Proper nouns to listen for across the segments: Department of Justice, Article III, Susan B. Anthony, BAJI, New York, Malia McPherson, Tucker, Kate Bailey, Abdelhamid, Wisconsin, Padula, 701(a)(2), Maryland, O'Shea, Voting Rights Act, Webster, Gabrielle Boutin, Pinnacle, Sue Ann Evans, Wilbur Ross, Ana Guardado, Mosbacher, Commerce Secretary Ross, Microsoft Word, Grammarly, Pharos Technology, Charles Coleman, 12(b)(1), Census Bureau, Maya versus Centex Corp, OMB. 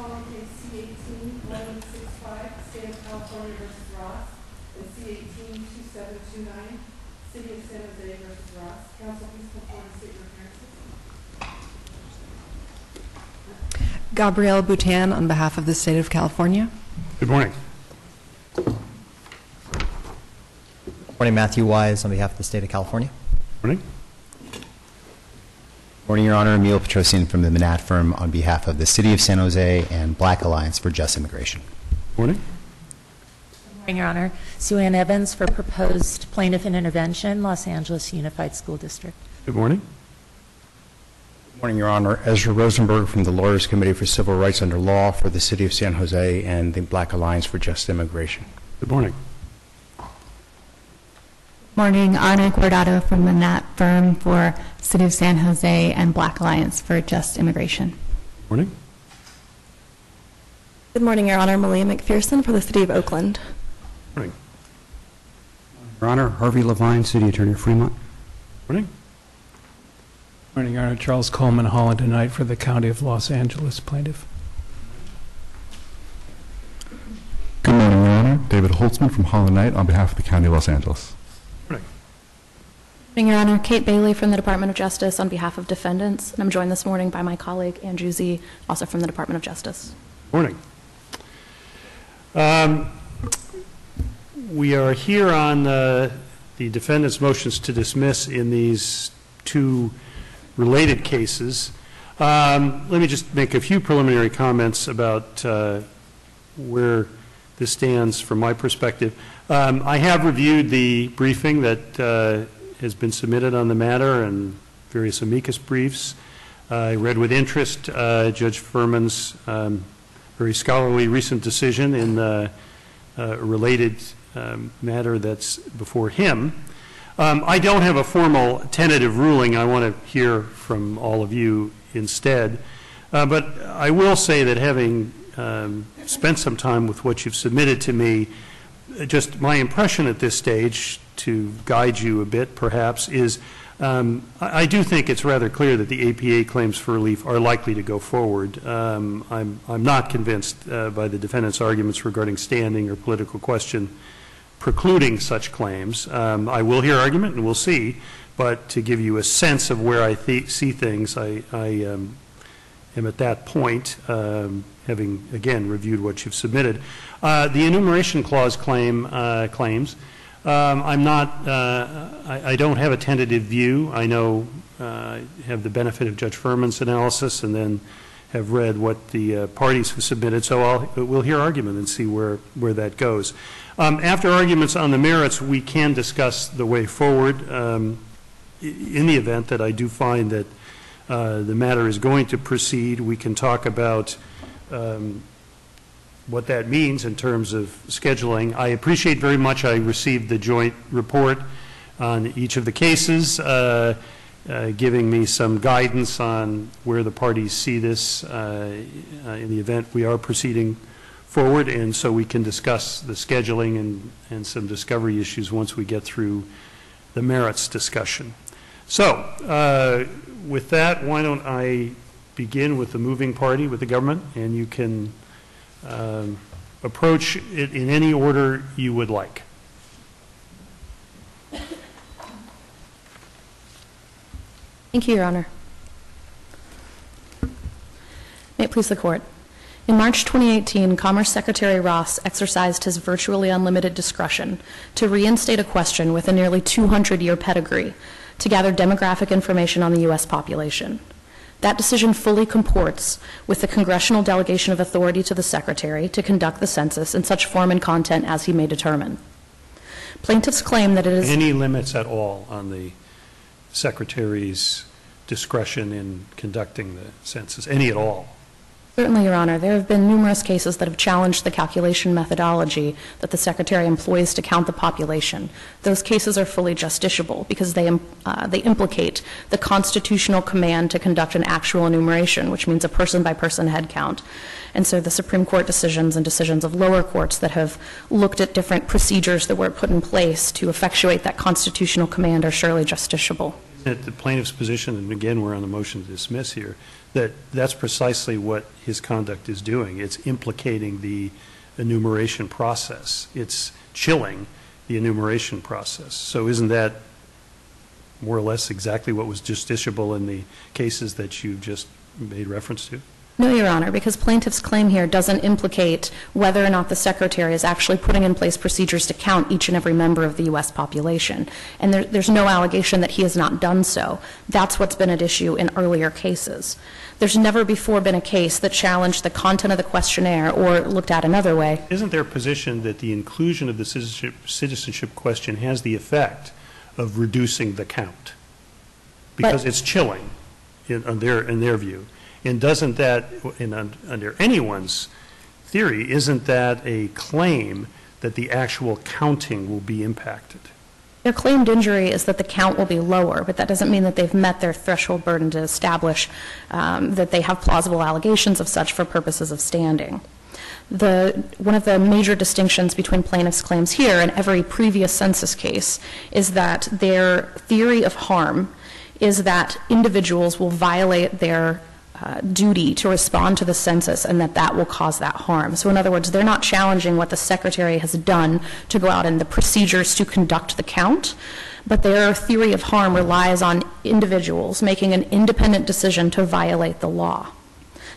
Calling case C-18-1165, State of California versus Ross, and C-18-2729, City of San Jose versus Ross. Council, please come forward and state your appearances. Gabrielle Boutin on behalf of the State of California. Good morning. Good morning, Matthew Wise on behalf of the State of California. Good morning. Good morning, Your Honor. Emil Petrosyan from the Manat firm on behalf of the City of San Jose and Black Alliance for Just Immigration. Good morning. Good morning, Your Honor. Sue Ann Evans for proposed plaintiff in intervention, Los Angeles Unified School District. Good morning. Good morning, Your Honor. Ezra Rosenberg from the Lawyers Committee for Civil Rights Under Law for the City of San Jose and the Black Alliance for Just Immigration. Good morning. Morning, Ana Guardado from the Manat firm for City of San Jose and Black Alliance for Just Immigration. Morning. Good morning, Your Honor. Malia McPherson for the City of Oakland. Morning. Your Honor, Harvey Levine, City Attorney Fremont. Morning. Morning, Your Honor. Charles Coleman, Holland and Knight for the County of Los Angeles plaintiff. Good morning, Your Honor. David Holtzman from Holland and Knight on behalf of the County of Los Angeles. Good morning, Your Honor. Kate Bailey from the Department of Justice on behalf of defendants, and I'm joined this morning by my colleague Andrew Z, also from the Department of Justice. Morning. We are here on the defendants' motions to dismiss in these two related cases. Let me just make a few preliminary comments about where this stands from my perspective. I have reviewed the briefing that has been submitted on the matter and various amicus briefs. I read with interest Judge Furman's very scholarly recent decision in the related matter that's before him. I don't have a formal tentative ruling. I want to hear from all of you instead. But I will say that having spent some time with what you've submitted to me, just my impression at this stage, to guide you a bit perhaps, is I do think it's rather clear that the APA claims for relief are likely to go forward. I'm not convinced by the defendant's arguments regarding standing or political question precluding such claims. I will hear argument and we'll see, but to give you a sense of where I see things, I am at that point, having again reviewed what you've submitted. The Enumeration Clause claims, I'm not, I don't have a tentative view. I know I have the benefit of Judge Furman's analysis and then have read what the parties have submitted, so we'll hear argument and see where that goes. After arguments on the merits, we can discuss the way forward in the event that I do find that the matter is going to proceed. We can talk about what that means in terms of scheduling. I appreciate very much I received the joint report on each of the cases, giving me some guidance on where the parties see this in the event we are proceeding forward, and so we can discuss the scheduling and some discovery issues once we get through the merits discussion. So with that, why don't I begin with the moving party, with the government, and you can approach it in any order you would like. Thank you, Your Honor. May it please the Court. In March 2018, Commerce Secretary Ross exercised his virtually unlimited discretion to reinstate a question with a nearly 200-year pedigree to gather demographic information on the U.S. population. That decision fully comports with the congressional delegation of authority to the Secretary to conduct the census in such form and content as he may determine. Plaintiffs claim that it is... Any limits at all on the Secretary's discretion in conducting the census? Any at all? Certainly, Your Honor. There have been numerous cases that have challenged the calculation methodology that the Secretary employs to count the population. Those cases are fully justiciable because they implicate the constitutional command to conduct an actual enumeration, which means a person-by-person head count. And so the Supreme Court decisions and decisions of lower courts that have looked at different procedures that were put in place to effectuate that constitutional command are surely justiciable. at the plaintiff's position, and again, we're on the motion to dismiss here, that that's precisely what his conduct is doing. It's implicating the enumeration process. It's chilling the enumeration process. So isn't that more or less exactly what was justiciable in the cases that you just made reference to? No, Your Honor, because plaintiff's claim here doesn't implicate whether or not the Secretary is actually putting in place procedures to count each and every member of the U.S. population. And there's no allegation that he has not done so. That's what's been at issue in earlier cases. There's never before been a case that challenged the content of the questionnaire or looked at another way. Isn't there a position that the inclusion of the citizenship question has the effect of reducing the count? Because it's chilling in their view. And doesn't that, under anyone's theory, isn't that a claim that the actual counting will be impacted? Their claimed injury is that the count will be lower, but that doesn't mean that they've met their threshold burden to establish that they have plausible allegations of such for purposes of standing. One of the major distinctions between plaintiffs' claims here and every previous census case is that their theory of harm is that individuals will violate their duty to respond to the census, and that will cause that harm. So in other words, they're not challenging what the Secretary has done to go out and the procedures to conduct the count, but their theory of harm relies on individuals making an independent decision to violate the law.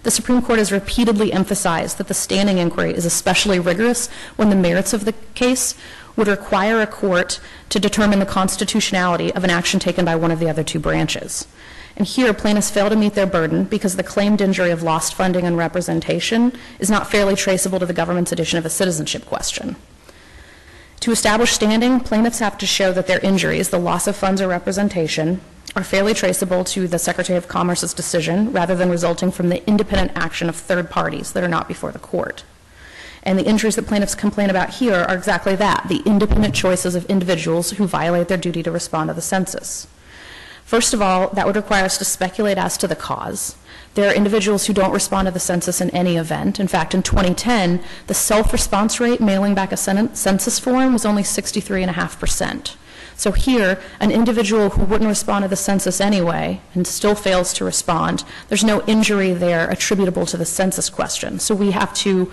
The Supreme Court has repeatedly emphasized that the standing inquiry is especially rigorous when the merits of the case would require a court to determine the constitutionality of an action taken by one of the other two branches. And here, plaintiffs fail to meet their burden because the claimed injury of lost funding and representation is not fairly traceable to the government's addition of a citizenship question. To establish standing, plaintiffs have to show that their injuries, the loss of funds or representation, are fairly traceable to the Secretary of Commerce's decision rather than resulting from the independent action of third parties that are not before the court. And the injuries that plaintiffs complain about here are exactly that, the independent choices of individuals who violate their duty to respond to the census. First of all, that would require us to speculate as to the cause. There are individuals who don't respond to the census in any event. In fact, in 2010, the self-response rate mailing back a census form was only 63.5%. So here, an individual who wouldn't respond to the census anyway and still fails to respond, there's no injury there attributable to the census question. So we have to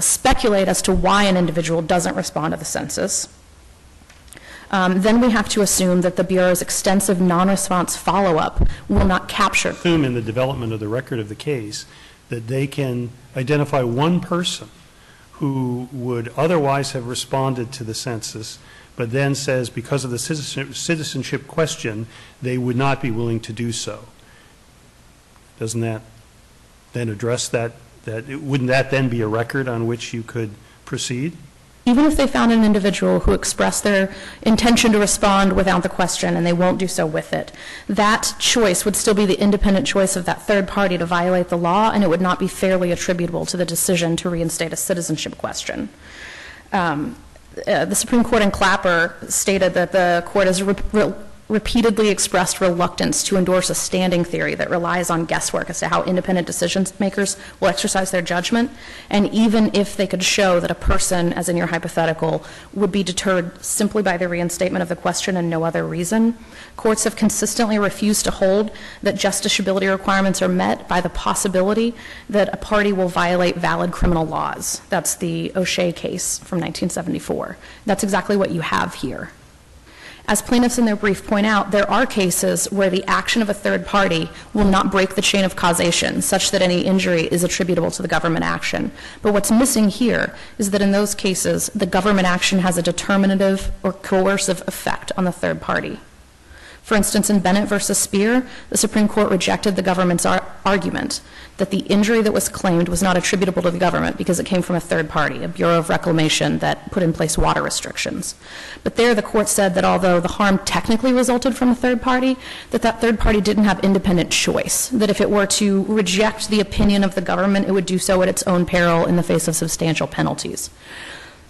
speculate as to why an individual doesn't respond to the census. Then we have to assume that the Bureau's extensive non-response follow-up will not capture. Assume in the development of the record of the case that they can identify one person who would otherwise have responded to the census, but then says because of the citizenship question, they would not be willing to do so. Doesn't that then address that? Wouldn't that then be a record on which you could proceed? Even if they found an individual who expressed their intention to respond without the question and they won't do so with it, that choice would still be the independent choice of that third party to violate the law, and it would not be fairly attributable to the decision to reinstate a citizenship question. The Supreme Court in Clapper stated that the court has repeatedly expressed reluctance to endorse a standing theory that relies on guesswork as to how independent decision makers will exercise their judgment. And even if they could show that a person, as in your hypothetical, would be deterred simply by the reinstatement of the question and no other reason, courts have consistently refused to hold that justiciability requirements are met by the possibility that a party will violate valid criminal laws. That's the O'Shea case from 1974. That's exactly what you have here. As plaintiffs in their brief point out, there are cases where the action of a third party will not break the chain of causation such that any injury is attributable to the government action. But what's missing here is that in those cases, the government action has a determinative or coercive effect on the third party. For instance, in Bennett versus Speer, the Supreme Court rejected the government's argument that the injury that was claimed was not attributable to the government because it came from a third party, a Bureau of Reclamation that put in place water restrictions. But there the court said that although the harm technically resulted from a third party, that third party didn't have independent choice, that if it were to reject the opinion of the government, it would do so at its own peril in the face of substantial penalties.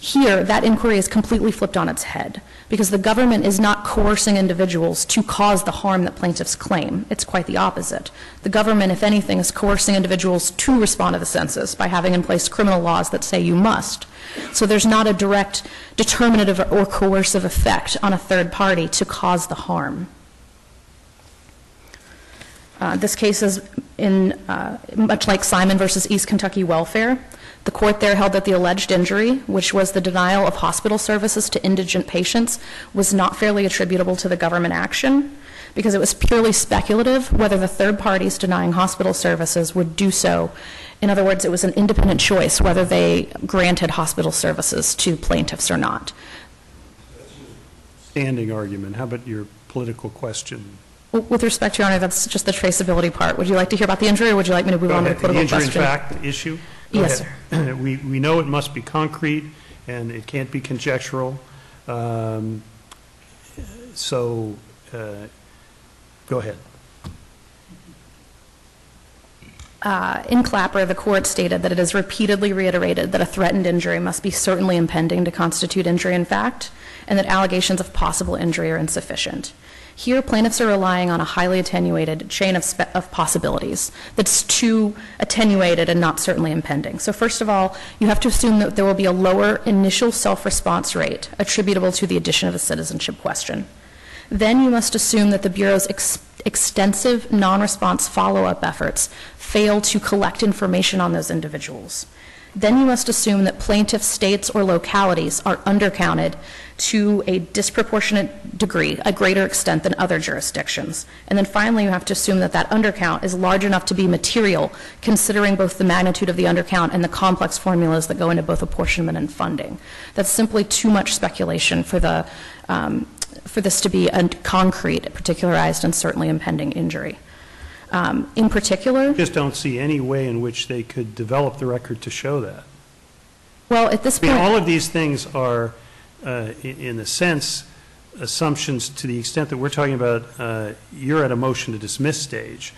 Here, that inquiry is completely flipped on its head because the government is not coercing individuals to cause the harm that plaintiffs claim. It's quite the opposite. The government, if anything, is coercing individuals to respond to the census by having in place criminal laws that say you must. So there's not a direct determinative or coercive effect on a third party to cause the harm. This case is much like Simon versus East Kentucky Welfare. The court there held that the alleged injury, which was the denial of hospital services to indigent patients, was not fairly attributable to the government action because it was purely speculative whether the third parties denying hospital services would do so. In other words, it was an independent choice whether they granted hospital services to plaintiffs or not. That's a standing argument. How about your political question? With respect, Your Honor, that's just the traceability part. Would you like to hear about the injury, or would you like me to move on to the political question? The injury, in fact, issue? Yes, sir. We know it must be concrete, and it can't be conjectural. Go ahead. In Clapper, the court stated that it is repeatedly reiterated that a threatened injury must be certainly impending to constitute injury in fact, and that allegations of possible injury are insufficient. Here, plaintiffs are relying on a highly attenuated chain of possibilities that's too attenuated and not certainly impending. So first of all, you have to assume that there will be a lower initial self-response rate attributable to the addition of a citizenship question. Then you must assume that the Bureau's extensive non-response follow-up efforts fail to collect information on those individuals. Then you must assume that plaintiff states or localities are undercounted to a disproportionate degree, a greater extent than other jurisdictions. And then finally, you have to assume that that undercount is large enough to be material, considering both the magnitude of the undercount and the complex formulas that go into both apportionment and funding. That's simply too much speculation for the for this to be a concrete, particularized, and certainly impending injury. In particular, just don't see any way in which they could develop the record to show that. Well, at this point, all of these things are, in a sense, assumptions to the extent that we're talking about. You're at a motion to dismiss stage,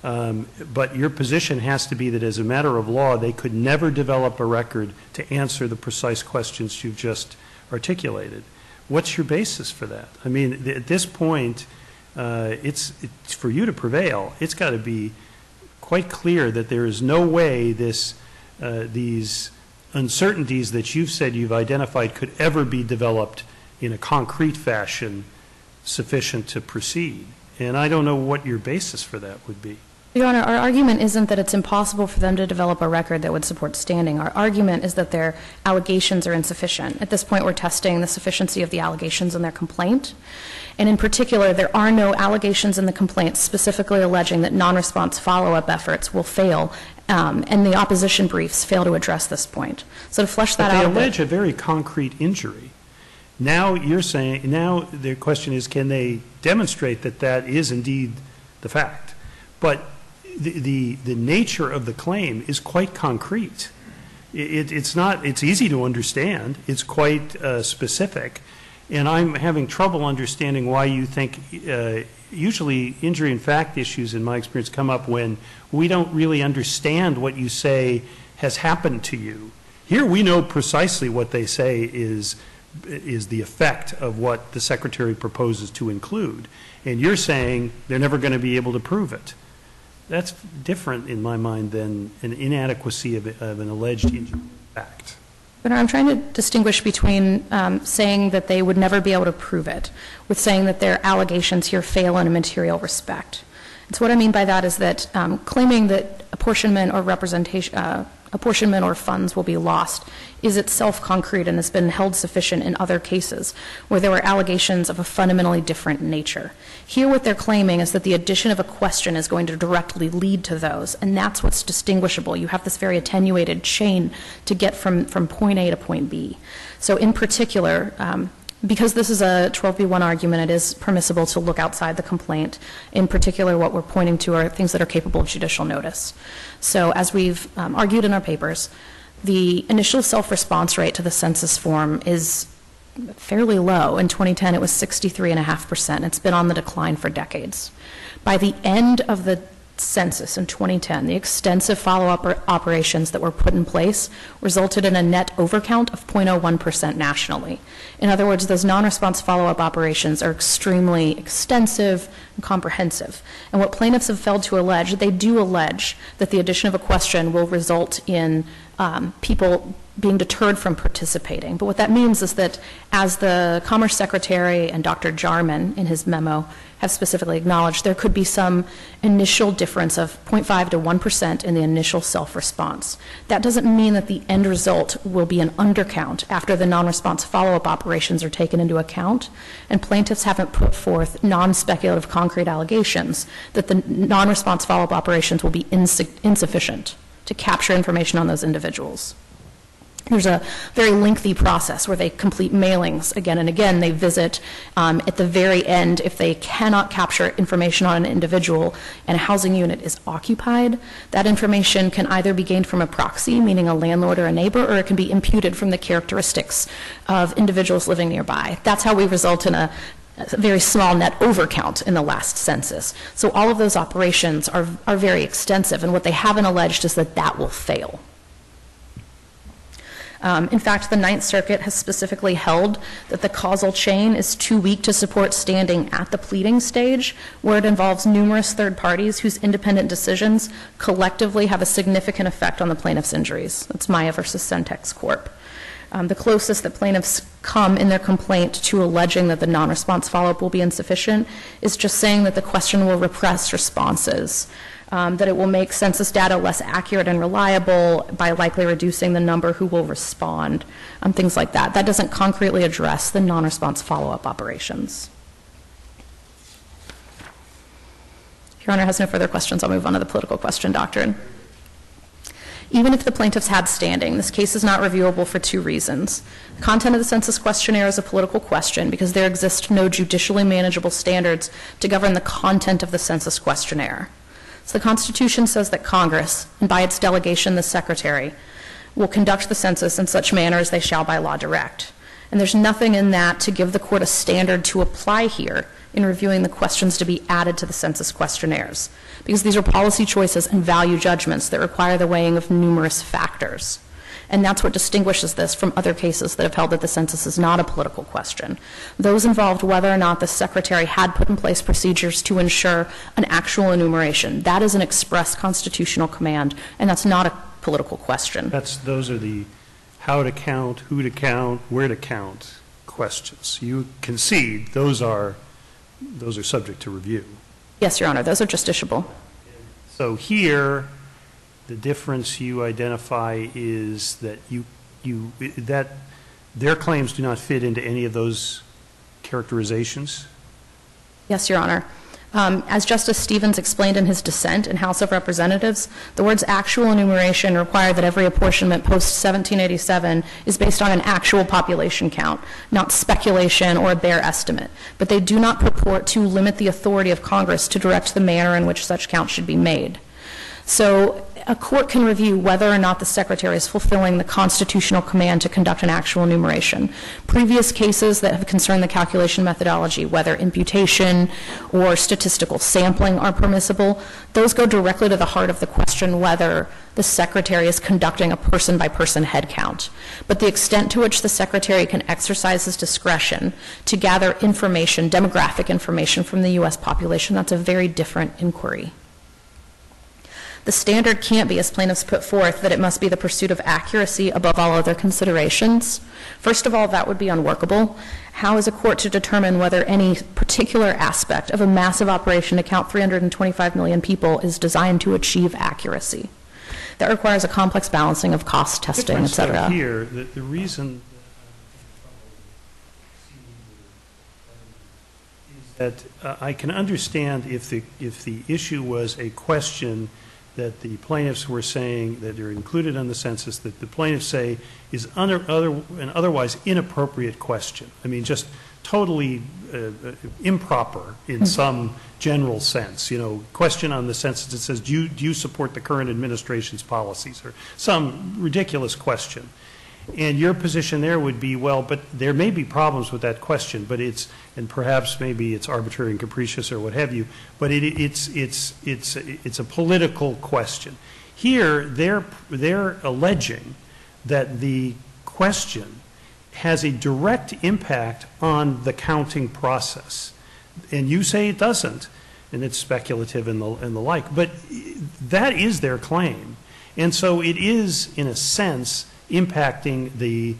but your position has to be that as a matter of law, they could never develop a record to answer the precise questions you've just articulated. What's your basis for that? I mean, at this point, it's for you to prevail. It's got to be quite clear that there is no way this these uncertainties that you've said you've identified could ever be developed in a concrete fashion sufficient to proceed. And I don't know what your basis for that would be. Your Honor, our argument isn't that it's impossible for them to develop a record that would support standing. Our argument is that their allegations are insufficient. At this point, we're testing the sufficiency of the allegations in their complaint. And in particular, there are no allegations in the complaint specifically alleging that non-response follow-up efforts will fail, and the opposition briefs fail to address this point. So to flesh that out. But they allege a very concrete injury. Now you're saying, now the question is, can they demonstrate that that is indeed the fact? But the nature of the claim is quite concrete. It's not, it's easy to understand. It's quite specific. And I'm having trouble understanding why you think usually injury in fact issues, in my experience, come up when we don't really understand what you say has happened to you. Here we know precisely what they say is the effect of what the Secretary proposes to include. And you're saying they're never going to be able to prove it. That's different in my mind than an inadequacy of an alleged injury in fact. But I'm trying to distinguish between saying that they would never be able to prove it with saying that their allegations here fail in a material respect. And so what I mean by that is that claiming that apportionment or representation, apportionment or funds will be lost is itself concrete and has been held sufficient in other cases where there were allegations of a fundamentally different nature. Here what they're claiming is that the addition of a question is going to directly lead to those, and that's what's distinguishable. You have this very attenuated chain to get from point A to point B. So in particular, because this is a 12b1 argument, it is permissible to look outside the complaint. In particular, what we're pointing to are things that are capable of judicial notice. So as we've argued in our papers, the initial self-response rate to the census form is fairly low. In 2010, it was 63.5%. It's been on the decline for decades. By the end of the census in 2010, the extensive follow-up operations that were put in place resulted in a net overcount of 0.01% nationally. In other words, those non-response follow-up operations are extremely extensive and comprehensive. And what plaintiffs have failed to allege, they do allege that the addition of a question will result in people being deterred from participating. But what that means is that, as the Commerce Secretary and Dr. Jarman in his memo have specifically acknowledged, there could be some initial difference of 0.5 to 1% in the initial self-response. That doesn't mean that the end result will be an undercount after the non-response follow-up operations are taken into account, and plaintiffs haven't put forth non-speculative concrete allegations that the non-response follow-up operations will be insufficient to capture information on those individuals. There's a very lengthy process where they complete mailings again and again. They visit at the very end. If they cannot capture information on an individual and a housing unit is occupied, that information can either be gained from a proxy, meaning a landlord or a neighbor, or it can be imputed from the characteristics of individuals living nearby. That's how we result in a very small net overcount in the last census. So all of those operations are very extensive, and what they haven't alleged is that that will fail. In fact, the Ninth Circuit has specifically held that the causal chain is too weak to support standing at the pleading stage, where it involves numerous third parties whose independent decisions collectively have a significant effect on the plaintiff's injuries. That's Maya versus Centex Corp. The closest that plaintiffs come in their complaint to alleging that the non-response follow-up will be insufficient is just saying that the question will repress responses. That it will make census data less accurate and reliable by likely reducing the number who will respond, things like that. That doesn't concretely address the non-response follow-up operations. If Your Honor has no further questions, I'll move on to the political question doctrine. Even if the plaintiffs had standing, this case is not reviewable for two reasons. The content of the census questionnaire is a political question because there exist no judicially manageable standards to govern the content of the census questionnaire. So the Constitution says that Congress, and by its delegation the Secretary, will conduct the census in such manner as they shall by law direct. And there's nothing in that to give the court a standard to apply here in reviewing the questions to be added to the census questionnaires, because these are policy choices and value judgments that require the weighing of numerous factors. And that's what distinguishes this from other cases that have held that the census is not a political question. Those involved whether or not the Secretary had put in place procedures to ensure an actual enumeration. That is an express constitutional command, and that's not a political question. Those are the how to count, who to count, where to count questions. You concede those are subject to review. Yes, Your Honor, those are justiciable. So here, the difference you identify is that that their claims do not fit into any of those characterizations? Yes, Your Honor. As Justice Stevens explained in his dissent in House of Representatives, the words actual enumeration require that every apportionment post-1787 is based on an actual population count, not speculation or a bare estimate. But they do not purport to limit the authority of Congress to direct the manner in which such counts should be made. So a court can review whether or not the Secretary is fulfilling the constitutional command to conduct an actual enumeration. Previous cases that have concerned the calculation methodology, whether imputation or statistical sampling are permissible, those go directly to the heart of the question whether the Secretary is conducting a person-by-person head count. But the extent to which the Secretary can exercise his discretion to gather information, demographic information from the U.S. population, that's a very different inquiry. The standard can't be, as plaintiffs put forth, that it must be the pursuit of accuracy above all other considerations. First of all, that would be unworkable. How is a court to determine whether any particular aspect of a massive operation to count 325 million people is designed to achieve accuracy? That requires a complex balancing of cost, testing, et cetera. Here, the reason is that I can understand if the issue was a question that the plaintiffs were saying that are included on the census, that the plaintiffs say is an otherwise inappropriate question. I mean, just totally improper in some general sense. You know, question on the census that says, do you support the current administration's policies? Or some ridiculous question. And your position there would be, well, but there may be problems with that question, but perhaps maybe it's arbitrary and capricious or what have you, but it's a political question. Here, they're alleging that the question has a direct impact on the counting process. And you say it doesn't, and it's speculative and the like, but that is their claim. And so it is, in a sense, impacting the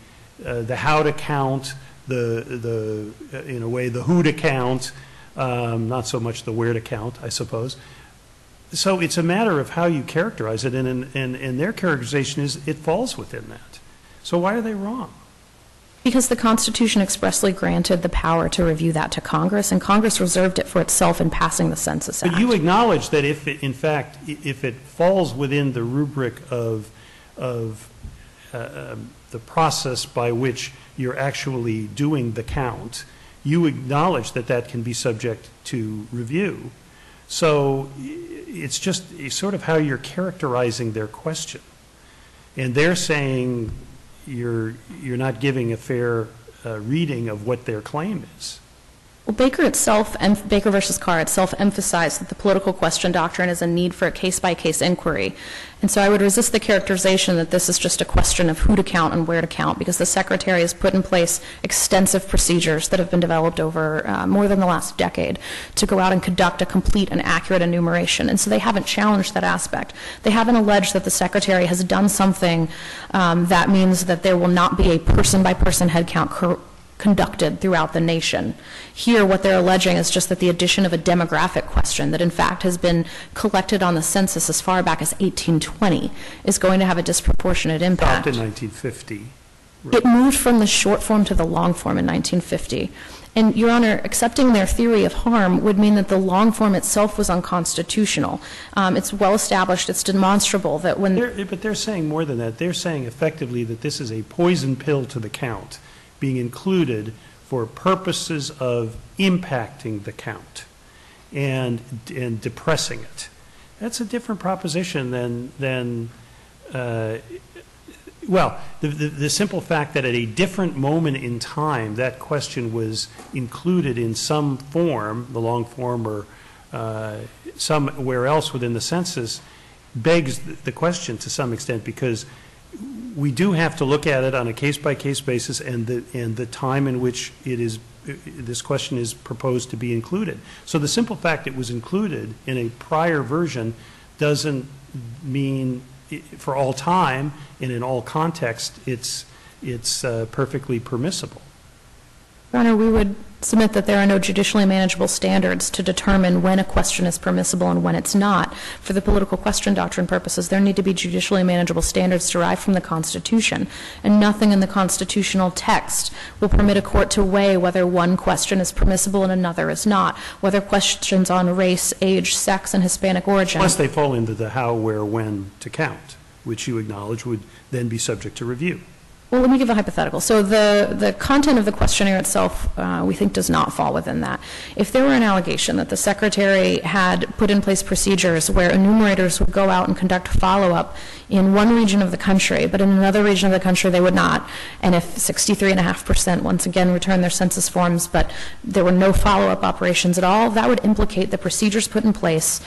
how to count, the in a way the who to count, not so much the where to count, I suppose. So it's a matter of how you characterize it, and their characterization is it falls within that. So why are they wrong? Because the Constitution expressly granted the power to review that to Congress, and Congress reserved it for itself in passing the Census Act. But you acknowledge that if it, in fact, if it falls within the rubric of the process by which you're actually doing the count, you acknowledge that that can be subject to review. So it's just sort of how you're characterizing their question. And they're saying you're not giving a fair reading of what their claim is. Well, Baker itself, and Baker versus Carr itself, emphasized that the political question doctrine is a need for a case-by-case inquiry. And so I would resist the characterization that this is just a question of who to count and where to count, because the Secretary has put in place extensive procedures that have been developed over more than the last decade to go out and conduct a complete and accurate enumeration. And so they haven't challenged that aspect. They haven't alleged that the Secretary has done something that means that there will not be a person-by-person headcount conducted throughout the nation. Here, what they're alleging is just that the addition of a demographic question that, in fact, has been collected on the census as far back as 1820 is going to have a disproportionate impact. Stopped in 1950. Right. It moved from the short form to the long form in 1950. And, Your Honor, accepting their theory of harm would mean that the long form itself was unconstitutional. It's well established, it's demonstrable that when... But they're saying more than that. They're saying effectively that this is a poison pill to the count, being included for purposes of impacting the count and depressing it. That's a different proposition than the simple fact that at a different moment in time that question was included in some form, the long form or somewhere else within the census, begs the question to some extent, because we do have to look at it on a case-by-case basis and the time in which it is, this question is proposed to be included. So the simple fact it was included in a prior version doesn't mean for all time and in all context it's perfectly permissible. Your Honor, we would submit that there are no judicially manageable standards to determine when a question is permissible and when it's not. For the political question doctrine purposes, there need to be judicially manageable standards derived from the Constitution, and nothing in the constitutional text will permit a court to weigh whether one question is permissible and another is not, whether questions on race, age, sex, and Hispanic origin. Unless they fall into the how, where, when to count, which you acknowledge would then be subject to review. Well, let me give a hypothetical. So the content of the questionnaire itself, we think, does not fall within that. If there were an allegation that the Secretary had put in place procedures where enumerators would go out and conduct follow-up in one region of the country, but in another region of the country they would not, and if 63.5% once again returned their census forms, but there were no follow-up operations at all, that would implicate the procedures put in place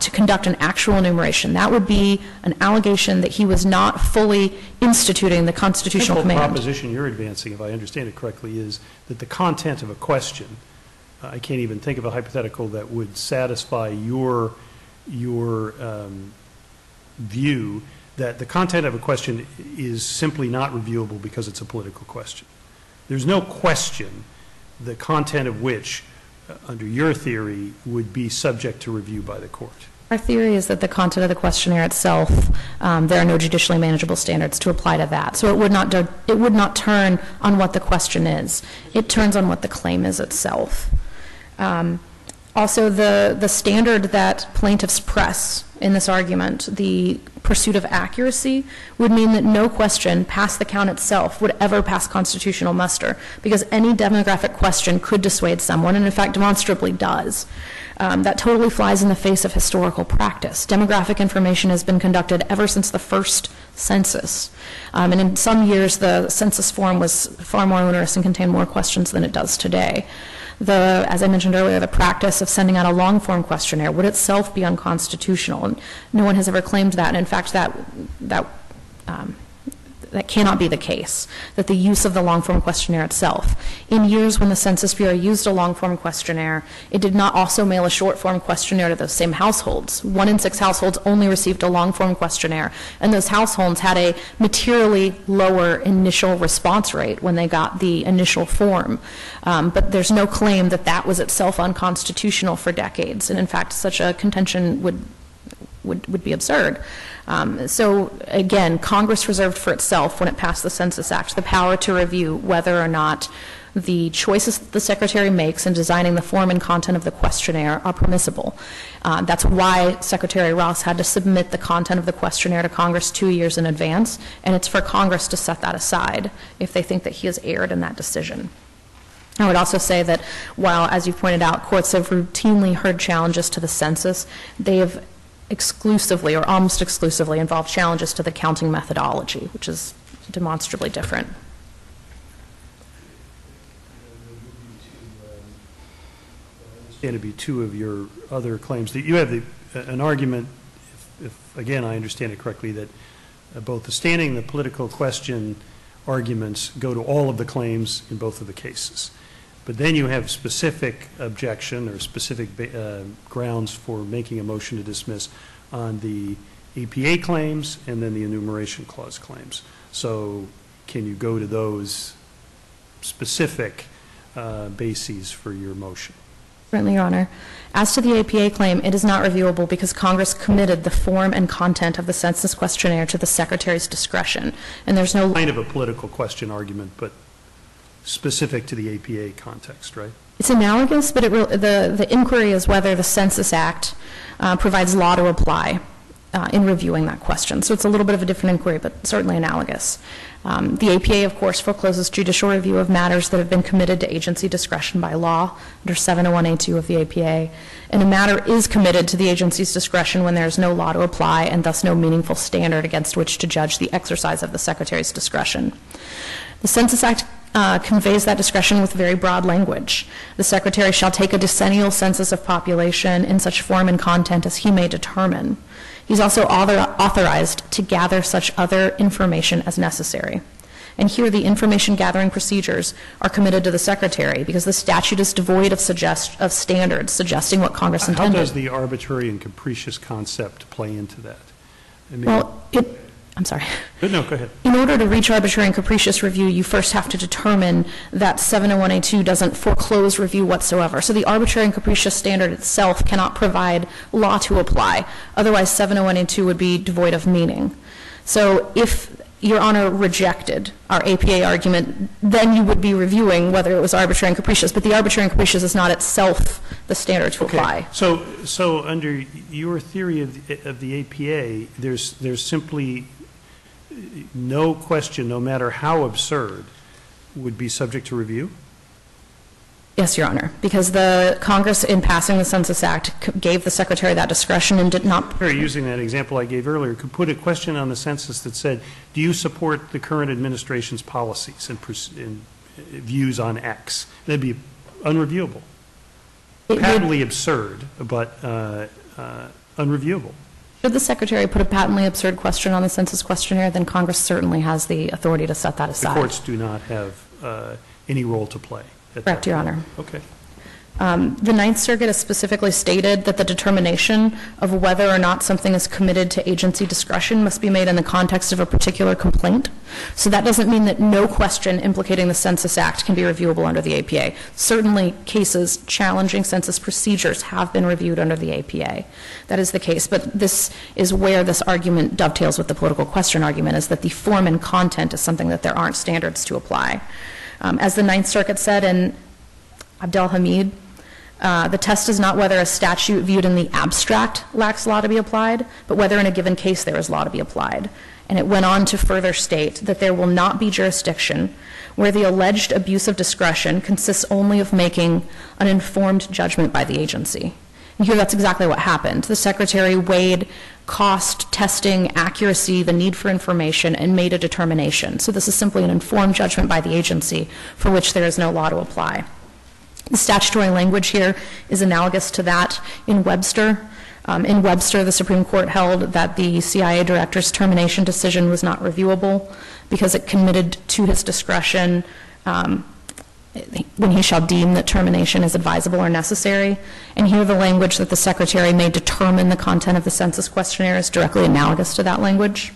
to conduct an actual enumeration. That would be an allegation that he was not fully instituting the constitutional command. The proposition you're advancing, if I understand it correctly, is that the content of a question, I can't even think of a hypothetical that would satisfy your view that the content of a question is simply not reviewable because it's a political question. There's no question the content of which, under your theory, would be subject to review by the court. Our theory is that the content of the questionnaire itself, there are no judicially manageable standards to apply to that. So it would not turn on what the question is. It turns on what the claim is itself. Also, the standard that plaintiffs press in this argument, the pursuit of accuracy, would mean that no question past the count itself would ever pass constitutional muster, because any demographic question could dissuade someone, and in fact demonstrably does. That totally flies in the face of historical practice. Demographic information has been conducted ever since the first census. And in some years, the census form was far more onerous and contained more questions than it does today. As I mentioned earlier, the practice of sending out a long-form questionnaire would itself be unconstitutional, and no one has ever claimed that. And in fact, that that cannot be the case, that the use of the long-form questionnaire itself. In years when the Census Bureau used a long-form questionnaire, it did not also mail a short-form questionnaire to those same households. 1 in 6 households only received a long-form questionnaire, and those households had a materially lower initial response rate when they got the initial form. But there's no claim that that was itself unconstitutional for decades, and in fact, such a contention would be absurd. So again, Congress reserved for itself when it passed the Census Act the power to review whether or not the choices that the Secretary makes in designing the form and content of the questionnaire are permissible. That's why Secretary Ross had to submit the content of the questionnaire to Congress 2 years in advance, and it's for Congress to set that aside if they think that he has erred in that decision. I would also say that while, as you pointed out, courts have routinely heard challenges to the census, they have exclusively or almost exclusively involved challenges to the counting methodology, which is demonstrably different. It'd be two of your other claims that you have an argument, if again I understand it correctly, that both the standing and the political question arguments go to all of the claims in both of the cases. But then you have specific objection or specific grounds for making a motion to dismiss on the APA claims and then the Enumeration Clause claims. So can you go to those specific bases for your motion? Certainly, Your Honor. As to the APA claim, it is not reviewable because Congress committed the form and content of the census questionnaire to the Secretary's discretion. And there's no kind of a political question argument, but specific to the APA context, right? It's analogous, but the inquiry is whether the Census Act provides law to apply in reviewing that question. So it's a little bit of a different inquiry, but certainly analogous. The APA, of course, forecloses judicial review of matters that have been committed to agency discretion by law under 701(a)(2) of the APA. And a matter is committed to the agency's discretion when there is no law to apply and thus no meaningful standard against which to judge the exercise of the Secretary's discretion. The Census Act conveys that discretion with very broad language. The Secretary shall take a decennial census of population in such form and content as he may determine. He's also authorized to gather such other information as necessary. And here the information gathering procedures are committed to the Secretary because the statute is devoid of standards suggesting what Congress intended. How does the arbitrary and capricious concept play into that? I mean, well, I'm sorry. No, go ahead. In order to reach arbitrary and capricious review, you first have to determine that 701(a)(2) doesn't foreclose review whatsoever. So the arbitrary and capricious standard itself cannot provide law to apply. Otherwise, 701(a)(2) would be devoid of meaning. So if Your Honor rejected our APA argument, then you would be reviewing whether it was arbitrary and capricious. But the arbitrary and capricious is not itself the standard to apply. So under your theory of the APA, there's simply no question, no matter how absurd, would be subject to review? Yes, Your Honor, because the Congress, in passing the Census Act, gave the Secretary that discretion and did not... Using that example I gave earlier, could put a question on the census that said, do you support the current administration's policies and views on X? That'd be unreviewable. Patently absurd, but unreviewable. Should the Secretary put a patently absurd question on the census questionnaire, then Congress certainly has the authority to set that aside. The courts do not have any role to play. Correct, Your Honor. Okay. The Ninth Circuit has specifically stated that the determination of whether or not something is committed to agency discretion must be made in the context of a particular complaint. So that doesn't mean that no question implicating the Census Act can be reviewable under the APA. Certainly cases challenging census procedures have been reviewed under the APA. That is the case, but this is where this argument dovetails with the political question argument, is that the form and content is something that there aren't standards to apply. As the Ninth Circuit said in Abdelhamid, the test is not whether a statute viewed in the abstract lacks law to be applied, but whether in a given case there is law to be applied. And it went on to further state that there will not be jurisdiction where the alleged abuse of discretion consists only of making an informed judgment by the agency. And here that's exactly what happened. The Secretary weighed cost, testing, accuracy, the need for information, and made a determination. So this is simply an informed judgment by the agency for which there is no law to apply. The statutory language here is analogous to that in Webster. In Webster, the Supreme Court held that the CIA director's termination decision was not reviewable because it committed to his discretion when he shall deem that termination is advisable or necessary. And here the language that the Secretary may determine the content of the census questionnaire is directly analogous to that language.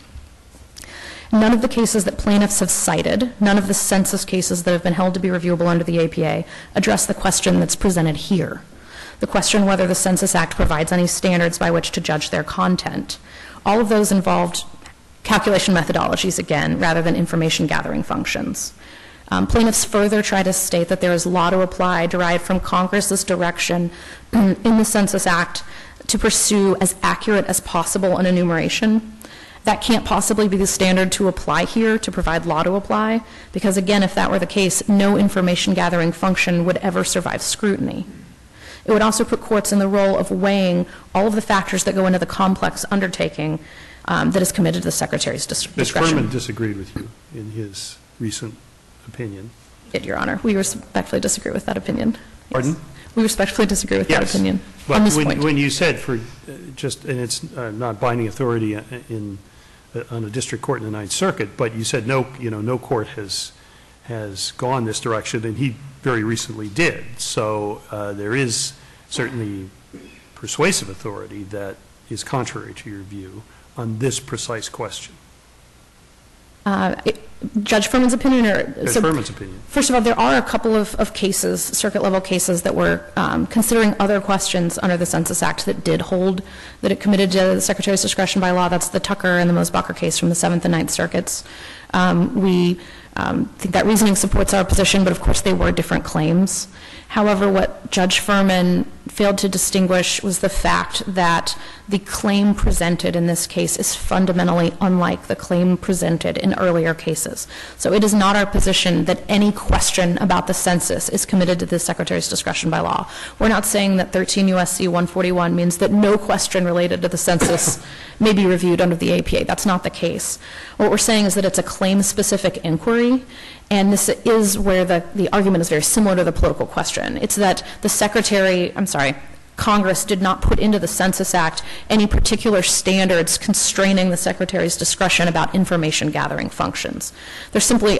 None of the cases that plaintiffs have cited, none of the census cases that have been held to be reviewable under the APA, address the question that's presented here. The question whether the Census Act provides any standards by which to judge their content. All of those involved calculation methodologies, again, rather than information gathering functions. Plaintiffs further try to state that there is law to apply derived from Congress's direction in the Census Act to pursue as accurate as possible an enumeration. That can't possibly be the standard to apply here to provide law to apply, because again, if that were the case, no information gathering function would ever survive scrutiny. It would also put courts in the role of weighing all of the factors that go into the complex undertaking that is committed to the Secretary's discretion. Ms. Furman disagreed with you in his recent opinion. Did, Your Honor. We respectfully disagree with that opinion. Yes. Pardon? We respectfully disagree with that opinion. But on this when you said for just, and it's not binding authority on a district court in the Ninth Circuit, but you said no, you know, no court has gone this direction, and he very recently did. So there is certainly persuasive authority that is contrary to your view on this precise question. Judge Furman's opinion? Furman's opinion. First of all, there are a couple of cases, circuit-level cases, that were considering other questions under the Census Act that did hold that it committed to the Secretary's discretion by law. That's the Tucker and the Mosbacher case from the 7th and 9th Circuits. We think that reasoning supports our position, but of course they were different claims. However, what Judge Furman failed to distinguish was the fact that the claim presented in this case is fundamentally unlike the claim presented in earlier cases. So it is not our position that any question about the census is committed to the Secretary's discretion by law. We're not saying that 13 U.S.C. 141 means that no question related to the census may be reviewed under the APA. That's not the case. What we're saying is that it's a claim-specific inquiry, and this is where the argument is very similar to the political question. It's that the Secretary, Congress did not put into the Census Act any particular standards constraining the Secretary's discretion about information gathering functions. There simply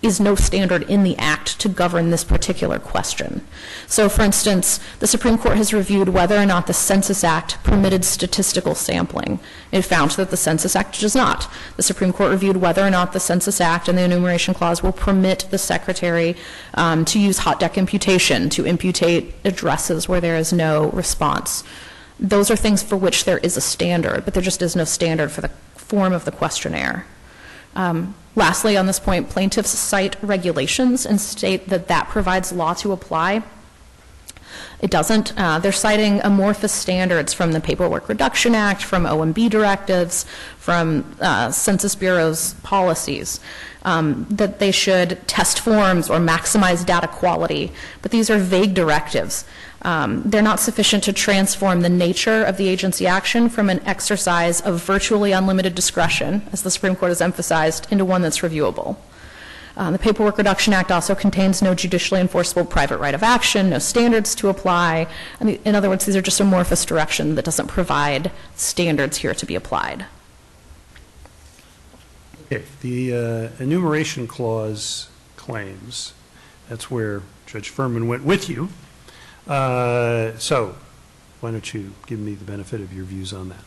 is no standard in the Act to govern this particular question. So, for instance, the Supreme Court has reviewed whether or not the Census Act permitted statistical sampling. It found that the Census Act does not. The Supreme Court reviewed whether or not the Census Act and the Enumeration Clause will permit the Secretary to use hot deck imputation to imputate addresses where there is no response. Those are things for which there is a standard, but there just is no standard for the form of the questionnaire. Lastly, on this point, plaintiffs cite regulations and state that that provides law to apply. It doesn't. They're citing amorphous standards from the Paperwork Reduction Act, from OMB directives, from Census Bureau's policies, that they should test forms or maximize data quality. But these are vague directives. They're not sufficient to transform the nature of the agency action from an exercise of virtually unlimited discretion, as the Supreme Court has emphasized, into one that's reviewable. The Paperwork Reduction Act also contains no judicially enforceable private right of action, no standards to apply. In other words, these are just amorphous direction that doesn't provide standards here to be applied. Okay, the enumeration clause claims, that's where Judge Furman went with you. So why don't you give me the benefit of your views on that?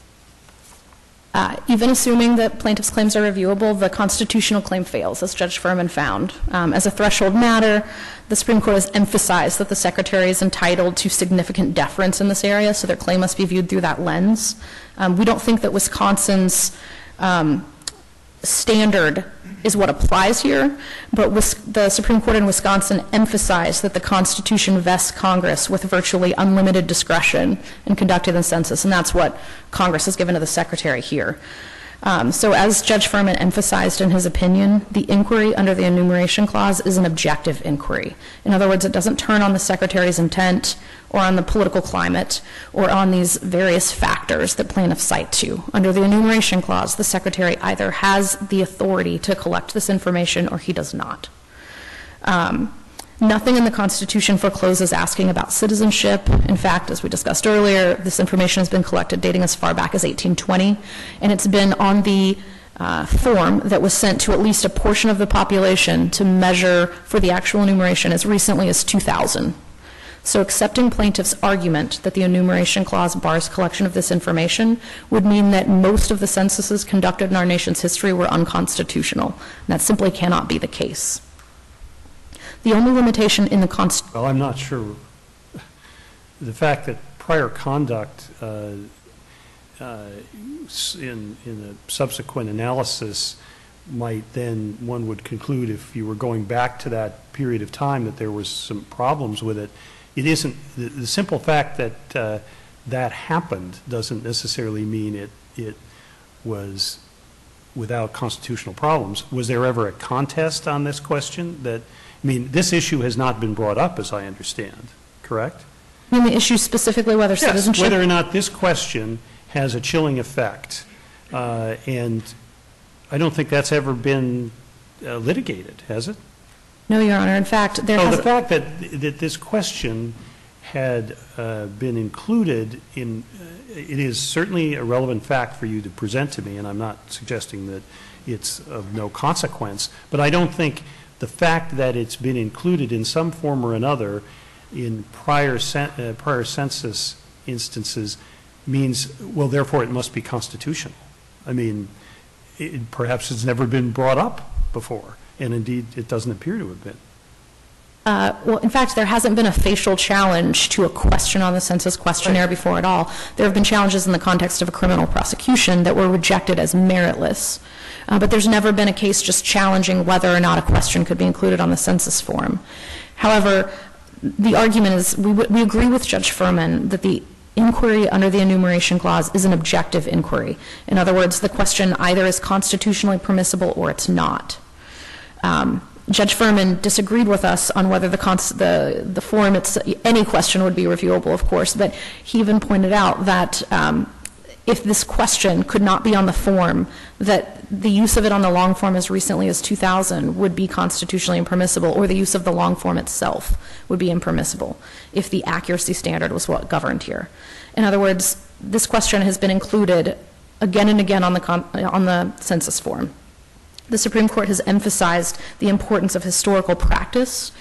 Even assuming that plaintiffs' claims are reviewable, the constitutional claim fails, as Judge Furman found. As a threshold matter, the Supreme Court has emphasized that the Secretary is entitled to significant deference in this area, so their claim must be viewed through that lens. We don't think that Wisconsin's standard is what applies here, but the Supreme Court in Wisconsin emphasized that the Constitution vests Congress with virtually unlimited discretion in conducting the census, and that's what Congress has given to the Secretary here. So as Judge Furman emphasized in his opinion, the inquiry under the Enumeration Clause is an objective inquiry. In other words, it doesn't turn on the Secretary's intent or on the political climate or on these various factors that plaintiffs cite to. Under the Enumeration Clause, the Secretary either has the authority to collect this information or he does not. Nothing in the Constitution forecloses asking about citizenship. In fact, as we discussed earlier, this information has been collected dating as far back as 1820, and it's been on the form that was sent to at least a portion of the population to measure for the actual enumeration as recently as 2000. So accepting plaintiff's argument that the enumeration clause bars collection of this information would mean that most of the censuses conducted in our nation's history were unconstitutional. And that simply cannot be the case. The only limitation in the Constitution... Well, I'm not sure. The fact that prior conduct in a subsequent analysis might then, one would conclude if you were going back to that period of time that there was some problems with it. It isn't, the simple fact that that happened doesn't necessarily mean it was without constitutional problems. Was there ever a contest on this question? That, I mean, this issue has not been brought up, as I understand, correct? I mean, the issue specifically whether citizenship... Yes, whether or not this question has a chilling effect. And I don't think that's ever been litigated, has it? No, Your Honor. In fact, there has... The fact that this question had been included in... it is certainly a relevant fact for you to present to me, and I'm not suggesting that it's of no consequence, but I don't think the fact that it's been included in some form or another in prior census instances means, well, therefore it must be constitutional. I mean, perhaps it's never been brought up before, and indeed it doesn't appear to have been. Well, in fact, there hasn't been a facial challenge to a question on the census questionnaire before at all. There have been challenges in the context of a criminal prosecution that were rejected as meritless. But there's never been a case just challenging whether or not a question could be included on the census form. However, the argument is we agree with Judge Furman that the inquiry under the enumeration clause is an objective inquiry. In other words, the question either is constitutionally permissible or it's not. Judge Furman disagreed with us on whether the form, any question would be reviewable, of course, but he even pointed out that if this question could not be on the form, that the use of it on the long form as recently as 2000 would be constitutionally impermissible, or the use of the long form itself would be impermissible if the accuracy standard was what governed here. In other words, this question has been included again and again on the census form. The Supreme Court has emphasized the importance of historical practice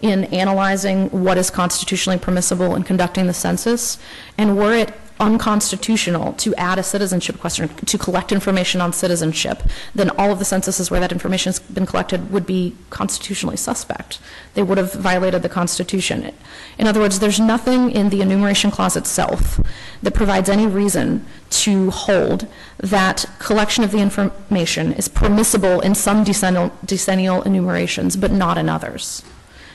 in analyzing what is constitutionally permissible in conducting the census, and were it unconstitutional to add a citizenship question, to collect information on citizenship, then all of the censuses where that information has been collected would be constitutionally suspect. They would have violated the Constitution. In other words, there's nothing in the enumeration clause itself that provides any reason to hold that collection of the information is permissible in some decennial enumerations, but not in others.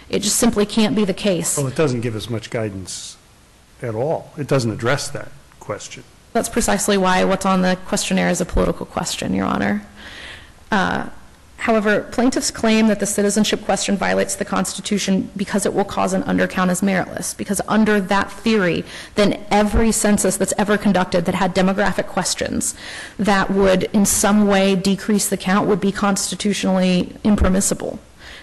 It just simply can't be the case. Well, it doesn't give us much guidance at all. It doesn't address that question. That's precisely why what's on the questionnaire is a political question, Your Honor. However, plaintiffs claim that the citizenship question violates the Constitution because it will cause an undercount as meritless, because under that theory, then every census that's ever conducted that had demographic questions that would in some way decrease the count would be constitutionally impermissible.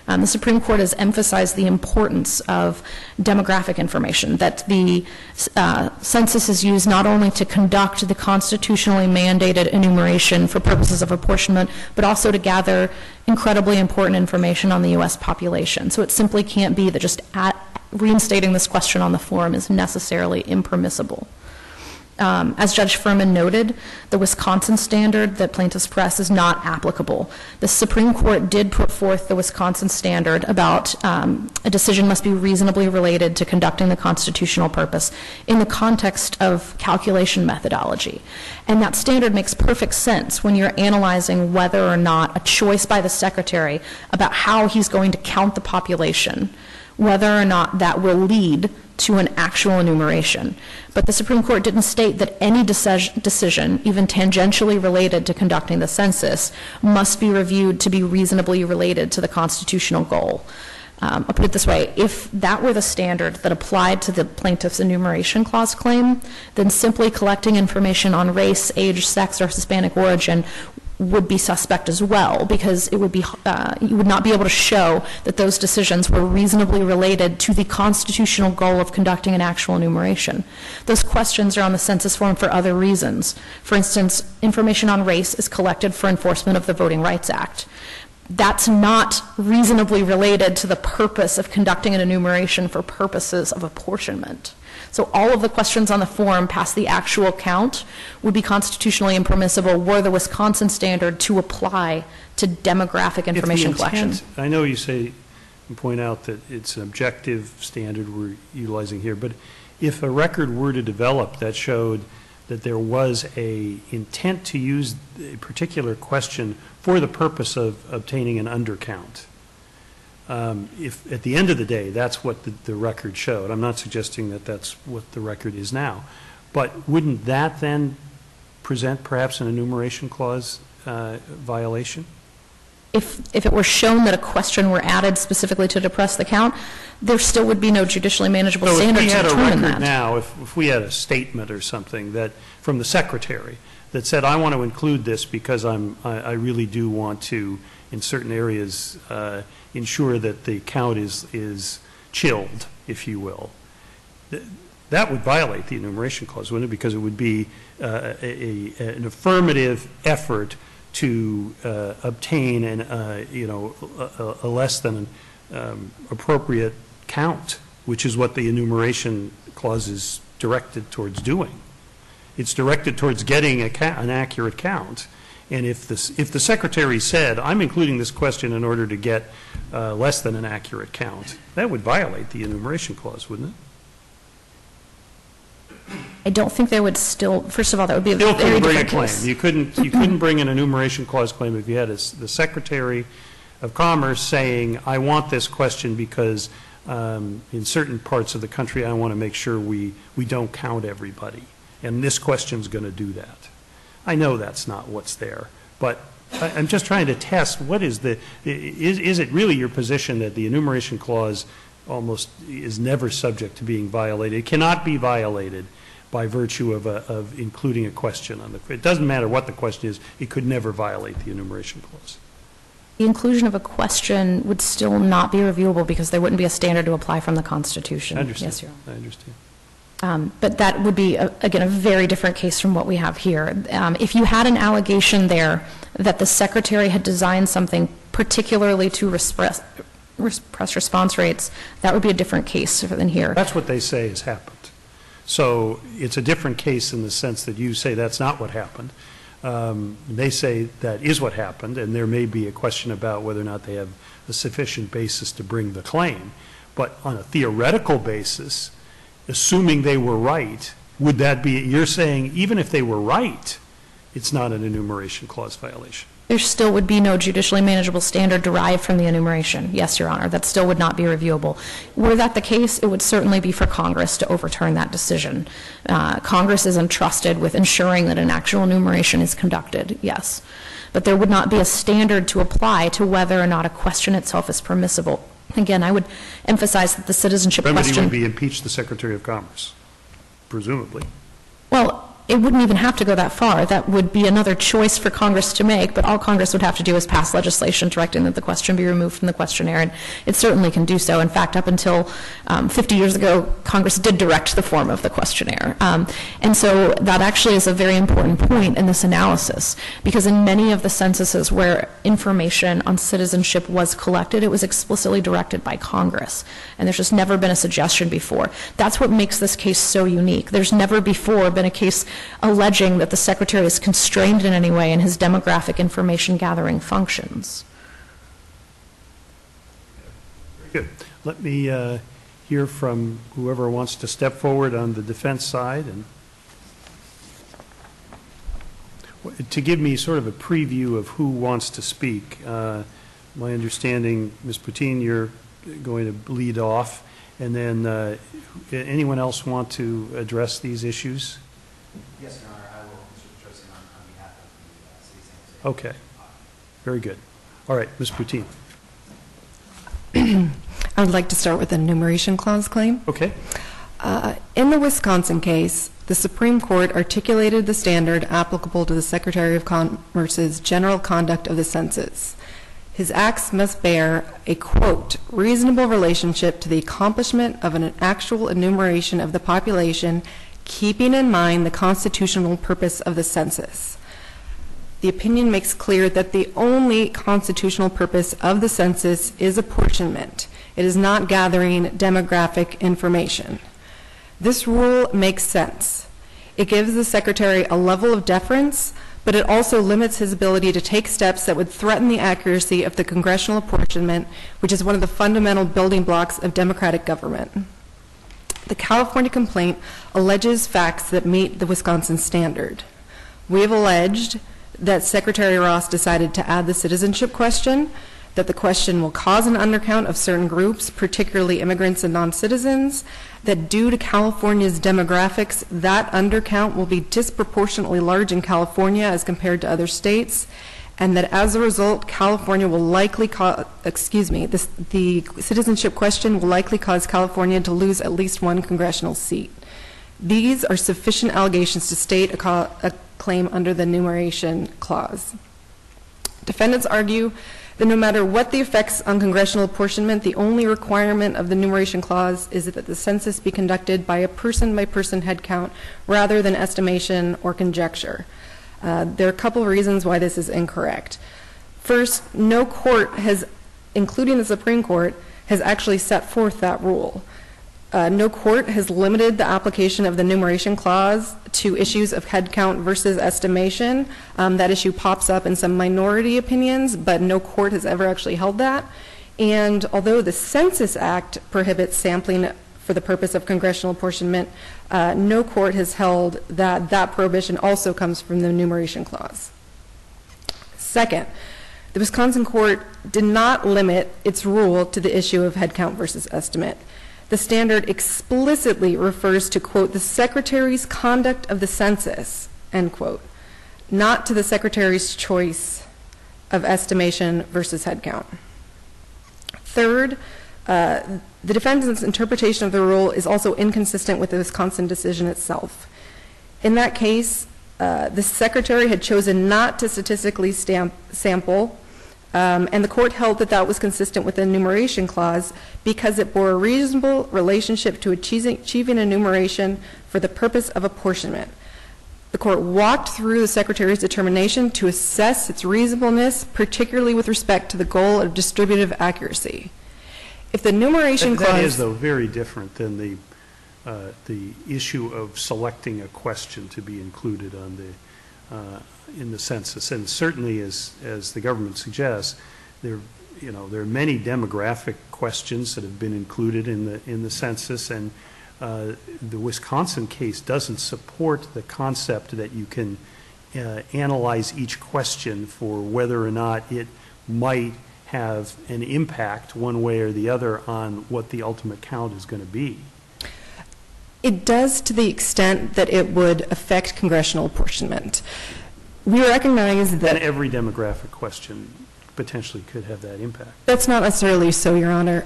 The Supreme Court has emphasized the importance of demographic information, that the census is used not only to conduct the constitutionally mandated enumeration for purposes of apportionment, but also to gather incredibly important information on the U.S. population. So it simply can't be that just reinstating this question on the form is necessarily impermissible. As Judge Furman noted, the Wisconsin standard that plaintiffs press is not applicable. The Supreme Court did put forth the Wisconsin standard about a decision must be reasonably related to conducting the constitutional purpose in the context of calculation methodology. And that standard makes perfect sense when you're analyzing whether or not a choice by the Secretary about how he's going to count the population, whether or not that will lead to an actual enumeration. But the Supreme Court didn't state that any decision, even tangentially related to conducting the census, must be reviewed to be reasonably related to the constitutional goal. I'll put it this way. If that were the standard that applied to the plaintiff's enumeration clause claim, then simply collecting information on race, age, sex, or Hispanic origin would be suspect as well, because it would be, you would not be able to show that those decisions were reasonably related to the constitutional goal of conducting an actual enumeration. Those questions are on the census form for other reasons. For instance, information on race is collected for enforcement of the Voting Rights Act. That's not reasonably related to the purpose of conducting an enumeration for purposes of apportionment. So all of the questions on the form past the actual count would be constitutionally impermissible were the Wisconsin standard to apply to demographic information collection. I know you say and point out that it's an objective standard we're utilizing here, but if a record were to develop that showed that there was a intent to use a particular question for the purpose of obtaining an undercount, if at the end of the day that's what the record showed, I'm not suggesting that that's what the record is now, but wouldn't that then present perhaps an enumeration clause violation? If it were shown that a question were added specifically to depress the count, there still would be no judicially manageable standard to determine that. So if we had a record now, if we had a statement or something that from the secretary that said, I want to include this because I really do want to, in certain areas, ensure that the count is chilled, if you will, that would violate the enumeration clause, wouldn't it? Because it would be an affirmative effort to obtain an, a less than appropriate count, which is what the enumeration clause is directed towards doing. It's directed towards getting an accurate count. And if the secretary said, I'm including this question in order to get less than an accurate count, that would violate the enumeration clause, wouldn't it? I don't think they would still. First of all, that would be a very different case. You couldn't. You couldn't bring an enumeration clause claim if you had the Secretary of Commerce saying, "I want this question because in certain parts of the country, I want to make sure we don't count everybody, and this question's going to do that." I know that's not what's there, but I'm just trying to test what is the. Is it really your position that the enumeration clause almost is never subject to being violated? It cannot be violated by virtue of including a question on the. It doesn't matter what the question is. It could never violate the enumeration clause. The inclusion of a question would still not be reviewable because there wouldn't be a standard to apply from the Constitution. I understand. Yes, Your Honor. I understand. But that would be, again, a very different case from what we have here. If you had an allegation there that the Secretary had designed something particularly to repress response rates, that would be a different case than here. That's what they say has happened. So it's a different case in the sense that you say that's not what happened. They say that is what happened, and there may be a question about whether or not they have a sufficient basis to bring the claim. But on a theoretical basis, assuming they were right, would that be, you're saying even if they were right, it's not an enumeration clause violation? There still would be no judicially manageable standard derived from the enumeration. Yes, Your Honor, that still would not be reviewable. Were that the case, it would certainly be for Congress to overturn that decision. Congress is entrusted with ensuring that an actual enumeration is conducted, yes. But there would not be a standard to apply to whether or not a question itself is permissible. Again, I would emphasize that the citizenship remedy question would be impeach the Secretary of Commerce, presumably. Well, it wouldn't even have to go that far. That would be another choice for Congress to make, but all Congress would have to do is pass legislation directing that the question be removed from the questionnaire, and it certainly can do so. In fact, up until 50 years ago, Congress did direct the form of the questionnaire. And so that actually is a very important point in this analysis, because in many of the censuses where information on citizenship was collected, it was explicitly directed by Congress, and there's just never been a suggestion before. That's what makes this case so unique. There's never before been a case alleging that the Secretary is constrained in any way in his demographic information gathering functions. Very good. Let me hear from whoever wants to step forward on the defense side and to give me sort of a preview of who wants to speak. My understanding, Ms. Poutine, you're going to lead off, and then anyone else want to address these issues? Yes, Your Honor, I will, Mr. Petrosyan, on behalf of the City of San Jose. Okay. Very good. All right, Ms. Poutine. I would like to start with an enumeration clause claim. Okay. In the Wisconsin case, the Supreme Court articulated the standard applicable to the Secretary of Mercer's general conduct of the census. His acts must bear a, quote, reasonable relationship to the accomplishment of an actual enumeration of the population, keeping in mind the constitutional purpose of the census. The opinion makes clear that the only constitutional purpose of the census is apportionment. It is not gathering demographic information. This rule makes sense. It gives the Secretary a level of deference, but it also limits his ability to take steps that would threaten the accuracy of the congressional apportionment, which is one of the fundamental building blocks of democratic government. The California complaint alleges facts that meet the Wisconsin standard. We have alleged that Secretary Ross decided to add the citizenship question, that the question will cause an undercount of certain groups, particularly immigrants and non-citizens, that due to California's demographics, that undercount will be disproportionately large in California as compared to other states, and that as a result, California will likely the citizenship question will likely cause California to lose at least one congressional seat. These are sufficient allegations to state a claim under the Enumeration Clause. Defendants argue that no matter what the effects on congressional apportionment, the only requirement of the Enumeration Clause is that the census be conducted by a person-by-person head count rather than estimation or conjecture. There are a couple of reasons why this is incorrect. First, no court has, including the Supreme Court, has actually set forth that rule. No court has limited the application of the Enumeration Clause to issues of head count versus estimation. That issue pops up in some minority opinions, but no court has ever actually held that. And although the Census Act prohibits sampling for the purpose of congressional apportionment, no court has held that that prohibition also comes from the Enumeration Clause. Second, the Wisconsin court did not limit its rule to the issue of head count versus estimate. The standard explicitly refers to, quote, the Secretary's conduct of the census, end quote, not to the Secretary's choice of estimation versus head count. Third, the defendant's interpretation of the rule is also inconsistent with the Wisconsin decision itself. In that case, the Secretary had chosen not to statistically sample, and the court held that that was consistent with the Enumeration Clause because it bore a reasonable relationship to achieving enumeration for the purpose of apportionment. The court walked through the Secretary's determination to assess its reasonableness, particularly with respect to the goal of distributive accuracy. If the Enumeration Clause... That is, though, very different than the issue of selecting a question to be included on the... in the census, and certainly as the government suggests, there are many demographic questions that have been included in the census, and the Wisconsin case doesn't support the concept that you can analyze each question for whether or not it might have an impact one way or the other on what the ultimate count is going to be. It does, to the extent that it would affect congressional apportionment. We recognize that... And every demographic question potentially could have that impact. That's not necessarily so, Your Honor.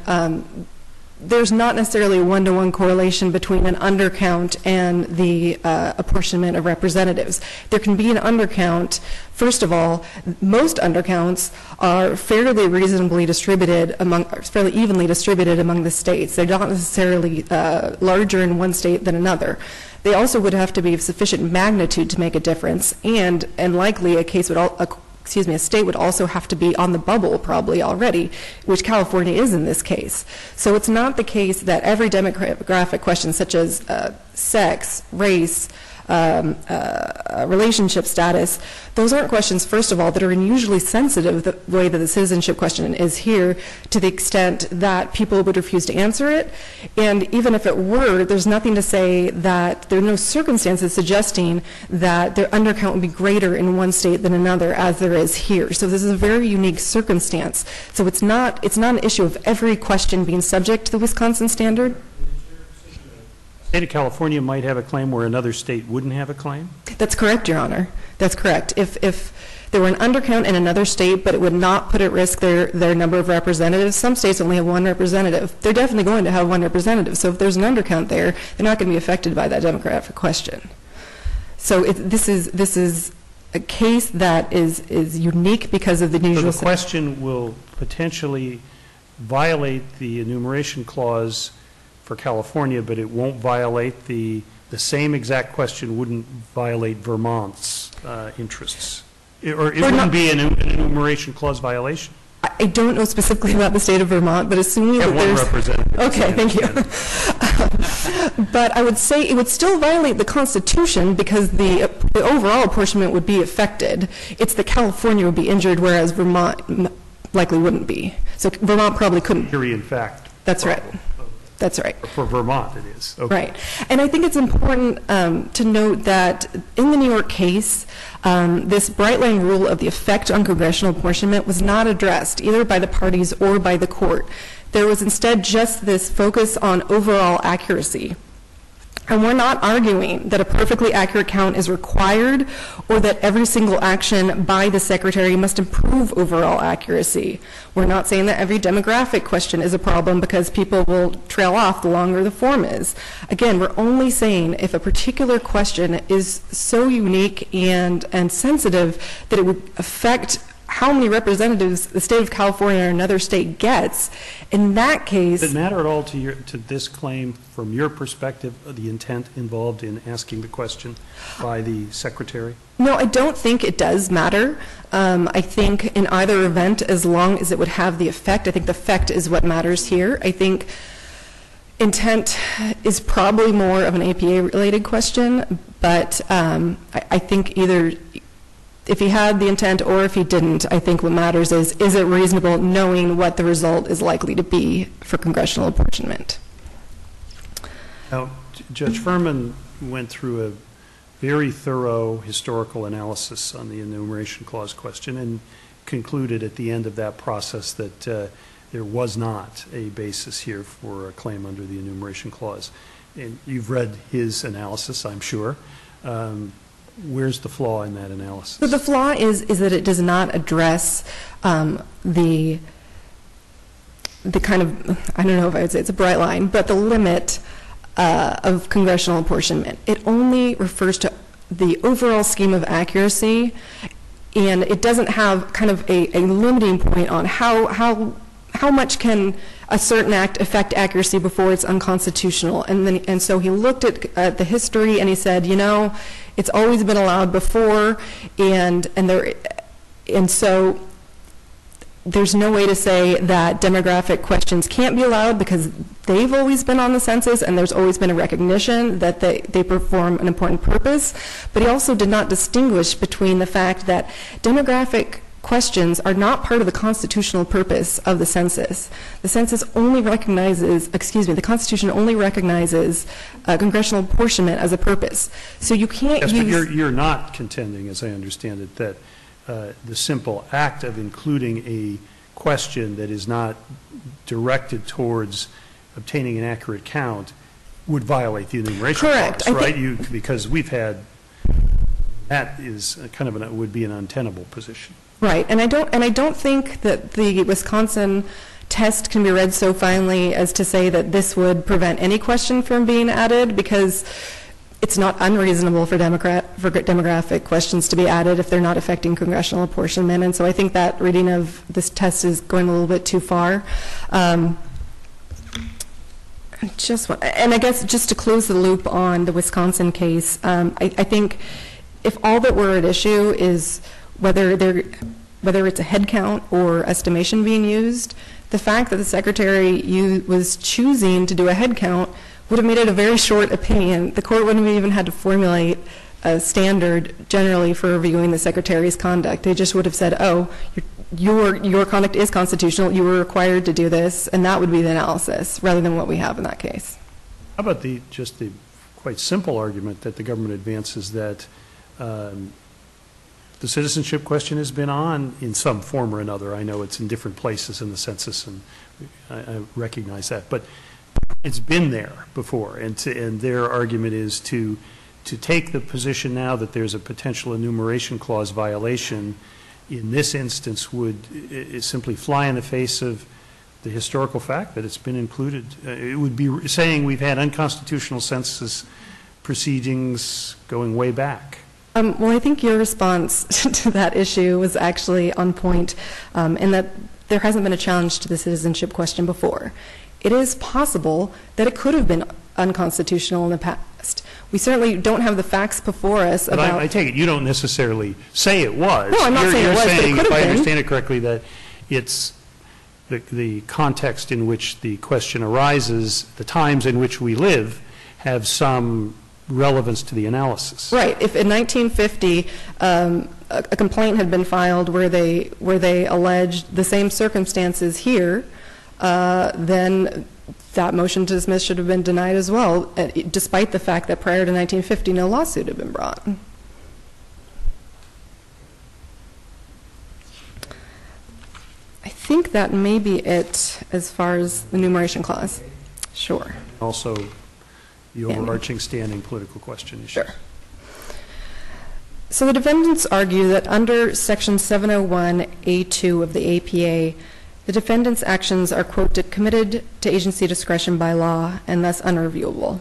There's not necessarily a one-to-one correlation between an undercount and the apportionment of representatives. There can be an undercount. First of all, most undercounts are fairly evenly distributed among the states. They're not necessarily larger in one state than another. They also would have to be of sufficient magnitude to make a difference, and likely a state would also have to be on the bubble probably already, which California is in this case. So it's not the case that every demographic question, such as sex, race, relationship status, those aren't questions, first of all, that are unusually sensitive the way that the citizenship question is here, to the extent that people would refuse to answer it. And even if it were, there's nothing to say that there are no circumstances suggesting that their undercount would be greater in one state than another, as there is here. So this is a very unique circumstance. So it's not an issue of every question being subject to the Wisconsin standard. The state of California might have a claim where another state wouldn't have a claim? That's correct, Your Honor. That's correct. If there were an undercount in another state, but it would not put at risk their number of representatives, some states only have one representative. They're definitely going to have one representative. So if there's an undercount there, they're not going to be affected by that demographic question. So this is a case that is unique because of the unusual. So the question will potentially violate the enumeration clause for California, but it won't violate the same exact question wouldn't violate Vermont's interests, or it wouldn't be an enumeration clause violation. I don't know specifically about the state of Vermont, but assuming that there's... Okay, thank you. But I would say it would still violate the Constitution because the overall apportionment would be affected. It's that California would be injured, whereas Vermont likely wouldn't be. So Vermont probably couldn't... Theory in fact. That's right. That's right. For Vermont, it is. Okay. Right. And I think it's important to note that in the New York case, this bright line rule of the effect on congressional apportionment was not addressed either by the parties or by the court. There was instead just this focus on overall accuracy. And we're not arguing that a perfectly accurate count is required or that every single action by the Secretary must improve overall accuracy. We're not saying that every demographic question is a problem because people will trail off the longer the form is. Again, we're only saying if a particular question is so unique and sensitive that it would affect how many representatives the state of California or another state gets, in that case... Does it matter at all to this claim, from your perspective, the intent involved in asking the question by the Secretary? No, I don't think it does matter. I think in either event, as long as it would have the effect, I think the effect is what matters here. I think intent is probably more of an APA-related question, but I think either... If he had the intent or if he didn't, I think what matters is it reasonable knowing what the result is likely to be for congressional apportionment? Now, Judge Furman went through a very thorough historical analysis on the enumeration clause question and concluded at the end of that process that there was not a basis here for a claim under the enumeration clause. And you've read his analysis, I'm sure. Where's the flaw in that analysis? So the flaw is that it does not address the kind of, I don't know if I would say it's a bright line, but the limit of congressional apportionment. It only refers to the overall scheme of accuracy, and it doesn't have kind of a limiting point on how much can a certain act affect accuracy before it's unconstitutional. And so he looked at the history and he said, you know, it's always been allowed before, and so there's no way to say that demographic questions can't be allowed because they've always been on the census and there's always been a recognition that they perform an important purpose. But he also did not distinguish between the fact that demographic questions are not part of the constitutional purpose of the census. The census only recognizes, the Constitution only recognizes congressional apportionment as a purpose. So you can't use... But you're not contending, as I understand it, that the simple act of including a question that is not directed towards obtaining an accurate count would violate the enumeration clause, right? Because we've had... That is would be an untenable position. Right, and I don't think that the Wisconsin test can be read so finely as to say that this would prevent any question from being added, because it's not unreasonable for demographic questions to be added if they're not affecting congressional apportionment. And so I think that reading of this test is going a little bit too far. And I guess just to close the loop on the Wisconsin case, I think if all that were at issue is whether it's a head count or estimation being used, the fact that the Secretary was choosing to do a head count would have made it a very short opinion. The court wouldn't have even had to formulate a standard generally for reviewing the Secretary's conduct. They just would have said, oh, your conduct is constitutional, you were required to do this, and that would be the analysis, rather than what we have in that case. How about just the quite simple argument that the government advances that the citizenship question has been on in some form or another. I know it's in different places in the census, and I recognize that. But it's been there before, and their argument is to take the position now that there's a potential enumeration clause violation in this instance is simply fly in the face of the historical fact that it's been included. It would be saying we've had unconstitutional census proceedings going way back. Well, I think your response to that issue was actually on point, in that there hasn't been a challenge to the citizenship question before. It is possible that it could have been unconstitutional in the past. We certainly don't have the facts before us about. But I take it you don't necessarily say it was. No, I'm not saying it was. You're saying, if I understand it correctly, that it's the context in which the question arises, the times in which we live, have some relevance to the analysis. Right. If in 1950 a complaint had been filed where they alleged the same circumstances here, then that motion to dismiss should have been denied as well, despite the fact that prior to 1950 no lawsuit had been brought. I think that may be it as far as the enumeration clause. Sure. Also, the overarching standing political question issue. Sure. So the defendants argue that under Section 701(a)(2) of the APA, the defendants' actions are, quote, committed to agency discretion by law and thus unreviewable.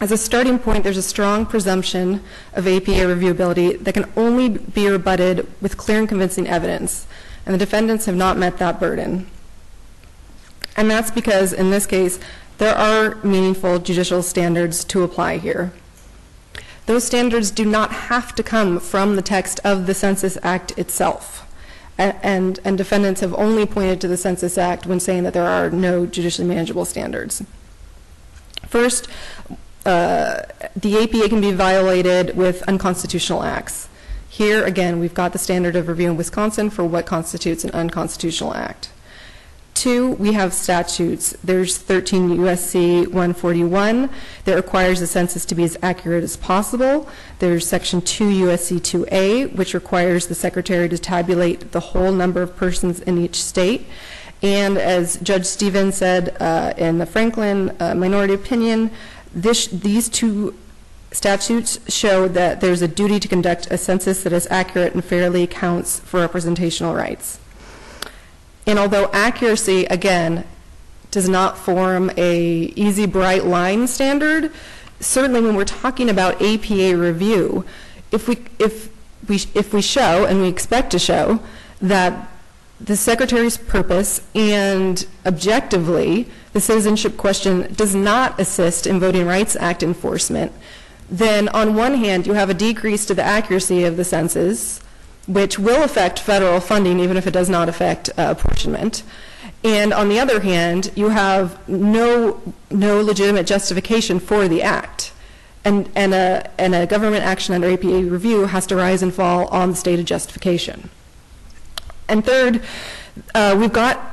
As a starting point, there's a strong presumption of APA reviewability that can only be rebutted with clear and convincing evidence, and the defendants have not met that burden. And that's because, in this case, there are meaningful judicial standards to apply here. Those standards do not have to come from the text of the Census Act itself. And defendants have only pointed to the Census Act when saying that there are no judicially manageable standards. First, the APA can be violated with unconstitutional acts. Here, again, we've got the standard of review in Wisconsin for what constitutes an unconstitutional act. Two, we have statutes. There's 13 U.S.C. 141 that requires the census to be as accurate as possible. There's Section 2 U.S.C. 2A, which requires the Secretary to tabulate the whole number of persons in each state. And as Judge Stevens said in the Franklin minority opinion, these two statutes show that there's a duty to conduct a census that is accurate and fairly accounts for representational rights. And although accuracy, again, does not form an easy, bright line standard, certainly when we're talking about APA review, if we show, and we expect to show, that the Secretary's purpose and objectively the citizenship question does not assist in Voting Rights Act enforcement, then on one hand you have a decrease to the accuracy of the census, which will affect federal funding even if it does not affect apportionment. And on the other hand, you have no legitimate justification for the act. And a government action under APA review has to rise and fall on the state of justification. And third, we've got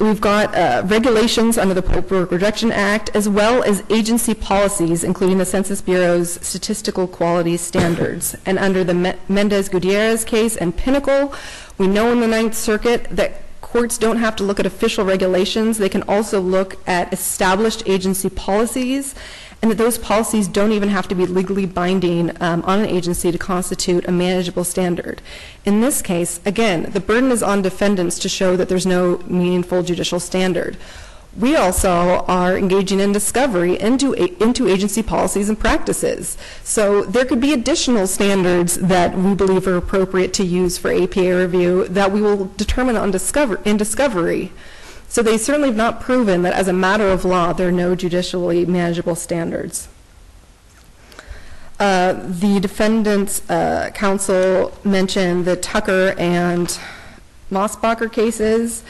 regulations under the Paperwork Reduction Act, as well as agency policies, including the Census Bureau's statistical quality standards. And under the Mendez-Gutierrez case and Pinnacle, we know in the Ninth Circuit that courts don't have to look at official regulations. They can also look at established agency policies, and that those policies don't even have to be legally binding on an agency to constitute a manageable standard. In this case, again, the burden is on defendants to show that there's no meaningful judicial standard. We also are engaging in discovery into agency policies and practices. So there could be additional standards that we believe are appropriate to use for APA review that we will determine in discovery. So they certainly have not proven that as a matter of law there are no judicially manageable standards. The defendants' counsel mentioned the Tucker and Mosbacher cases,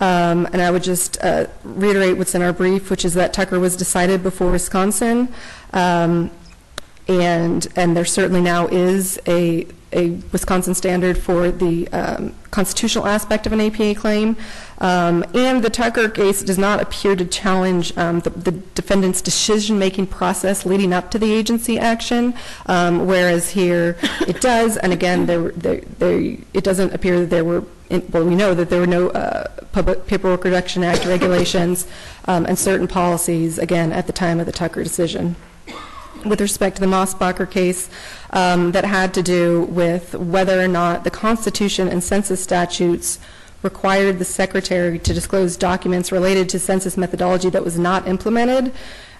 and I would just reiterate what's in our brief, which is that Tucker was decided before Wisconsin, and there certainly now is a Wisconsin standard for the constitutional aspect of an APA claim. And the Tucker case does not appear to challenge the defendant's decision-making process leading up to the agency action, whereas here it does. And again, it doesn't appear that there were, well, we know that there were no Public Paperwork Reduction Act regulations and certain policies, again, at the time of the Tucker decision. With respect to the Mosbacher case, that had to do with whether or not the Constitution and census statutes required the Secretary to disclose documents related to census methodology that was not implemented.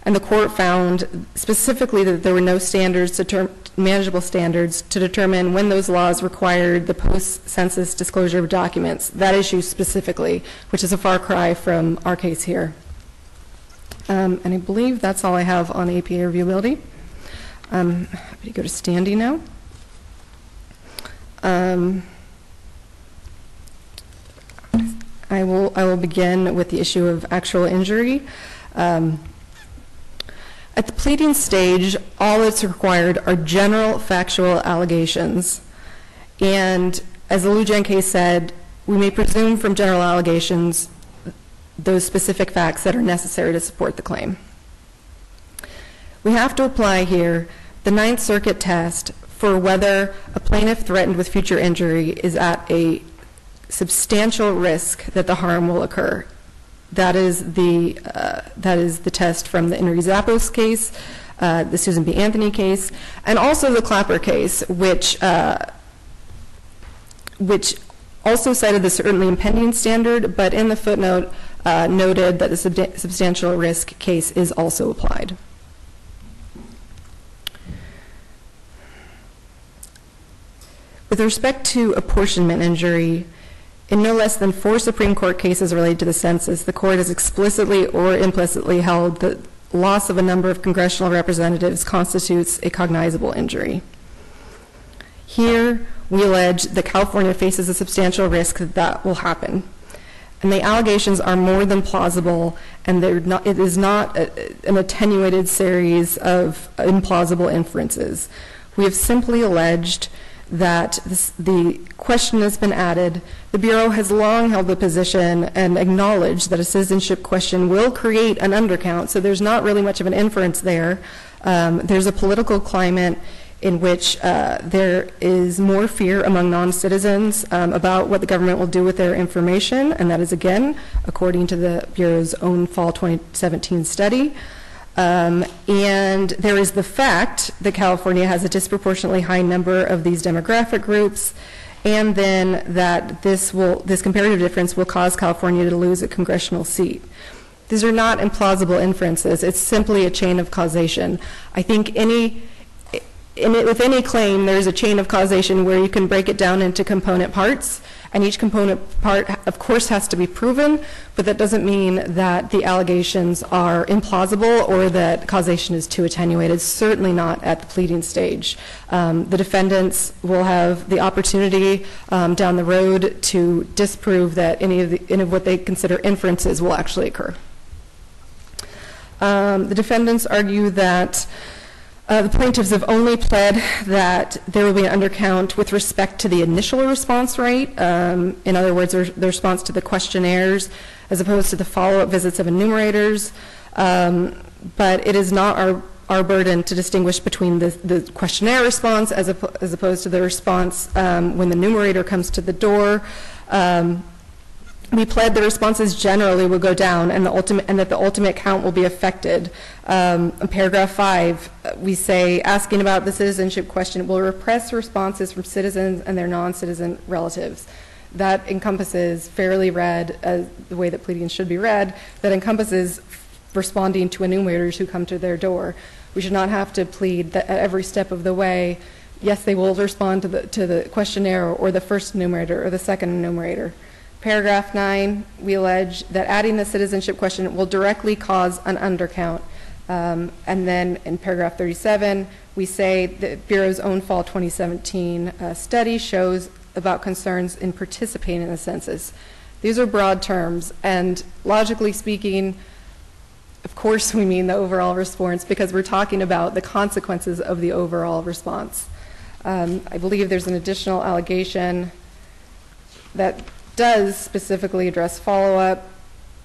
and the court found specifically that there were no standards, manageable standards, to determine when those laws required the post-census disclosure of documents, that issue specifically, which is a far cry from our case here. And I believe that's all I have on APA reviewability. I'm happy to go to standing now. I will begin with the issue of actual injury. At the pleading stage, all that's required are general factual allegations. And as the Lujan case said, we may presume from general allegations those specific facts that are necessary to support the claim. We have to apply here the Ninth Circuit test for whether a plaintiff threatened with future injury is at a substantial risk that the harm will occur. That is the test from the Henry Zappos case, the Susan B. Anthony case, and also the Clapper case, which also cited the certainly impending standard, but in the footnote noted that the substantial risk case is also applied. With respect to apportionment injury, in no less than 4 Supreme Court cases related to the census, the court has explicitly or implicitly held that loss of a number of congressional representatives constitutes a cognizable injury. Here, we allege that California faces a substantial risk that that will happen. And the allegations are more than plausible, and it is not an attenuated series of implausible inferences. We have simply alleged that the question has been added. The Bureau has long held the position and acknowledged that a citizenship question will create an undercount, so there's not really much of an inference there. There's a political climate in which there is more fear among non-citizens about what the government will do with their information, and that is, again, according to the Bureau's own fall 2017 study. And there is the fact that California has a disproportionately high number of these demographic groups, and then that this comparative difference will cause California to lose a congressional seat. These are not implausible inferences. It's simply a chain of causation. I think with any claim, there's a chain of causation where you can break it down into component parts, and each component part, of course, has to be proven, but that doesn't mean that the allegations are implausible or that causation is too attenuated, certainly not at the pleading stage. The defendants will have the opportunity down the road to disprove that any of what they consider inferences will actually occur. The defendants argue that the plaintiffs have only pled that there will be an undercount with respect to the initial response rate, in other words, the response to the questionnaires, as opposed to the follow-up visits of enumerators, but it is not our burden to distinguish between the questionnaire response as opposed to the response when the enumerator comes to the door. We pled the responses generally will go down and that the ultimate count will be affected. In paragraph 5, we say, asking about the citizenship question will repress responses from citizens and their non-citizen relatives. That encompasses, fairly read, the way that pleadings should be read, that encompasses responding to enumerators who come to their door. We should not have to plead that at every step of the way, yes, they will respond to the questionnaire or the first enumerator or the second enumerator. Paragraph 9, we allege that adding the citizenship question will directly cause an undercount. And then in paragraph 37, we say the Bureau's own fall 2017 study shows about concerns in participating in the census. These are broad terms, and logically speaking, of course we mean the overall response because we're talking about the consequences of the overall response. I believe there's an additional allegation that does specifically address follow-up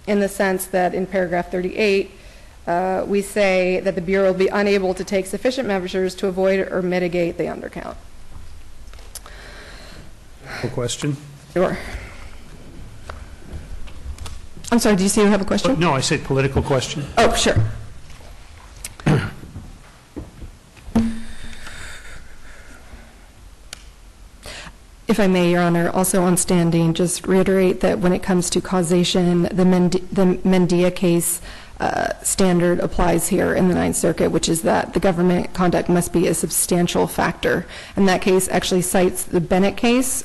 in the sense that in paragraph 38, we say that the Bureau will be unable to take sufficient measures to avoid or mitigate the undercount. A question? Sure. I'm sorry, do you see you have a question? No, I said political question. Oh, sure. If I may, Your Honor, also on standing, just reiterate that when it comes to causation, the Mendia case standard applies here in the Ninth Circuit, which is that the government conduct must be a substantial factor. And that case actually cites the Bennett case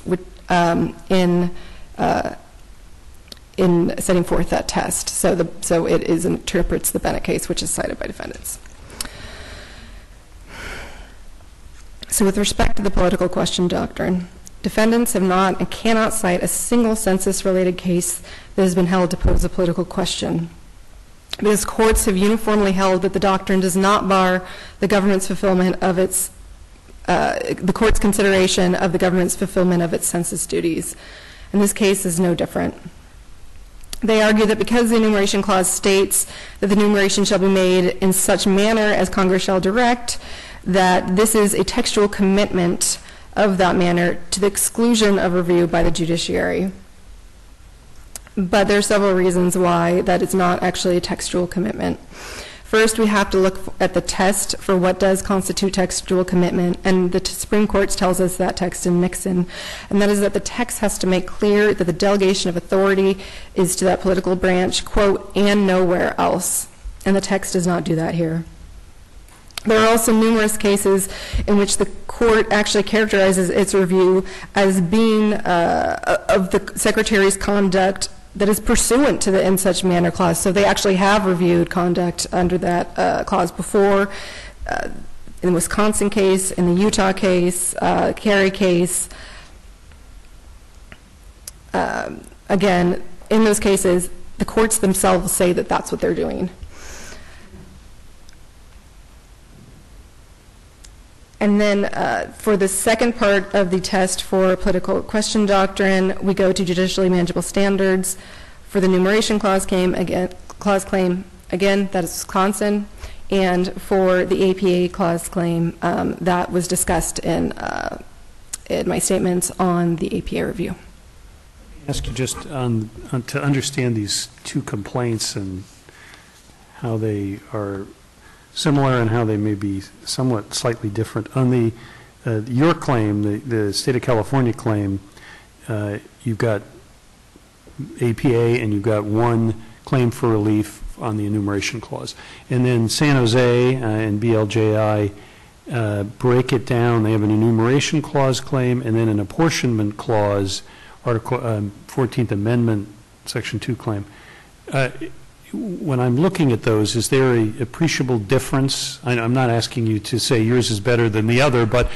in setting forth that test. So, it interprets the Bennett case, which is cited by defendants. So with respect to the political question doctrine, defendants have not and cannot cite a single census-related case that has been held to pose a political question, because courts have uniformly held that the doctrine does not bar the government's fulfillment of its, the court's consideration of the government's fulfillment of its census duties. And this case is no different. They argue that because the Enumeration Clause states that the enumeration shall be made in such manner as Congress shall direct, that this is a textual commitment of that manner to the exclusion of review by the judiciary. But there are several reasons why that is not actually a textual commitment. First, we have to look at the test for what does constitute textual commitment, and the Supreme Court tells us that text in Nixon, and that is that the text has to make clear that the delegation of authority is to that political branch, quote, and nowhere else, and the text does not do that here. There are also numerous cases in which the court actually characterizes its review as being of the Secretary's conduct that is pursuant to the in such manner clause. So they actually have reviewed conduct under that clause before, in the Wisconsin case, in the Utah case, Carey case. Again, in those cases, the courts themselves say that that's what they're doing. And then for the second part of the test for political question doctrine, we go to judicially manageable standards. For the enumeration clause claim, again, that is Wisconsin. And for the APA clause claim, that was discussed in my statements on the APA review. I ask you just to understand these two complaints and how they are similar and how they may be somewhat slightly different. On the your claim, the state of California claim, you've got APA and you've got one claim for relief on the enumeration clause. And then San Jose and BLJI break it down. They have an enumeration clause claim and then an apportionment clause, Article 14th Amendment, Section 2 claim. When I'm looking at those, is there an appreciable difference? I'm not asking you to say yours is better than the other, but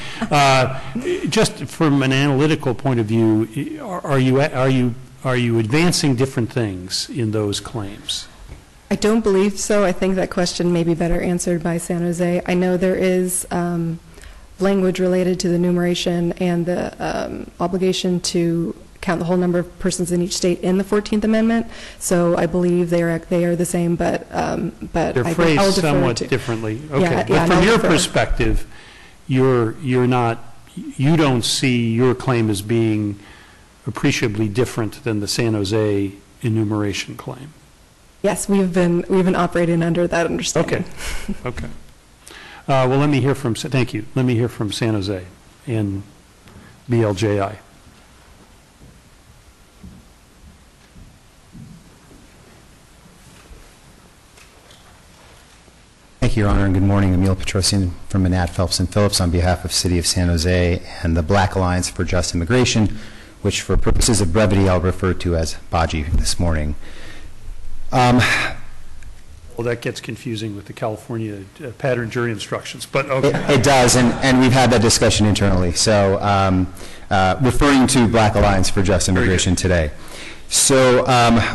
just from an analytical point of view, are you advancing different things in those claims? I don't believe so. I think that question may be better answered by San Jose. I know there is language related to the enumeration and the obligation to count the whole number of persons in each state in the 14th Amendment. So I believe they are the same, but they're phrased somewhat differently. Okay, yeah, but from your perspective, you don't see your claim as being appreciably different than the San Jose enumeration claim. Yes, we've been operating under that understanding. Okay, okay. Well, let me hear from. Thank you. Let me hear from San Jose and BLJI. Thank you, Your Honor, and good morning. Emil Petrosyan from Manat, Phelps & Phillips on behalf of City of San Jose and the Black Alliance for Just Immigration, which for purposes of brevity I'll refer to as BAJI this morning. Well, that gets confusing with the California pattern jury instructions, but okay. It does, and we've had that discussion internally. So referring to Black Alliance for Just Immigration today. So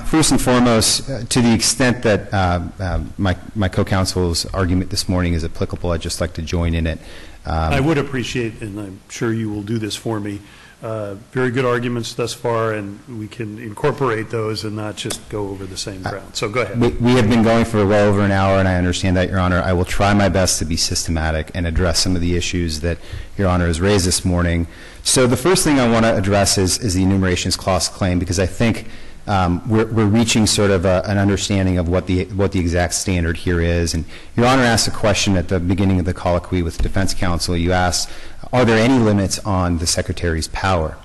first and foremost, to the extent that my co-counsel's argument this morning is applicable, I'd just like to join in it. I would appreciate, and I'm sure you will do this for me, very good arguments thus far, and we can incorporate those and not just go over the same ground. So go ahead. We have been going for well over an hour, and I understand that, Your Honor. I will try my best to be systematic and address some of the issues that Your Honor has raised this morning. So the first thing I want to address is the enumerations clause claim, because I think we're reaching sort of an understanding of what the exact standard here is. And Your Honor asked a question at the beginning of the colloquy with defense counsel. You asked, are there any limits on the Secretary's power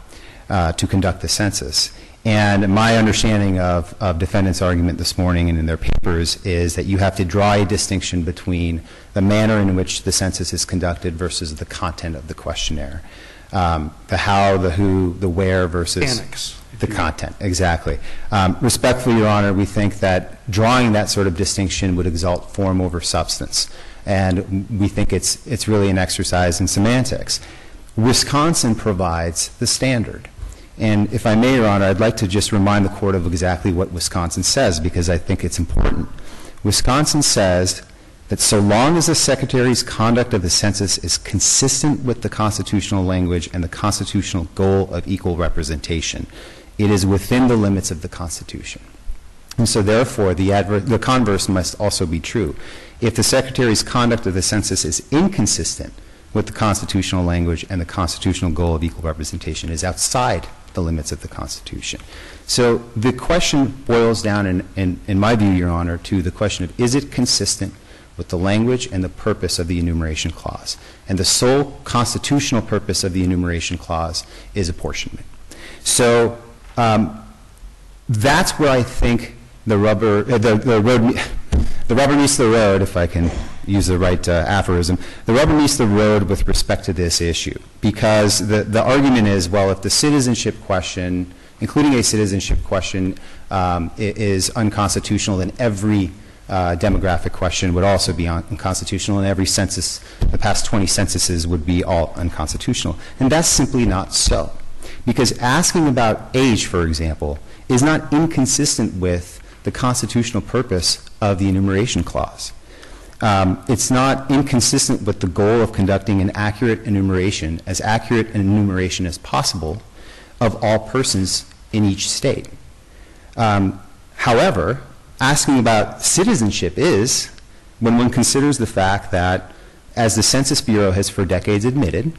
to conduct the census? And my understanding of defendants' argument this morning and in their papers is that you have to draw a distinction between the manner in which the census is conducted versus the content of the questionnaire. The how, the who, the where versus annex, the content. Exactly. Respectfully, Your Honor, we think that drawing that sort of distinction would exalt form over substance. And we think it's really an exercise in semantics. Wisconsin provides the standard. And if I may, Your Honor, I'd like to just remind the Court of exactly what Wisconsin says, because I think it's important. Wisconsin says that so long as the Secretary's conduct of the census is consistent with the constitutional language and the constitutional goal of equal representation, it is within the limits of the Constitution. And so, therefore, the converse must also be true. If the Secretary's conduct of the census is inconsistent with the constitutional language and the constitutional goal of equal representation, is outside the limits of the Constitution. So the question boils down, in my view, Your Honor, to the question of, is it consistent with the language and the purpose of the Enumeration Clause? And the sole constitutional purpose of the Enumeration Clause is apportionment. So that's where I think the rubber meets the road, if I can use the right aphorism. The rubber meets the road with respect to this issue, because the argument is, well, if the citizenship question, including a citizenship question, is unconstitutional, then every demographic question would also be unconstitutional, and every census, the past 20 censuses, would be all unconstitutional. And that's simply not so, because asking about age, for example, is not inconsistent with the constitutional purpose of the Enumeration Clause. It's not inconsistent with the goal of conducting an accurate enumeration as possible, of all persons in each state. However, asking about citizenship is, when one considers the fact that, as the Census Bureau has for decades admitted,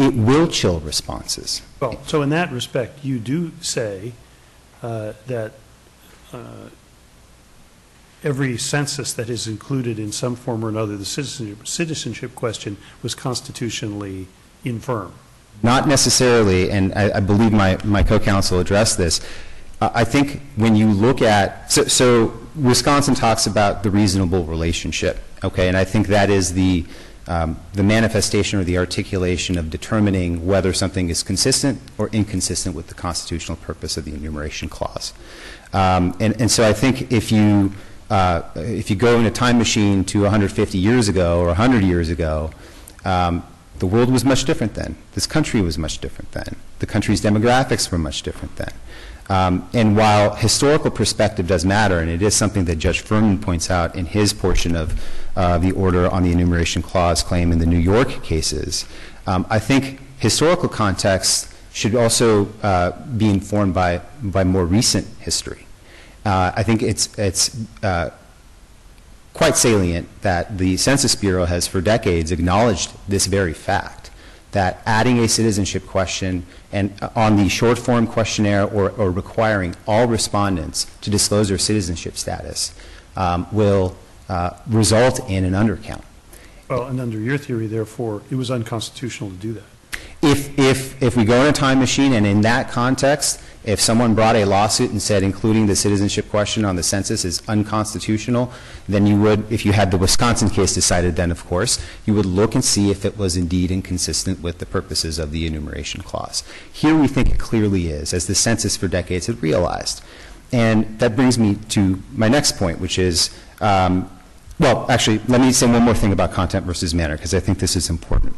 it will chill responses. Well, so in that respect, you do say that every census that is included in some form or another, the citizenship question, was constitutionally infirm. Not necessarily, and I believe my co-counsel addressed this. I think when you look at, so Wisconsin talks about the reasonable relationship, okay, and I think that is the manifestation or the articulation of determining whether something is consistent or inconsistent with the constitutional purpose of the Enumeration Clause. And so I think if you go in a time machine to 150 years ago or 100 years ago, the world was much different then. This country was much different then. The country's demographics were much different then. And while historical perspective does matter, and it is something that Judge Furman points out in his portion of the order on the Enumeration Clause claim in the New York cases, I think historical context should also be informed by more recent history. I think it's quite salient that the Census Bureau has for decades acknowledged this very fact, that adding a citizenship question and on the short form questionnaire or requiring all respondents to disclose their citizenship status will result in an undercount. Well, and under your theory, therefore, it was unconstitutional to do that. If we go in a time machine, and in that context, if someone brought a lawsuit and said including the citizenship question on the census is unconstitutional, then you would, if you had the Wisconsin case decided then, of course, you would look and see if it was indeed inconsistent with the purposes of the Enumeration Clause. Here we think it clearly is, as the census for decades had realized. And that brings me to my next point, which is, well, actually, let me say one more thing about content versus manner, because I think this is important.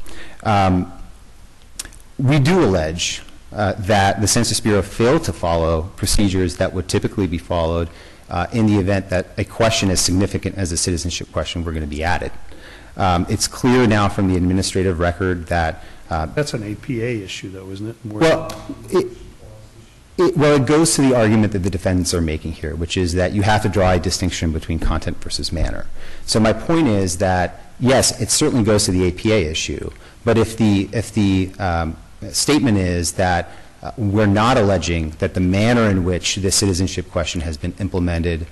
We do allege that the Census Bureau failed to follow procedures that would typically be followed in the event that a question as significant as the citizenship question were going to be added. It's clear now from the administrative record that... That's an APA issue, though, isn't it? More well, it goes to the argument that the defendants are making here, which is that you have to draw a distinction between content versus manner. So my point is that, yes, it certainly goes to the APA issue, but if the statement is that we're not alleging that the manner in which the citizenship question has been implemented,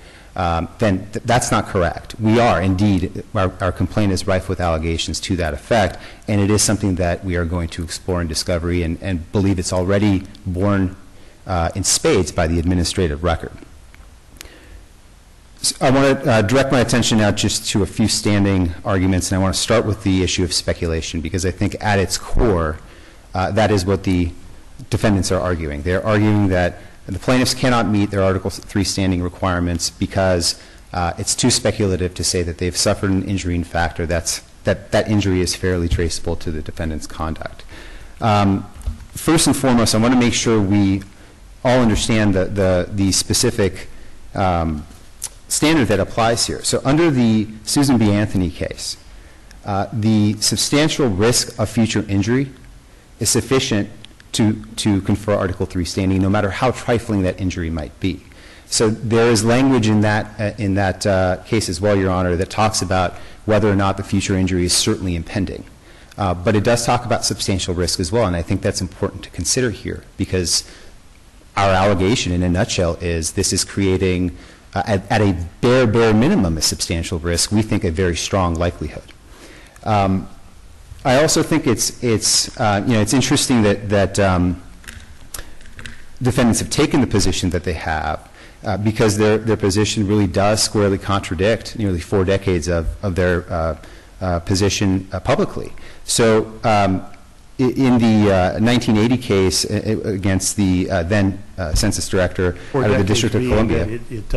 then that's not correct. We are indeed, our complaint is rife with allegations to that effect, and it is something that we are going to explore in discovery and believe it's already borne in spades by the administrative record. So I want to direct my attention now just to a few standing arguments, and I want to start with the issue of speculation, because I think at its core, that is what the defendants are arguing. They're arguing that the plaintiffs cannot meet their Article III standing requirements because it's too speculative to say that they've suffered an injury in fact, or that injury is fairly traceable to the defendant's conduct. First and foremost, I want to make sure we all understand the specific standard that applies here. So under the Susan B. Anthony case, the substantial risk of future injury is sufficient to confer Article III standing, no matter how trifling that injury might be. So there is language in that case as well, Your Honor, that talks about whether or not the future injury is certainly impending. But it does talk about substantial risk as well, and I think that's important to consider here, because our allegation in a nutshell is this is creating, at a bare minimum, a substantial risk, we think a very strong likelihood. I also think it's interesting that defendants have taken the position that they have, because their position really does squarely contradict nearly 4 decades of their position publicly. So in the 1980 case against the then census director out of the District of Columbia, it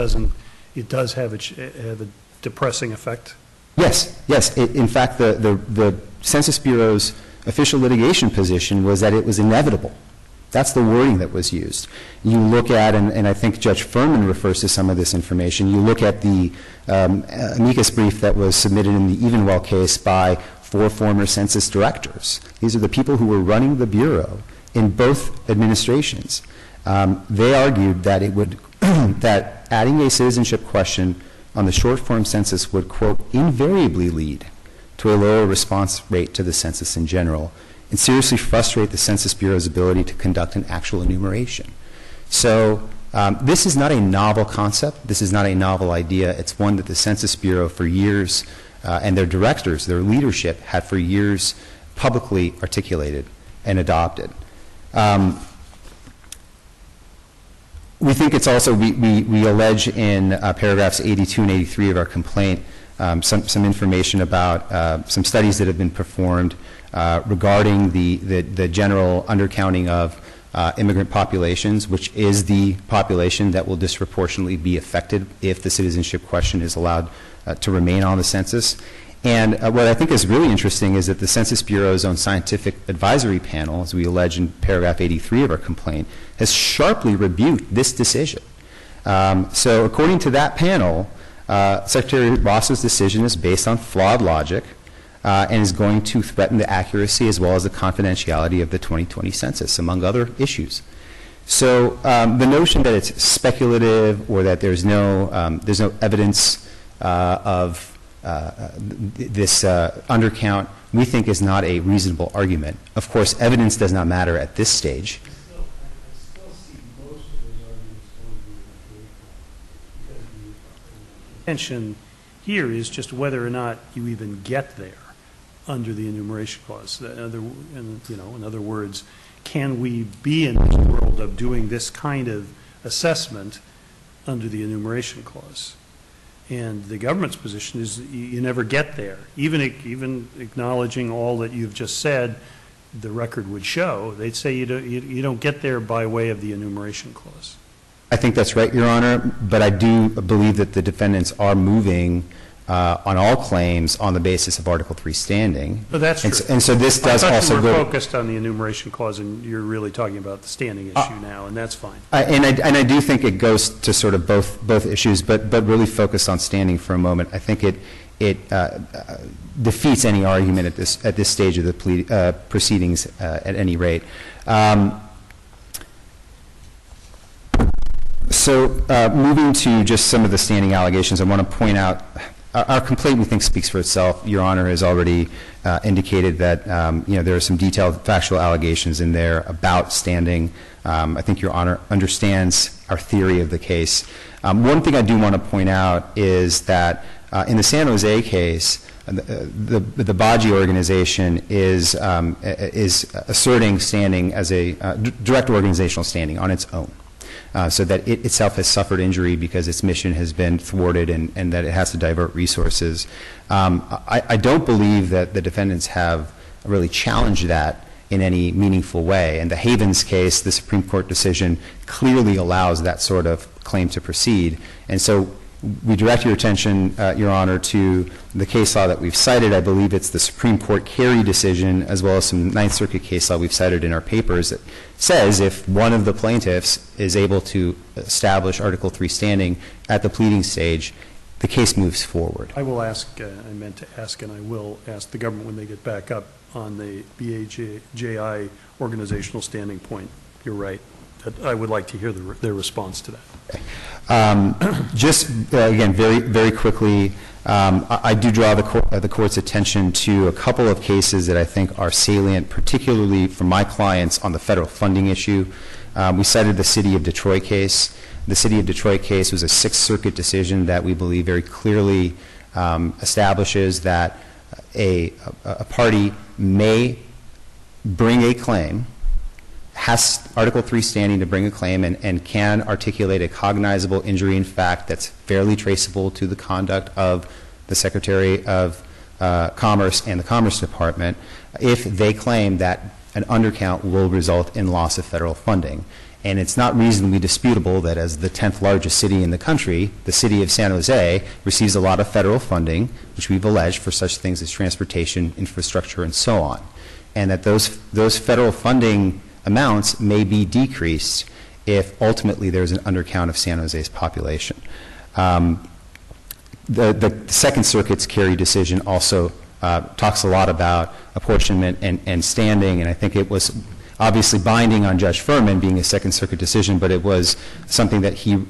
does have a depressing effect. Yes. In fact, the Census Bureau's official litigation position was that it was inevitable. That's the wording that was used. You look at, and I think Judge Furman refers to some of this information, you look at the amicus brief that was submitted in the Evenwell case by 4 former census directors. These are the people who were running the Bureau in both administrations. They argued that it would, that adding a citizenship question on the short-form census would, quote, invariably lead to a lower response rate to the census in general, and seriously frustrate the Census Bureau's ability to conduct an actual enumeration. So this is not a novel concept. This is not a novel idea. It's one that the Census Bureau for years, and their directors, their leadership, had for years publicly articulated and adopted. We think it's also, we allege in paragraphs 82 and 83 of our complaint, some information about some studies that have been performed regarding the general undercounting of immigrant populations, which is the population that will disproportionately be affected if the citizenship question is allowed to remain on the census. And what I think is really interesting is that the Census Bureau's own scientific advisory panel, as we allege in paragraph 83 of our complaint, has sharply rebuked this decision. So according to that panel, Secretary Ross's decision is based on flawed logic, and is going to threaten the accuracy as well as the confidentiality of the 2020 census, among other issues. So the notion that it's speculative or that there's no evidence of this undercount, we think is not a reasonable argument. Of course, evidence does not matter at this stage. I still see most of those arguments going to be the tension here is just whether or not you even get there under the enumeration clause. In other words, can we be in this world of doing this kind of assessment under the enumeration clause? And the government's position is you never get there. Even acknowledging all that you've just said, the record would show, they'd say you don't get there by way of the enumeration clause. I think that's right, Your Honor, but I do believe that the defendants are moving on all claims on the basis of Article III standing. But that's true. And so this does also go. I thought you were focused on the enumeration clause, and you're really talking about the standing issue now, and that's fine. I do think it goes to sort of both issues, but really focus on standing for a moment. I think it defeats any argument at this stage of the proceedings, at any rate. So moving to just some of the standing allegations, I want to point out our complaint, we think, speaks for itself. Your Honor has already indicated that there are some detailed factual allegations in there about standing. I think Your Honor understands our theory of the case. One thing I do want to point out is that in the San Jose case, the Baji organization is asserting standing as a direct organizational standing on its own. so that it itself has suffered injury because its mission has been thwarted, and that it has to divert resources. I don't believe that the defendants have really challenged that in any meaningful way. In the Havens case, the Supreme Court decision clearly allows that sort of claim to proceed. And so we direct your attention, Your Honor, to the case law that we've cited. I believe it's the Supreme Court Carey decision, as well as some Ninth Circuit case law we've cited in our papers, that says if one of the plaintiffs is able to establish Article III standing at the pleading stage, the case moves forward. I will ask, I meant to ask, and I will ask the government when they get back up on the BAJI organizational standing point. You're right. I would like to hear their response to that. Just, again, very, very quickly, I do draw the court's attention to a couple of cases that I think are salient, particularly for my clients on the federal funding issue. We cited the City of Detroit case. The City of Detroit case was a Sixth Circuit decision that we believe very clearly establishes that a party may bring a claim, has Article III standing to bring a claim, and can articulate a cognizable injury in fact that's fairly traceable to the conduct of the Secretary of Commerce and the Commerce Department if they claim that an undercount will result in loss of federal funding. And it's not reasonably disputable that as the 10th largest city in the country, the city of San Jose receives a lot of federal funding, which we've alleged for such things as transportation, infrastructure, and so on. And that those federal funding amounts may be decreased if ultimately there's an undercount of San Jose's population. The Second Circuit's Carey decision also talks a lot about apportionment and standing, and I think it was obviously binding on Judge Furman being a Second Circuit decision, but it was something that he,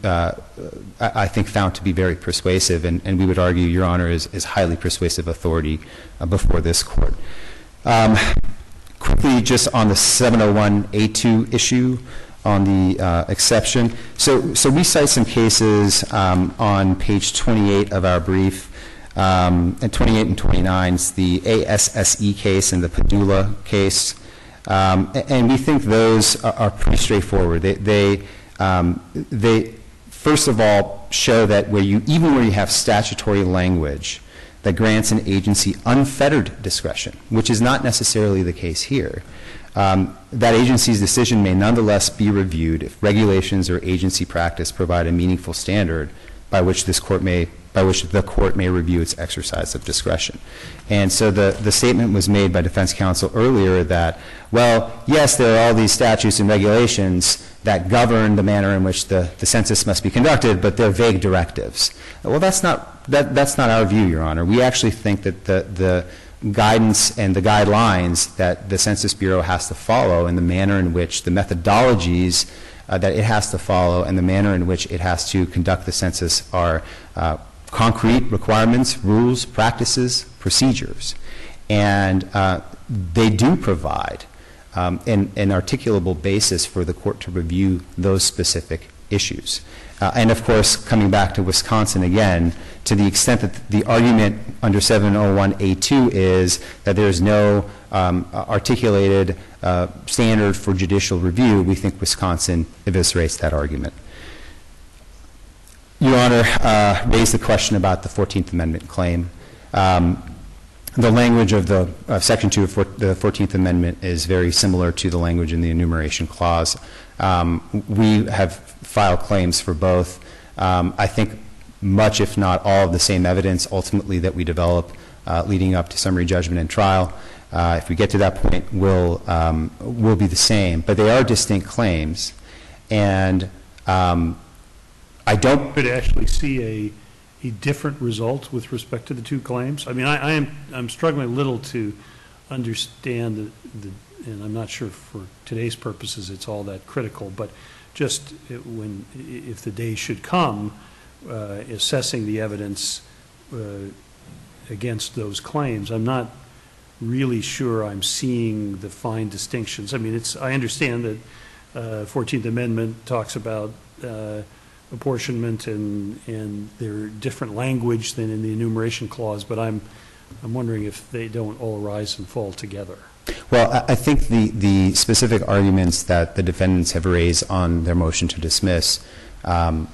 I think, found to be very persuasive, and we would argue, Your Honor, is highly persuasive authority before this court. Quickly, just on the 701(a)(2) issue, on the exception. So we cite some cases on page 28 of our brief, and 28 and 29, it's the ASSE case and the Padula case. And we think those are pretty straightforward. They first of all show that even where you have statutory language that grants an agency unfettered discretion, which is not necessarily the case here, that agency's decision may nonetheless be reviewed if regulations or agency practice provide a meaningful standard by which the court may review its exercise of discretion. And so the statement was made by defense counsel earlier that, well, yes, there are all these statutes and regulations that govern the manner in which the census must be conducted, but they're vague directives. Well, that's not our view, Your Honor. We actually think that the guidance and the guidelines that the Census Bureau has to follow, and the manner in which the methodologies that it has to follow, and the manner in which it has to conduct the census are concrete requirements, rules, practices, procedures. And they do provide an articulable basis for the court to review those specific issues. And of course, coming back to Wisconsin again, to the extent that the argument under 701(a)(2) is that there's no articulated standard for judicial review, we think Wisconsin eviscerates that argument. Your Honor raised the question about the 14th Amendment claim. The language of the Section 2 of the 14th Amendment is very similar to the language in the Enumeration Clause. We have filed claims for both. I think much, if not all, of the same evidence ultimately that we develop leading up to summary judgment and trial, if we get to that point, will be the same. But they are distinct claims, and I don't could actually see a different result with respect to the two claims. I mean, I'm struggling a little to understand and I'm not sure for today's purposes it's all that critical, but just if the day should come, assessing the evidence against those claims, I'm not really sure I'm seeing the fine distinctions. I mean, I understand that 14th Amendment talks about apportionment, and they're different language than in the Enumeration Clause, but I'm wondering if they don't all rise and fall together. Well, I think the specific arguments that the defendants have raised on their motion to dismiss are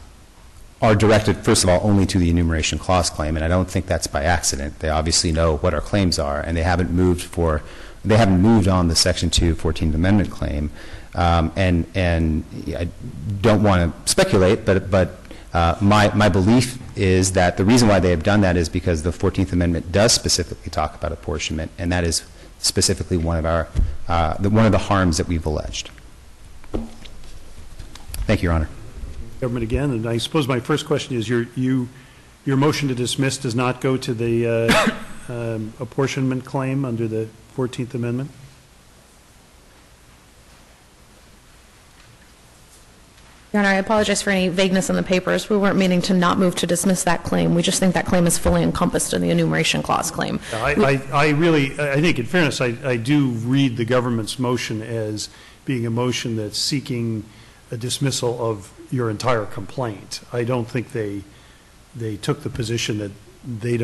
directed, first of all, only to the enumeration clause claim, and I don't think that's by accident. They obviously know what our claims are, and they haven't moved for, they haven't moved on the Section 2 14th Amendment claim, and I don't want to speculate, but my belief is that the reason why they have done that is because the 14th Amendment does specifically talk about apportionment, and that is specifically one of our one of the harms that we've alleged. Thank you, Your Honor. Government again, and I suppose my first question is your motion to dismiss does not go to the apportionment claim under the 14th Amendment? Your Honor, I apologize for any vagueness in the papers. We weren't meaning to not move to dismiss that claim. We just think that claim is fully encompassed in the enumeration clause claim. I think in fairness, I do read the government's motion as being a motion that's seeking a dismissal of your entire complaint. I don't think they took the position that they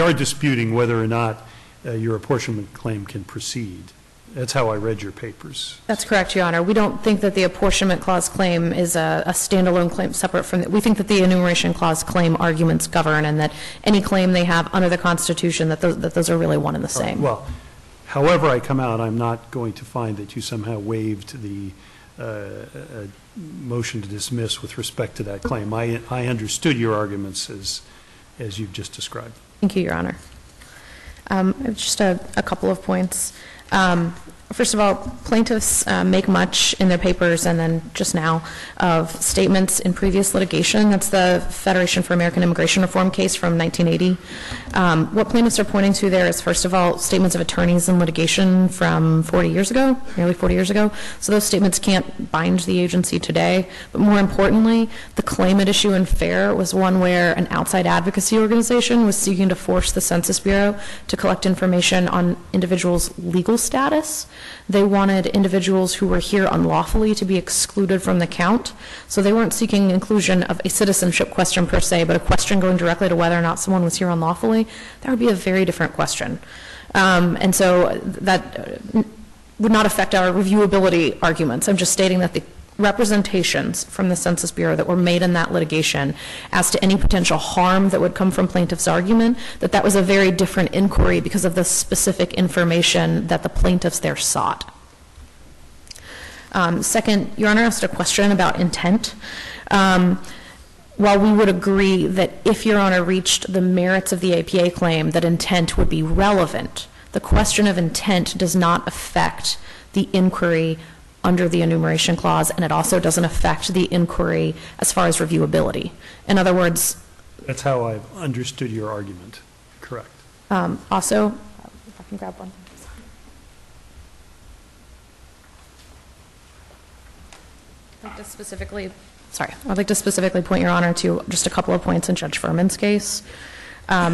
are disputing whether or not your apportionment claim can proceed. That's how I read your papers. That's correct, Your Honor. We don't think that the apportionment clause claim is a standalone claim separate from that. We think that the enumeration clause claim arguments govern, and that any claim they have under the Constitution, that those are really one and the same. Right. Well, however I come out, I'm not going to find that you somehow waived the motion to dismiss with respect to that claim. I understood your arguments as you've just described. Thank you, Your Honor. Just a couple of points. First of all, plaintiffs make much in their papers and then just now of statements in previous litigation. That's the Federation for American Immigration Reform case from 1980. What plaintiffs are pointing to there is, first of all, statements of attorneys in litigation from 40 years ago, nearly 40 years ago. So those statements can't bind the agency today. But more importantly, the claim at issue in FAIR was one where an outside advocacy organization was seeking to force the Census Bureau to collect information on individuals' legal status. They wanted individuals who were here unlawfully to be excluded from the count. So they weren't seeking inclusion of a citizenship question per se, but a question going directly to whether or not someone was here unlawfully. That would be a very different question. And so that would not affect our reviewability arguments. I'm just stating that the representations from the Census Bureau that were made in that litigation as to any potential harm that would come from plaintiff's argument, that was a very different inquiry because of the specific information that the plaintiffs there sought. Second, Your Honor asked a question about intent. While we would agree that if Your Honor reached the merits of the APA claim, that intent would be relevant, the question of intent does not affect the inquiry under the enumeration clause, and it also doesn't affect the inquiry as far as reviewability. In other words, that's how I've understood your argument. Correct. Also, if I can grab one. Sorry. I'd like to specifically point Your Honor to just a couple of points in Judge Furman's case.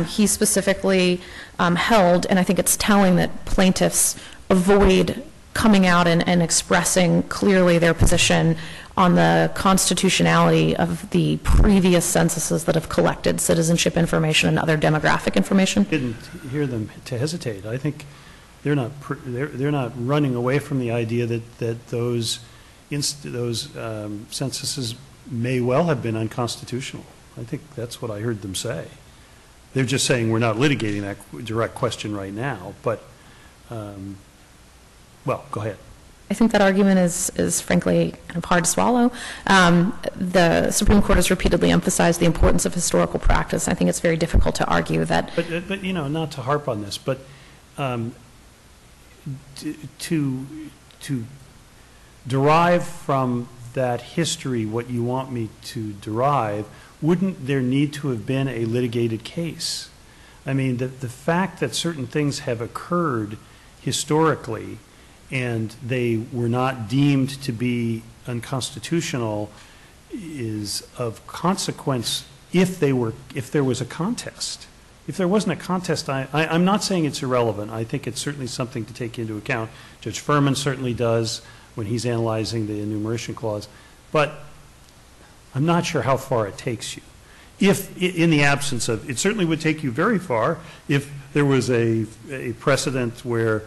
He specifically held, and I think it's telling that plaintiffs avoid coming out and expressing clearly their position on the constitutionality of the previous censuses that have collected citizenship information and other demographic information. I didn't hear them to hesitate. I think they're not running away from the idea that those censuses may well have been unconstitutional. I think that's what I heard them say. They're just saying we're not litigating that direct question right now, but. Well, go ahead. I think that argument is frankly kind of hard to swallow. The Supreme Court has repeatedly emphasized the importance of historical practice. I think it's very difficult to argue that. But you know, not to harp on this, but to derive from that history what you want me to derive, wouldn't there need to have been a litigated case? I mean, the fact that certain things have occurred historically and they were not deemed to be unconstitutional is of consequence if there was a contest. If there wasn't a contest, I'm not saying it's irrelevant. I think it's certainly something to take into account. Judge Furman certainly does when he's analyzing the enumeration clause, but I'm not sure how far it takes you. If in the absence of, it certainly would take you very far if there was a precedent where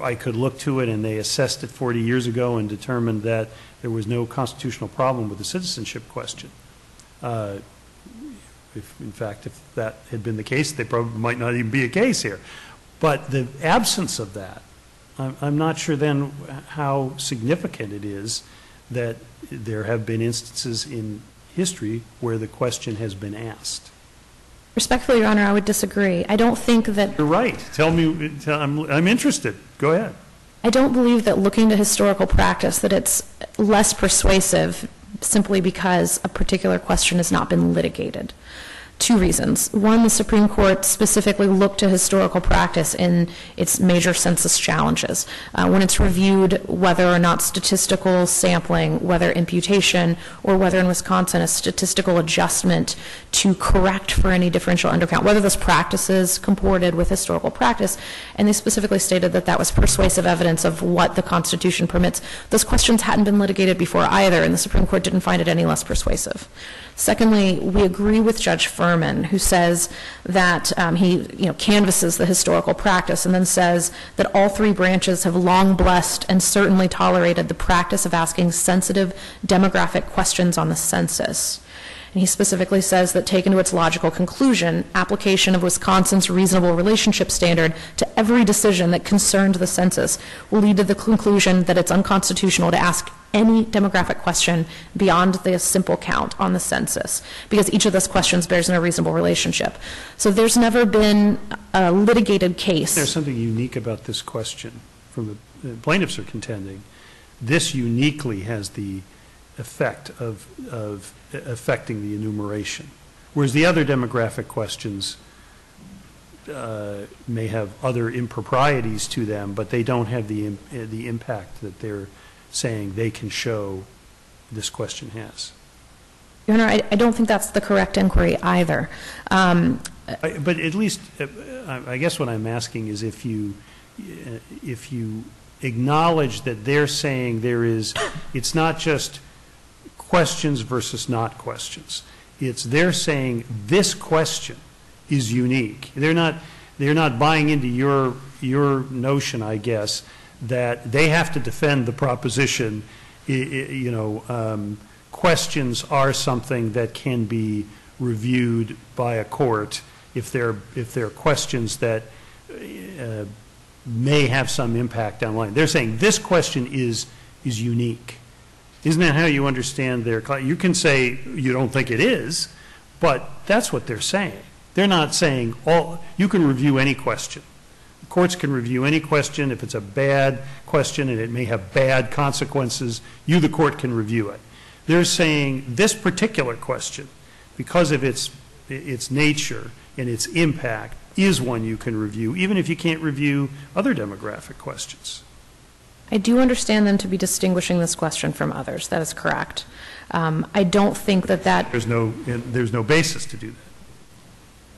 I could look to it, and they assessed it 40 years ago and determined that there was no constitutional problem with the citizenship question. If, in fact, if that had been the case, they probably might not even be a case here. But the absence of that, I'm not sure then how significant it is that there have been instances in history where the question has been asked. Respectfully, Your Honor, I would disagree. I don't think that... You're right. Tell me. I'm interested. Go ahead. I don't believe that looking to historical practice, that it's less persuasive simply because a particular question has not been litigated. Two reasons. One, the Supreme Court specifically looked to historical practice in its major census challenges. When it's reviewed whether or not statistical sampling, whether imputation, or whether in Wisconsin a statistical adjustment to correct for any differential undercount, whether those practices comported with historical practice, and they specifically stated that that was persuasive evidence of what the Constitution permits. Those questions hadn't been litigated before either, and the Supreme Court didn't find it any less persuasive. Secondly, we agree with Judge Furman, who says that he canvasses the historical practice and then says that all three branches have long blessed and certainly tolerated the practice of asking sensitive demographic questions on the census. And he specifically says that, taken to its logical conclusion, application of Wisconsin's reasonable relationship standard to every decision that concerned the census will lead to the conclusion that it's unconstitutional to ask any demographic question beyond the simple count on the census, because each of those questions bears no reasonable relationship. So there's never been a litigated case. There's something unique about this question. From the plaintiffs are contending, this uniquely has the effect of affecting the enumeration, whereas the other demographic questions may have other improprieties to them, but they don't have the impact that they're saying they can show this question has. Your Honor, I don't think that's the correct inquiry either. But at least, I guess what I'm asking is if you acknowledge that they're saying there is, it's not just questions versus not questions. It's they're saying this question is unique. They're not buying into your notion, I guess, that they have to defend the proposition, questions are something that can be reviewed by a court if they're questions that may have some impact down the line. They're saying this question is unique. Isn't that how you understand their claim? You can say you don't think it is, but that's what they're saying. They're not saying you can review any question. Courts can review any question. If it's a bad question and it may have bad consequences, you, the court, can review it. They're saying this particular question, because of its nature and its impact, is one you can review, even if you can't review other demographic questions. I do understand them to be distinguishing this question from others. That is correct. I don't think that there's no basis to do that.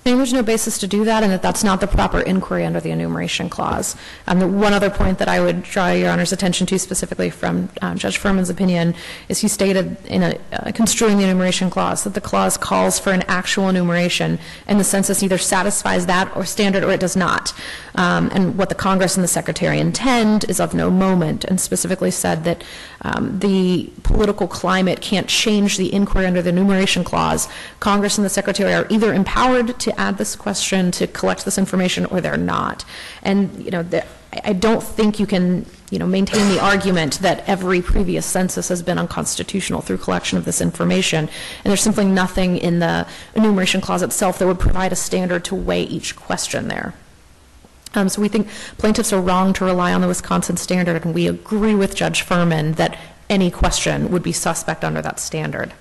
There's no basis to do that, and that's not the proper inquiry under the Enumeration Clause. One other point that I would draw Your Honor's attention to specifically from Judge Furman's opinion is he stated in construing the Enumeration Clause that the clause calls for an actual enumeration, and the census either satisfies that or standard or it does not. And what the Congress and the Secretary intend is of no moment, and specifically said that the political climate can't change the inquiry under the Enumeration Clause. Congress and the Secretary are either empowered to add this question, to collect this information, or they're not. And I don't think you can maintain the argument that every previous census has been unconstitutional through collection of this information. And there's simply nothing in the Enumeration Clause itself that would provide a standard to weigh each question there. So we think plaintiffs are wrong to rely on the Wisconsin standard, and we agree with Judge Furman that any question would be suspect under that standard.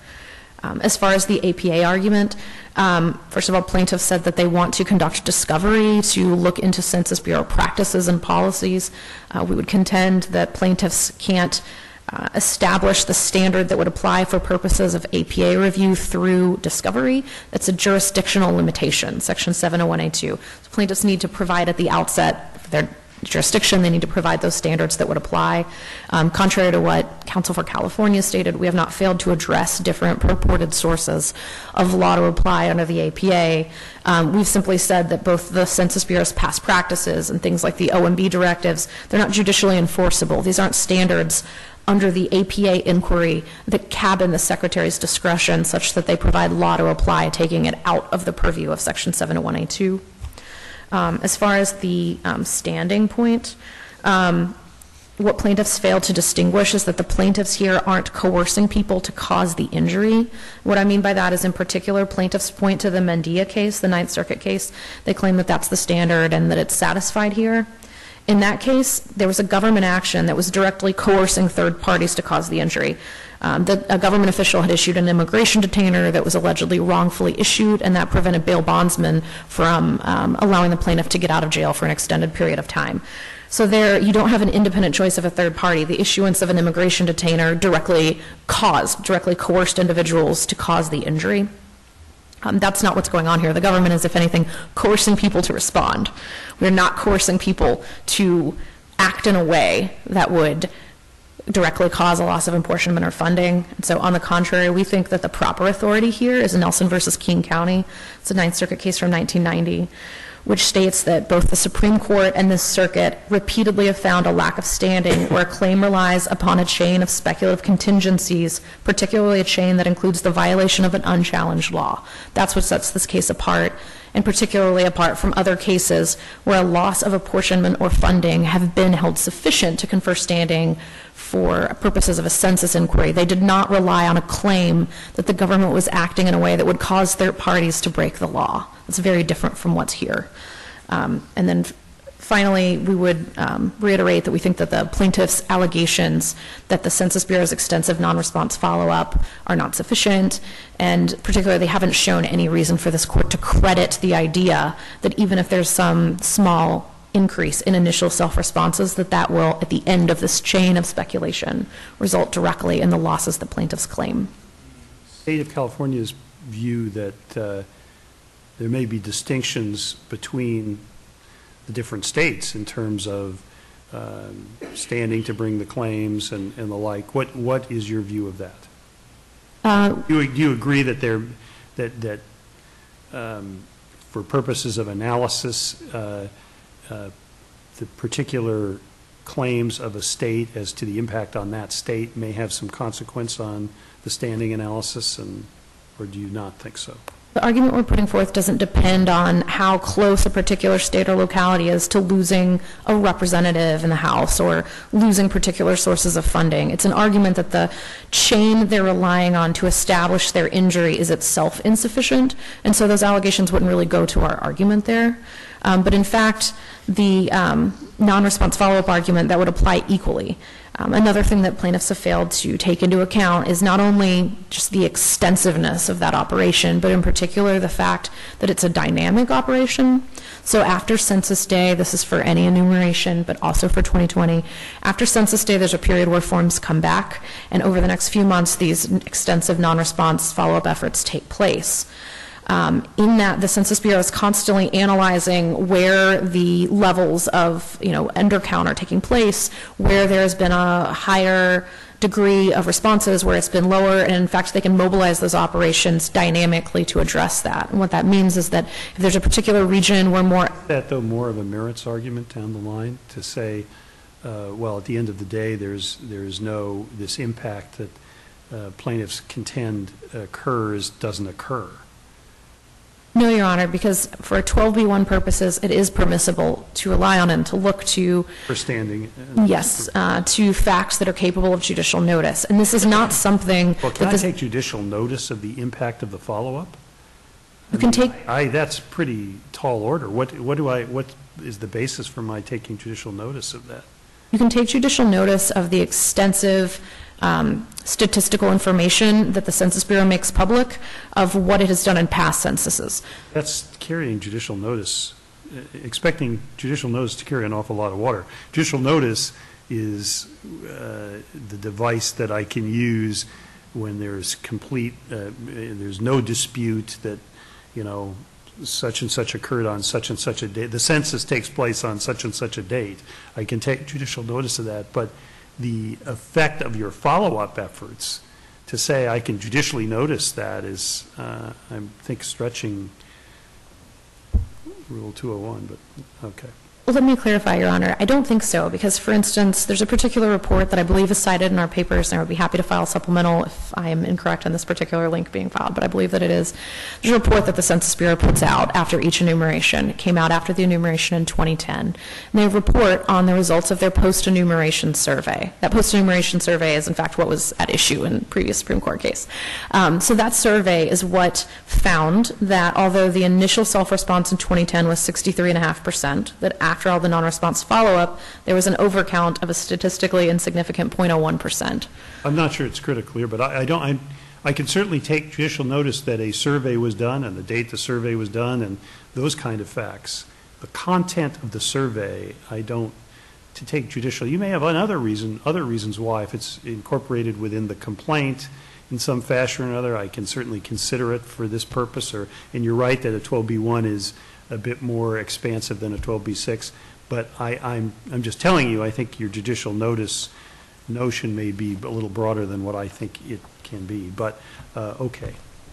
As far as the APA argument, first of all, plaintiffs said that they want to conduct discovery to look into Census Bureau practices and policies. We would contend that plaintiffs can't establish the standard that would apply for purposes of APA review through discovery. That's a jurisdictional limitation, Section 701(a)(2). So plaintiffs need to provide at the outset their jurisdiction. They need to provide those standards that would apply. Contrary to what Counsel for California stated, we have not failed to address different purported sources of law to apply under the APA. We've simply said that both the Census Bureau's past practices and things like the OMB directives, they're not judicially enforceable. These aren't standards under the APA inquiry that cabin the Secretary's discretion such that they provide law to apply, taking it out of the purview of Section 701(a)(2). As far as the standing point, what plaintiffs fail to distinguish is that the plaintiffs here aren't coercing people to cause the injury. What I mean by that is, in particular, plaintiffs point to the Mendia case, the Ninth Circuit case. They claim that that's the standard and that it's satisfied here. In that case, there was a government action that was directly coercing third parties to cause the injury. A government official had issued an immigration detainer that was allegedly wrongfully issued, and that prevented bail bondsmen from allowing the plaintiff to get out of jail for an extended period of time. So there, you don't have an independent choice of a third party. The issuance of an immigration detainer directly coerced individuals to cause the injury. That's not what's going on here. The government is, if anything, coercing people to respond. We're not coercing people to act in a way that would directly cause a loss of apportionment or funding. And so, on the contrary, we think that the proper authority here is Nelson versus King County. It's a Ninth Circuit case from 1990, which states that both the Supreme Court and this circuit repeatedly have found a lack of standing where a claim relies upon a chain of speculative contingencies, particularly a chain that includes the violation of an unchallenged law. That's what sets this case apart, and particularly apart from other cases where a loss of apportionment or funding have been held sufficient to confer standing for purposes of a census inquiry. They did not rely on a claim that the government was acting in a way that would cause third parties to break the law. It's very different from what's here. And then finally, we would reiterate that we think that the plaintiff's allegations that the Census Bureau's extensive non-response follow-up are not sufficient, and particularly they haven't shown any reason for this court to credit the idea that even if there's some small increase in initial self-responses, that will, at the end of this chain of speculation, result directly in the losses the plaintiffs claim. State of California's view that there may be distinctions between the different states in terms of standing to bring the claims and the like. What is your view of that? Do you agree that for purposes of analysis, the particular claims of a state as to the impact on that state may have some consequence on the standing analysis, or do you not think so? The argument we're putting forth doesn't depend on how close a particular state or locality is to losing a representative in the House or losing particular sources of funding. It's an argument that the chain they're relying on to establish their injury is itself insufficient, and so those allegations wouldn't really go to our argument there. But in fact, the non-response follow-up argument, that would apply equally. Another thing that plaintiffs have failed to take into account is not only just the extensiveness of that operation, but in particular the fact that it's a dynamic operation. So after Census Day, this is for any enumeration, but also for 2020, after Census Day there's a period where forms come back, and over the next few months these extensive non-response follow-up efforts take place. In that, the Census Bureau is constantly analyzing where the levels of, undercount are taking place, where there has been a higher degree of responses, where it's been lower, and in fact, they can mobilize those operations dynamically to address that. And what that means is that if there's a particular region where more... Is that, though, more of a merits argument down the line to say, well, at the end of the day, there is no, this impact that plaintiffs contend occurs doesn't occur? No, Your Honor, because for 12(b)(1) purposes, it is permissible to rely on and to look to... For standing. Yes, to facts that are capable of judicial notice. And this is not something... Well, can I take judicial notice of the impact of the follow-up? You can take... That's pretty tall order. What is the basis for my taking judicial notice of that? You can take judicial notice of the extensive... statistical information that the Census Bureau makes public of what it has done in past censuses. That's carrying judicial notice, expecting judicial notice to carry an awful lot of water. Judicial notice is the device that I can use when there's complete, there's no dispute that, such and such occurred on such and such a date. The census takes place on such and such a date. I can take judicial notice of that, but the effect of your follow-up efforts to say I can judicially notice that is, I think, stretching Rule 201, but okay. Well, let me clarify, Your Honor. I don't think so, because, for instance, there's a particular report that I believe is cited in our papers, and I would be happy to file supplemental if I am incorrect on this particular link being filed, but I believe that it is. There's a report that the Census Bureau puts out after each enumeration. It came out after the enumeration in 2010. And they report on the results of their post-enumeration survey. That post-enumeration survey is, in fact, what was at issue in the previous Supreme Court case. So that survey is what found that although the initial self-response in 2010 was 63.5%, that after all the non-response follow-up, there was an overcount of a statistically insignificant 0.01%. I'm not sure it's critical here, but I can certainly take judicial notice that a survey was done and the date the survey was done and those kind of facts. The content of the survey, I don't, to take judicial. You may have another reason, other reasons why, if it's incorporated within the complaint in some fashion or another, I can certainly consider it for this purpose. Or, and you're right that a 12b1 is a bit more expansive than a 12b6, but I'm just telling you, I think your judicial notice notion may be a little broader than what I think it can be, but okay.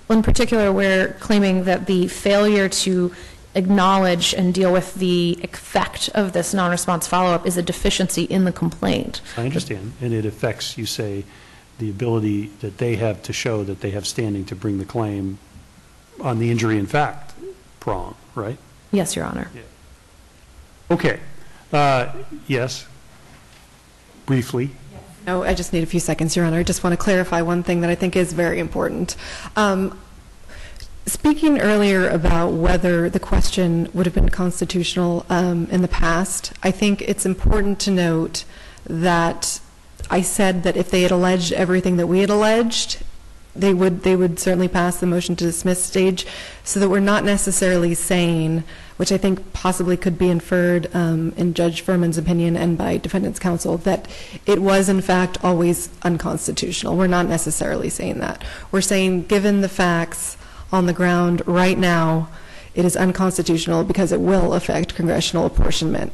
In particular, we're claiming that the failure to acknowledge and deal with the effect of this non-response follow-up is a deficiency in the complaint. I understand, and it affects, you say, the ability that they have to show that they have standing to bring the claim on the injury in fact prong, right? Yes, Your Honor. Yeah. Okay. Yes. Briefly. No, I just need a few seconds, Your Honor. I just want to clarify one thing that I think is very important. Speaking earlier about whether the question would have been constitutional in the past, I think it's important to note that I said that if they had alleged everything that we had alleged, they would certainly pass the motion to dismiss stage, so that we're not necessarily saying, which I think possibly could be inferred in Judge Furman's opinion and by defendant's counsel, that it was in fact always unconstitutional. We're not necessarily saying that. We're saying given the facts on the ground right now, it is unconstitutional because it will affect congressional apportionment.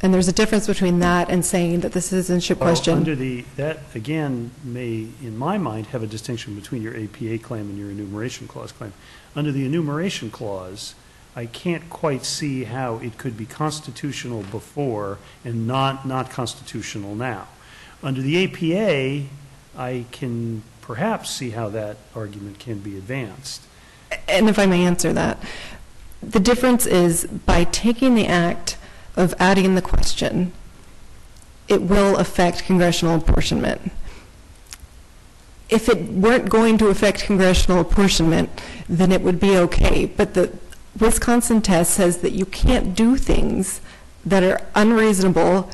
And there's a difference between that and saying that the citizenship question. Under the, that again may, in my mind, have a distinction between your APA claim and your enumeration clause claim. Under the enumeration clause, I can't quite see how it could be constitutional before and not constitutional now. Under the APA, I can perhaps see how that argument can be advanced. And if I may answer that, the difference is by taking the act of adding the question, it will affect congressional apportionment. If it weren't going to affect congressional apportionment, then it would be okay. But the Wisconsin test says that you can't do things that are unreasonable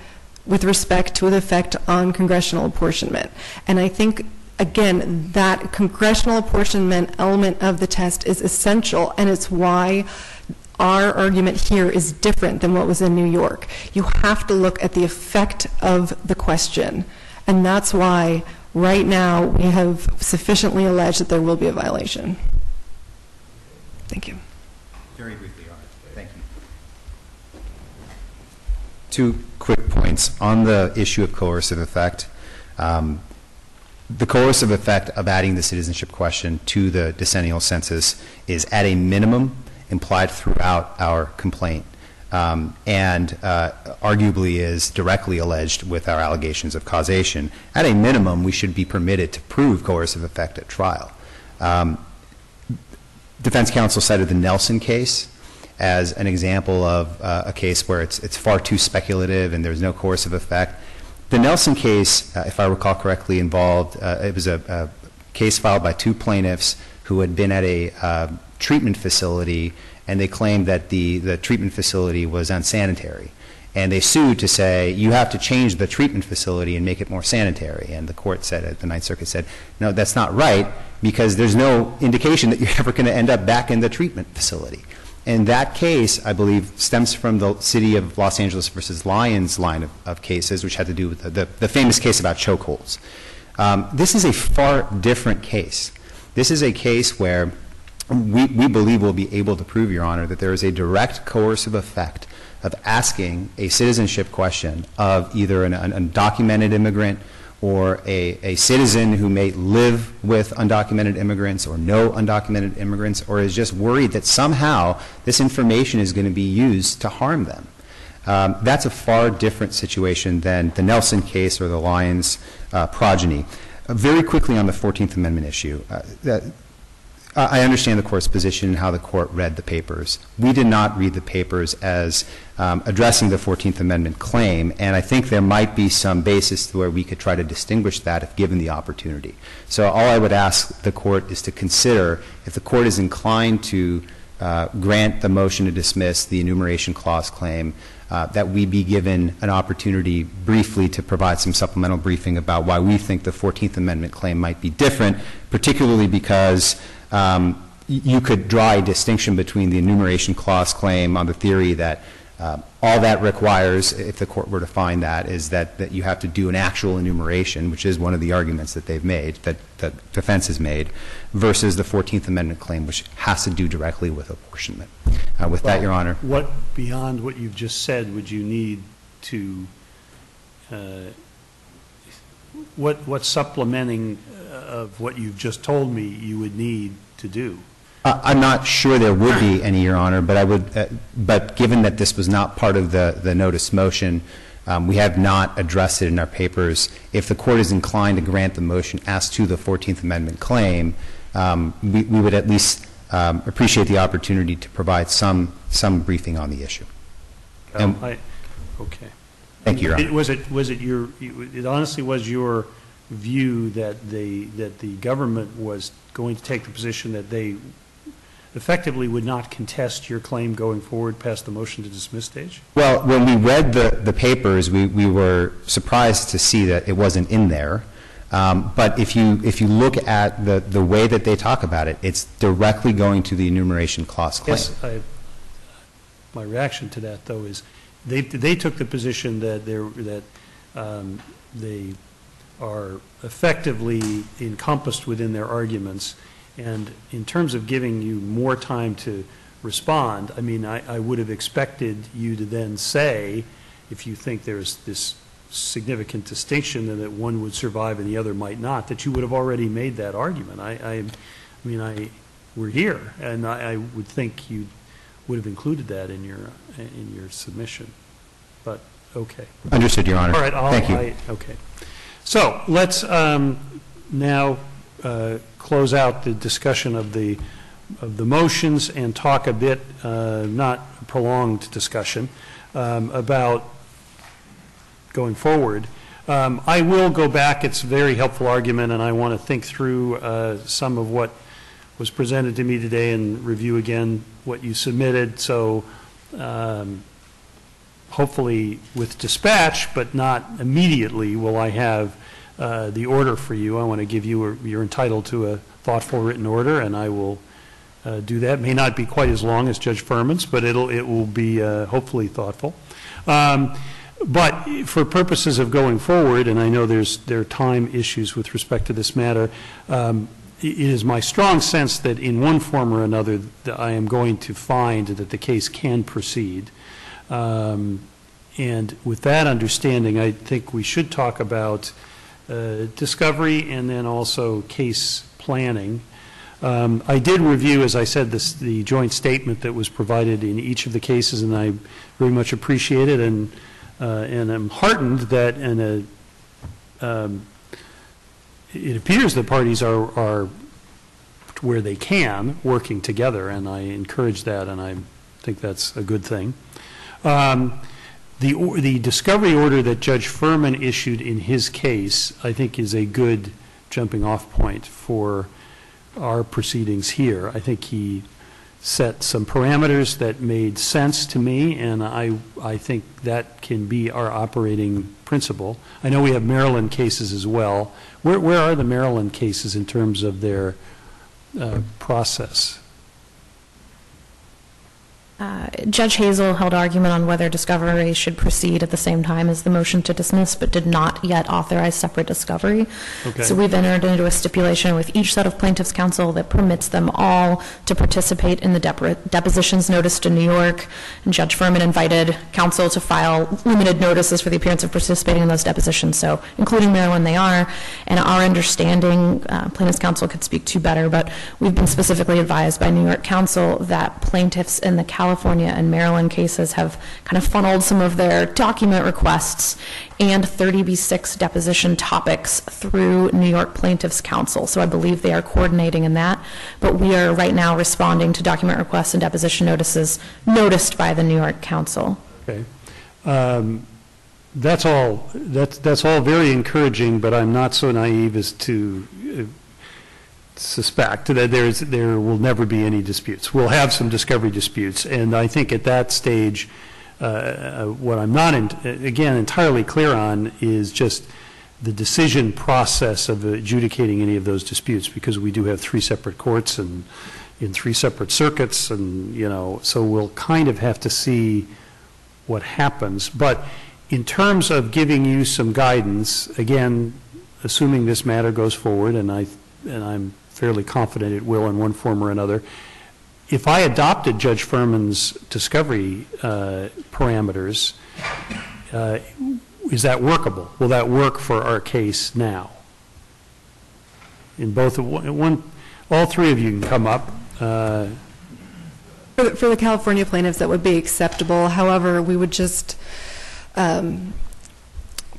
with respect to the effect on congressional apportionment. And I think, again, that congressional apportionment element of the test is essential, and it's why our argument here is different than what was in New York. You have to look at the effect of the question, and that's why right now we have sufficiently alleged that there will be a violation. Thank you. Very briefly, Your Honor. Thank you. Two quick points. On the issue of coercive effect, the coercive effect of adding the citizenship question to the decennial census is at a minimum implied throughout our complaint and arguably is directly alleged with our allegations of causation. At a minimum, we should be permitted to prove coercive effect at trial. Defense counsel cited the Nelson case as an example of a case where it's far too speculative and there's no coercive effect. The Nelson case, if I recall correctly, involved, it was a case filed by two plaintiffs who had been at a treatment facility, and they claimed that the treatment facility was unsanitary. And they sued to say, you have to change the treatment facility and make it more sanitary. And the court said, the Ninth Circuit said, no, that's not right, because there's no indication that you're ever going to end up back in the treatment facility. And that case, I believe, stems from the City of Los Angeles versus Lyons line of cases, which had to do with the famous case about chokeholds. This is a far different case. This is a case where we believe we'll be able to prove, Your Honor, that there is a direct coercive effect of asking a citizenship question of either an undocumented immigrant or a citizen who may live with undocumented immigrants or know undocumented immigrants or is just worried that somehow this information is going to be used to harm them. That's a far different situation than the Nelson case or the Lyons progeny. Very quickly on the 14th Amendment issue, I understand the court's position and how the court read the papers. We did not read the papers as addressing the 14th Amendment claim, and I think there might be some basis to where we could try to distinguish that if given the opportunity. So all I would ask the court is to consider if the court is inclined to grant the motion to dismiss the Enumeration Clause claim, that we be given an opportunity briefly to provide some supplemental briefing about why we think the 14th Amendment claim might be different, particularly because you could draw a distinction between the Enumeration Clause claim on the theory that all that requires, if the court were to find that, is that you have to do an actual enumeration, which is one of the arguments that they've made, that defense has made, versus the 14th Amendment claim, which has to do directly with apportionment. With that, Your Honor. What, beyond what you've just said, would you need to, what supplementing of what you've just told me you would need to do? I'm not sure there would be any, Your Honor, but I would. But given that this was not part of the notice motion, we have not addressed it in our papers. If the court is inclined to grant the motion as to the 14th Amendment claim, we would at least appreciate the opportunity to provide some briefing on the issue. Okay. Thank you, Your Honor. It honestly was your view that the government was going to take the position that they effectively would not contest your claim going forward past the motion to dismiss stage? Well, when we read the papers, we were surprised to see that it wasn't in there. But if you look at the way that they talk about it, it's directly going to the Enumeration Clause claim. Yes, my reaction to that, though, is they took the position that they are effectively encompassed within their arguments. And in terms of giving you more time to respond, I mean, I would have expected you to then say, if you think there's this significant distinction and that one would survive and the other might not, that you would have already made that argument. I mean, we're here, and I would think you would have included that in your submission. But okay. Understood, Your Honor. All right. Thank you. Okay. So let's now close out the discussion of the motions and talk a bit, not a prolonged discussion, about going forward. I will go back. It's a very helpful argument, and I want to think through some of what was presented to me today and review again what you submitted. So hopefully with dispatch, but not immediately, will I have the order for you. I want to give you, you're entitled to a thoughtful written order, and I will do that. It may not be quite as long as Judge Furman's, but it will be hopefully thoughtful. But for purposes of going forward, and I know there are time issues with respect to this matter, it is my strong sense that in one form or another I am going to find that the case can proceed. And with that understanding, I think we should talk about discovery and then also case planning. I did review, as I said, the joint statement that was provided in each of the cases, and I very much appreciate it, and I'm heartened that it appears the parties are where they can working together, and I encourage that, and I think that's a good thing. The discovery order that Judge Furman issued in his case, I think, is a good jumping off point for our proceedings here. I think he set some parameters that made sense to me, and I think that can be our operating principle. I know we have Maryland cases as well. Where are the Maryland cases in terms of their process? Judge Hazel held argument on whether discovery should proceed at the same time as the motion to dismiss, but did not yet authorize separate discovery. Okay. So we've entered into a stipulation with each set of plaintiffs' counsel that permits them all to participate in the depositions noticed in New York. And Judge Furman invited counsel to file limited notices for the appearance of participating in those depositions. So including Maryland, they are. And our understanding, plaintiffs' counsel could speak to better, but we've been specifically advised by New York counsel that plaintiffs in the California and Maryland cases have kind of funneled some of their document requests and 30B6 deposition topics through New York Plaintiffs' Counsel. So I believe they are coordinating in that. But we are right now responding to document requests and deposition notices noticed by the New York Counsel. Okay. That's all very encouraging, but I'm not so naive as to suspect that there will never be any disputes. We'll have some discovery disputes, and I think at that stage what I'm not entirely clear on is just the decision process of adjudicating any of those disputes, because we do have three separate courts and in three separate circuits, and so we'll kind of have to see what happens. But in terms of giving you some guidance, again, assuming this matter goes forward, and I'm fairly confident it will in one form or another, if I adopted Judge Furman's discovery parameters, is that workable? Will that work for our case now? In both, all three of you can come up. For the California plaintiffs, that would be acceptable. However, we would just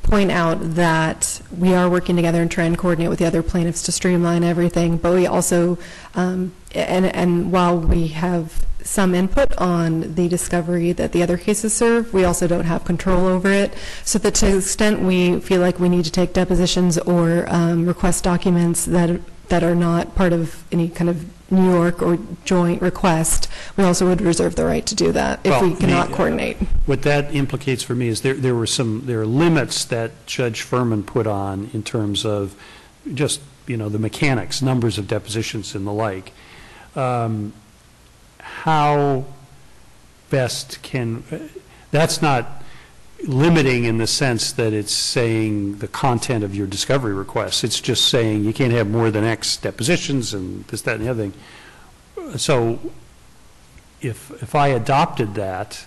point out that we are working together and trying to coordinate with the other plaintiffs to streamline everything, but we also, and while we have some input on the discovery that the other cases serve, we also don't have control over it. So that to the extent we feel like we need to take depositions or request documents that are not part of any kind of New York or joint request, we also would reserve the right to do that if we cannot coordinate. What that implicates for me is there are limits that Judge Furman put on in terms of just, the mechanics, numbers of depositions and the like. How best that's not limiting in the sense that it's saying the content of your discovery requests. It's just saying you can't have more than X depositions and this, that, and the other thing. So if I adopted that,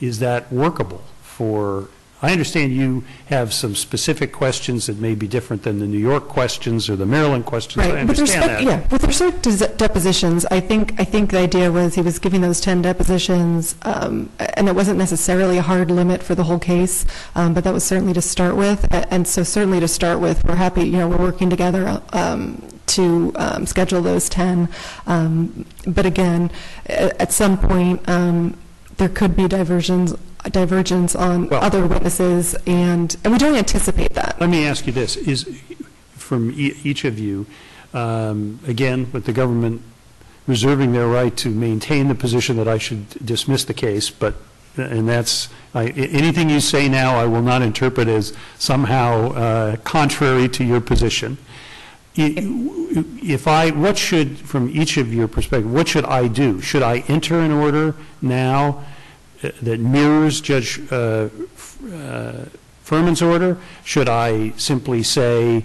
is that workable for, I understand you have some specific questions that may be different than the New York questions or the Maryland questions. Right. I understand that. Yeah. With respect to depositions, I think the idea was he was giving those 10 depositions, and it wasn't necessarily a hard limit for the whole case, but that was certainly to start with. And so certainly to start with, we're happy, we're working together to schedule those 10. But again, at some point, there could be divergence on other witnesses, and we don't anticipate that. Let me ask you this, from each of you, again, with the government reserving their right to maintain the position that I should dismiss the case, anything you say now I will not interpret as somehow contrary to your position. From each of your perspective, what should I do? Should I enter an order now that mirrors Judge Furman's order? Should I simply say,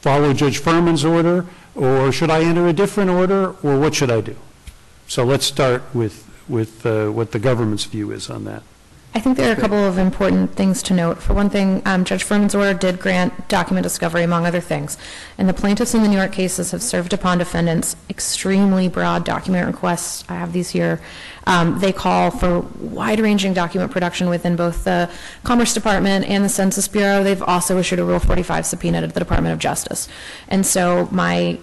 follow Judge Furman's order, or should I enter a different order, or what should I do? So let's start with what the government's view is on that. I think there are a couple of important things to note. For one thing, Judge Furman's order did grant document discovery, among other things. And the plaintiffs in the New York cases have served upon defendants extremely broad document requests. I have these here. They call for wide-ranging document production within both the Commerce Department and the Census Bureau. They've also issued a Rule 45 subpoena to the Department of Justice. And so my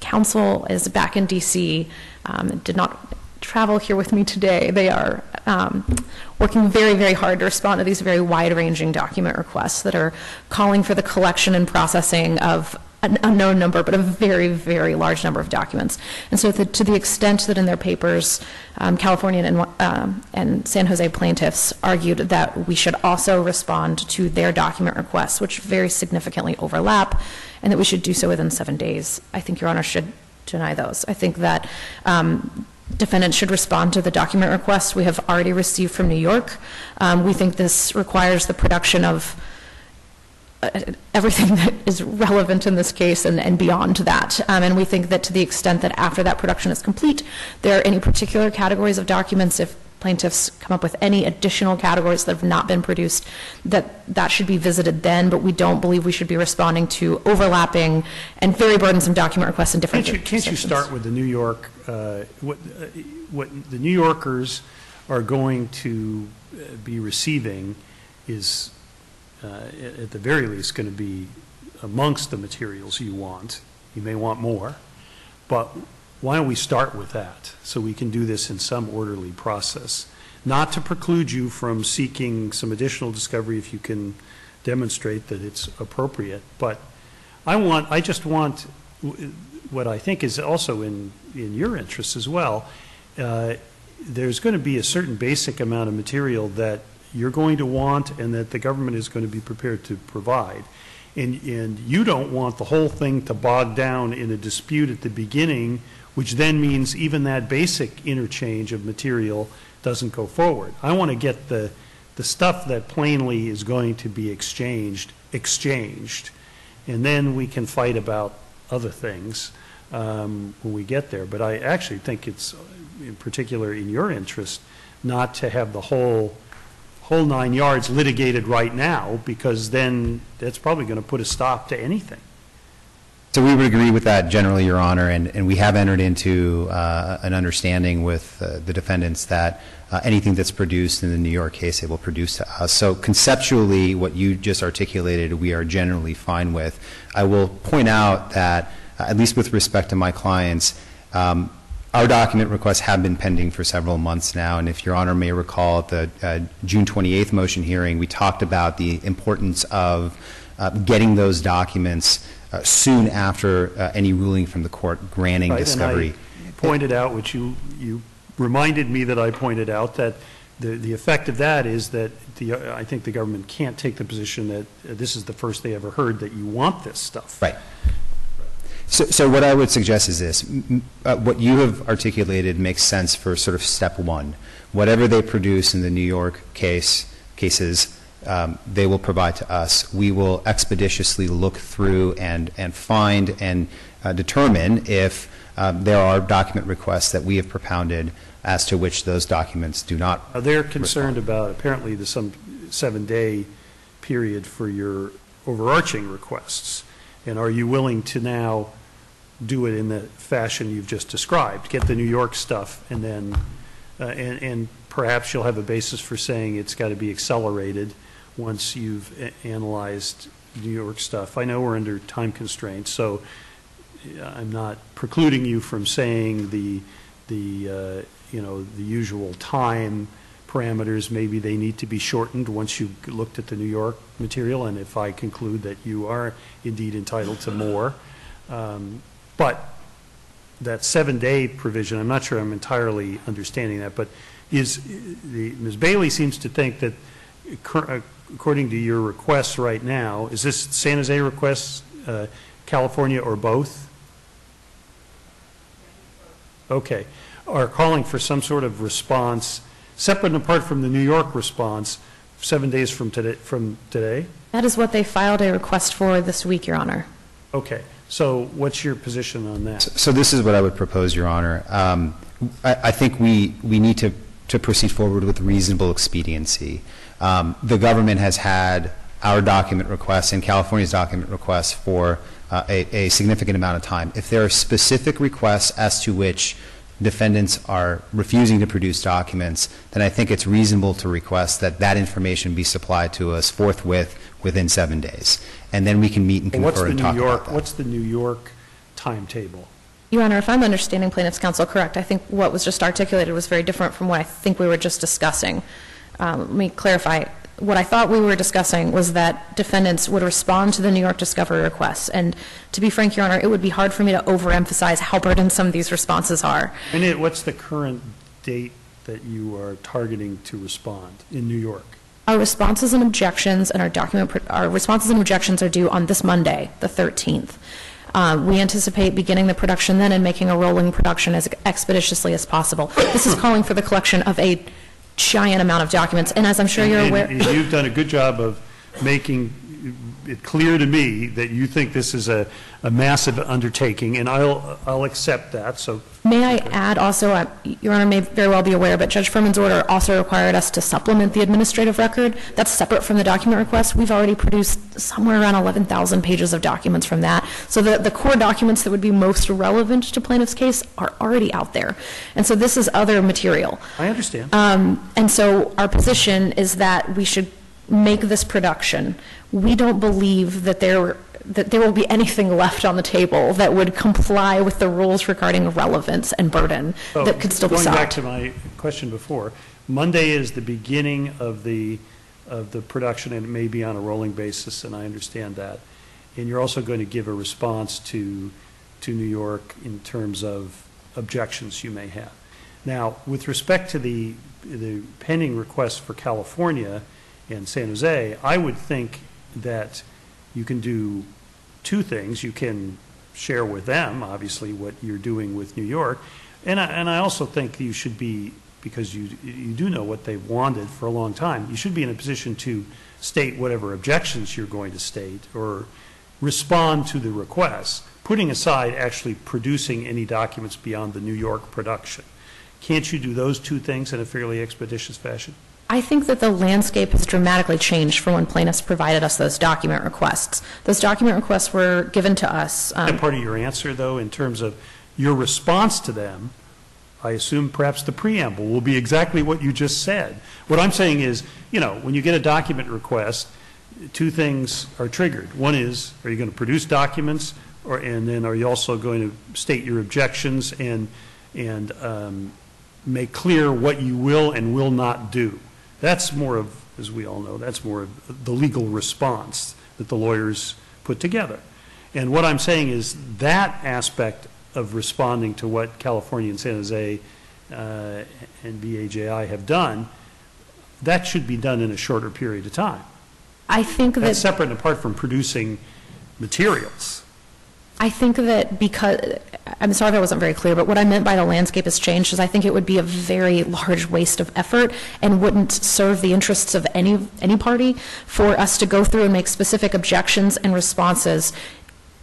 counsel is back in D.C., did not travel here with me today. They are working very, very hard to respond to these very wide-ranging document requests that are calling for the collection and processing of an unknown number, but a very, very large number of documents. And so to the extent that in their papers, California and San Jose plaintiffs argued that we should also respond to their document requests, which very significantly overlap, and that we should do so within 7 days, I think Your Honor should deny those. I think that Defendants should respond to the document request we have already received from New York. We think this requires the production of everything that is relevant in this case and beyond that. And we think that to the extent that after that production is complete, there are any particular categories of documents, if plaintiffs come up with any additional categories that have not been produced, that should be visited then, but we don't believe we should be responding to overlapping and very burdensome document requests in different Can't you start with the New York, what the New Yorkers are going to be receiving is at the very least going to be amongst the materials you want. You may want more, but why don't we start with that so we can do this in some orderly process? Not to preclude you from seeking some additional discovery if you can demonstrate that it's appropriate, but I just want what I think is also in your interest as well. There's going to be a certain basic amount of material that you're going to want and that the government is going to be prepared to provide. And you don't want the whole thing to bog down in a dispute at the beginning, which then means even that basic interchange of material doesn't go forward. I want to get the stuff that plainly is going to be exchanged, and then we can fight about other things when we get there. But I actually think it's, in particular, in your interest not to have the whole 9 yards litigated right now, because then that's probably going to put a stop to anything. So we would agree with that generally, Your Honor, and we have entered into an understanding with the defendants that anything that's produced in the New York case they will produce to us. So conceptually, what you just articulated, we are generally fine with. I will point out that, at least with respect to my clients, our document requests have been pending for several months now, and if Your Honor may recall at the June 28th motion hearing, we talked about the importance of getting those documents soon after any ruling from the court granting discovery. And I pointed out, which you reminded me that I pointed out, that the effect of that is that I think the government can't take the position that this is the first they ever heard that you want this stuff. Right. So what I would suggest is this. What you have articulated makes sense for sort of step one. Whatever they produce in the New York cases, they will provide to us. We will expeditiously look through and find and determine if there are document requests that we have propounded as to which those documents do not respond. They're concerned about apparently the some 7-day period for your overarching requests. And are you willing to now do it in the fashion you've just described? Get the New York stuff, and then, and perhaps you'll have a basis for saying it's got to be accelerated once you've analyzed New York stuff. I know we're under time constraints, so I'm not precluding you from saying the usual time parameters. Maybe they need to be shortened once you've looked at the New York material, and if I conclude that you are indeed entitled to more. But that 7-day provision, I'm not sure I'm entirely understanding that, but Ms. Bailey seems to think that according to your requests right now, is this San Jose requests, California, or both? Okay. Are calling for some sort of response separate and apart from the New York response 7 days from today? That is what they filed a request for this week, Your Honor. Okay. So what's your position on that? So this is what I would propose, Your Honor. I think we need to proceed forward with reasonable expediency. The government has had our document requests and California's document requests for a significant amount of time. If there are specific requests as to which defendants are refusing to produce documents, then I think it's reasonable to request that that information be supplied to us forthwith within 7 days. And then we can meet and confer and talk about that. What's the New York timetable? Your Honor, if I'm understanding plaintiff's counsel correct, I think what was just articulated was very different from what I think we were just discussing. Let me clarify. What I thought we were discussing was that defendants would respond to the New York discovery requests. And to be frank, Your Honor, it would be hard for me to overemphasize how burdensome these responses are. And what's the current date that you are targeting to respond in New York? Our responses and objections are due on this Monday, the 13th. We anticipate beginning the production then and making a rolling production as expeditiously as possible. This is calling for the collection of a giant amount of documents, and as I'm sure you're aware... And you've done a good job of making it clear to me that you think this is a massive undertaking, and I'll accept that. So may I add also, Your Honor may very well be aware, but Judge Furman's order also required us to supplement the administrative record. That's separate from the document request. We've already produced somewhere around 11,000 pages of documents from that. So the core documents that would be most relevant to plaintiff's case are already out there. And so this is other material. I understand. And so our position is that we should make this production. We don't believe that there will be anything left on the table that would comply with the rules regarding relevance and burden that could still be solved. Going back to my question before, Monday is the beginning of the production, and it may be on a rolling basis, and I understand that. And you're also going to give a response to New York in terms of objections you may have. Now, with respect to the pending request for California and San Jose, I would think that you can do two things. You can share with them, obviously, what you're doing with New York. And I also think you should be, because you do know what they've wanted for a long time, you should be in a position to state whatever objections you're going to state or respond to the request, putting aside actually producing any documents beyond the New York production. Can't you do those two things in a fairly expeditious fashion? I think that the landscape has dramatically changed from when plaintiffs provided us those document requests. Those document requests were given to us. That part of your answer, though, in terms of your response to them, I assume perhaps the preamble will be exactly what you just said. What I'm saying is, you know, when you get a document request, two things are triggered. One is, are you going to produce documents, and then are you also going to state your objections and make clear what you will and will not do? That's more of, as we all know, that's more of the legal response that the lawyers put together. And what I'm saying is that aspect of responding to what California and San Jose and BAJI have done, that should be done in a shorter period of time. I think that that's separate and apart from producing materials. I think that because, I'm sorry if I wasn't very clear, but what I meant by the landscape has changed is I think it would be a very large waste of effort and wouldn't serve the interests of any party for us to go through and make specific objections and responses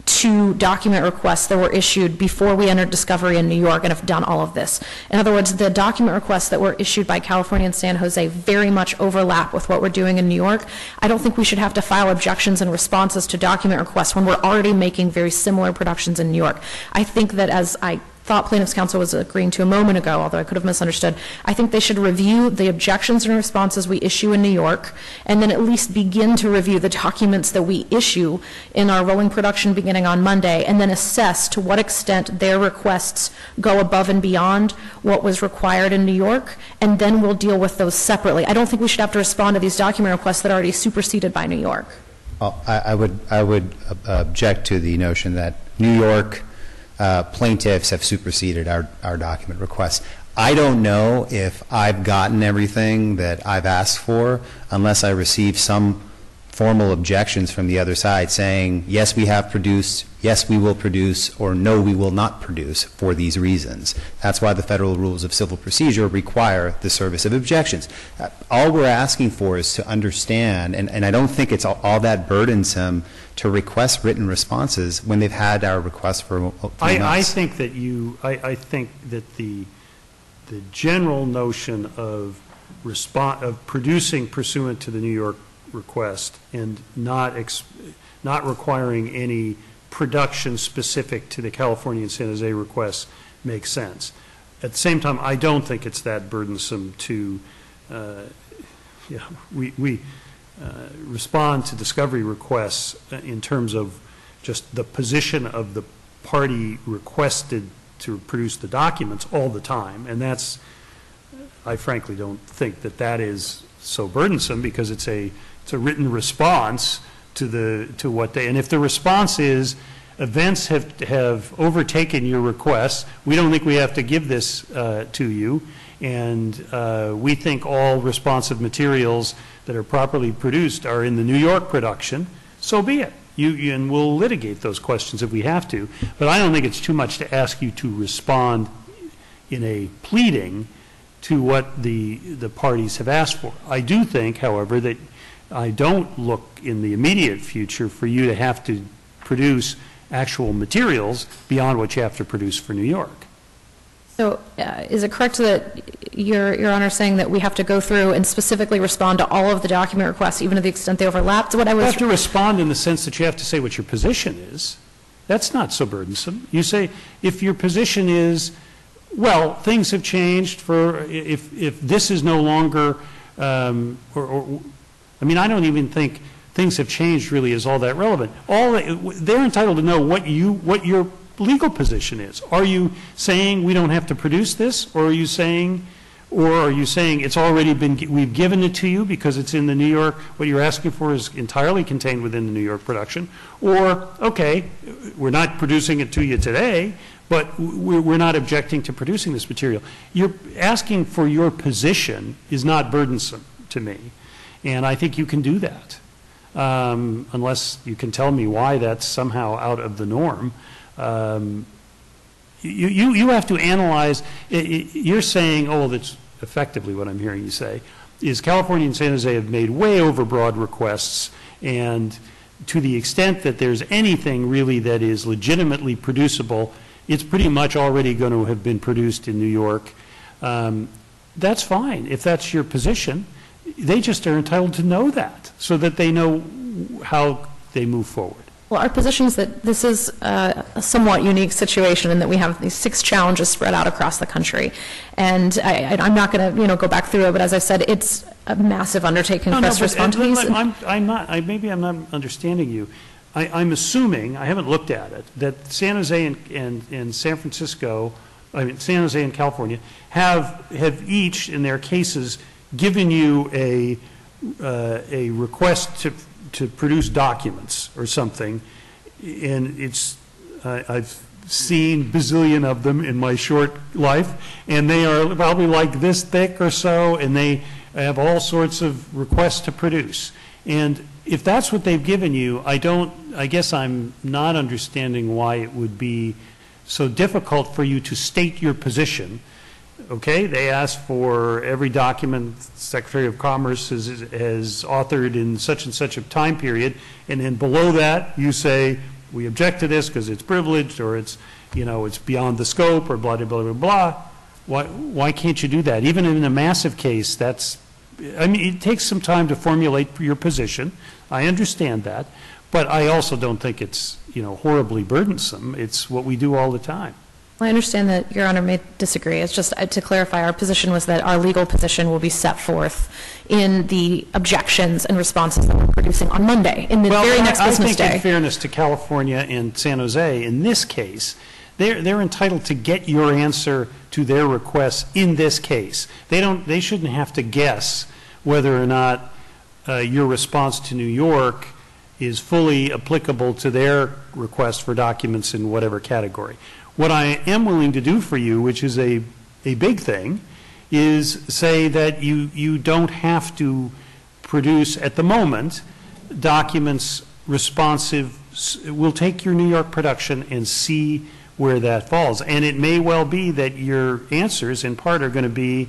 to document requests that were issued before we entered discovery in New York and have done all of this. In other words, the document requests that were issued by California and San Jose very much overlap with what we're doing in New York. I don't think we should have to file objections and responses to document requests when we're already making very similar productions in New York. I think that, as I thought plaintiff's counsel was agreeing to a moment ago, although I could have misunderstood, I think they should review the objections and responses we issue in New York, and then at least begin to review the documents that we issue in our rolling production beginning on Monday, and then assess to what extent their requests go above and beyond what was required in New York, and then we'll deal with those separately. I don't think we should have to respond to these document requests that are already superseded by New York. Well, I would object to the notion that New York plaintiffs have superseded our document requests. I don't know if I've gotten everything that I've asked for unless I receive some formal objections from the other side saying, yes, we have produced, yes, we will produce, or no, we will not produce for these reasons. That's why the federal rules of civil procedure require the service of objections. All we're asking for is to understand, and I don't think it's all that burdensome to request written responses when they've had our request for 3 months. I think that the general notion of producing pursuant to the New York request and not requiring any production specific to the California and San Jose requests makes sense. At the same time, I don't think it's that burdensome to respond to discovery requests in terms of just the position of the party requested to produce the documents all the time. And that's, I frankly don't think that that is so burdensome, because it's a written response to what they, and if the response is events have overtaken your requests, we don't think we have to give this to you, and we think all responsive materials that are properly produced are in the New York production, so be it. and we'll litigate those questions if we have to. But I don't think it's too much to ask you to respond in a pleading to what the parties have asked for. I do think, however, that I don't look in the immediate future for you to have to produce actual materials beyond what you have to produce for New York. So is it correct that Your Honor is saying that we have to go through and specifically respond to all of the document requests, even to the extent they overlap? What I was— You have to respond in the sense that you have to say what your position is. That's not so burdensome. You say, if your position is, well, things have changed for, if this is no longer, I mean, I don't even think things have changed really is all that relevant. They're entitled to know what your legal position is. Are you saying we don't have to produce this, or are you saying, it's already been, we've given it to you because it's in the New York, what you're asking for is entirely contained within the New York production, or, okay, we're not producing it to you today, but we're not objecting to producing this material. You're asking for your position is not burdensome to me, and I think you can do that, unless you can tell me why that's somehow out of the norm. You have to analyze, you're saying, oh, that's effectively what I'm hearing you say, is California and San Jose have made way overbroad requests, and to the extent that there's anything really that is legitimately producible, it's pretty much already going to have been produced in New York. That's fine. If that's your position, they just are entitled to know that so that they know how they move forward. Well, our position is that this is a somewhat unique situation in that we have these 6 challenges spread out across the country. And I'm not going to, go back through it, but as I said, it's a massive undertaking for us to respond to these. Maybe I'm not understanding you. I'm assuming, I haven't looked at it, that San Jose and San Francisco, I mean, San Jose and California, have each in their cases given you a request to produce documents or something, and it's, I've seen bazillion of them in my short life, and they are probably like this thick or so, and they have all sorts of requests to produce. And if that's what they've given you, I guess I'm not understanding why it would be so difficult for you to state your position. Okay, they asked for every document the Secretary of Commerce has authored in such and such a time period, and then below that you say we object to this because it's privileged or it's, it's beyond the scope or blah, blah, blah, blah, blah. Why can't you do that? Even in a massive case, that's, I mean, it takes some time to formulate your position. I understand that, but I also don't think it's, horribly burdensome. It's what we do all the time. Well, I understand that Your Honor may disagree. It's just to clarify, our position was that our legal position will be set forth in the objections and responses that we're producing on Monday, in the very next business day. I think in fairness to California and San Jose, in this case, they're entitled to get your answer to their requests in this case. They shouldn't have to guess whether or not your response to New York is fully applicable to their request for documents in whatever category. What I am willing to do for you, which is a big thing, is say that you don't have to produce at the moment documents responsive. We'll take your New York production and see where that falls. And it may well be that your answers in part are going to be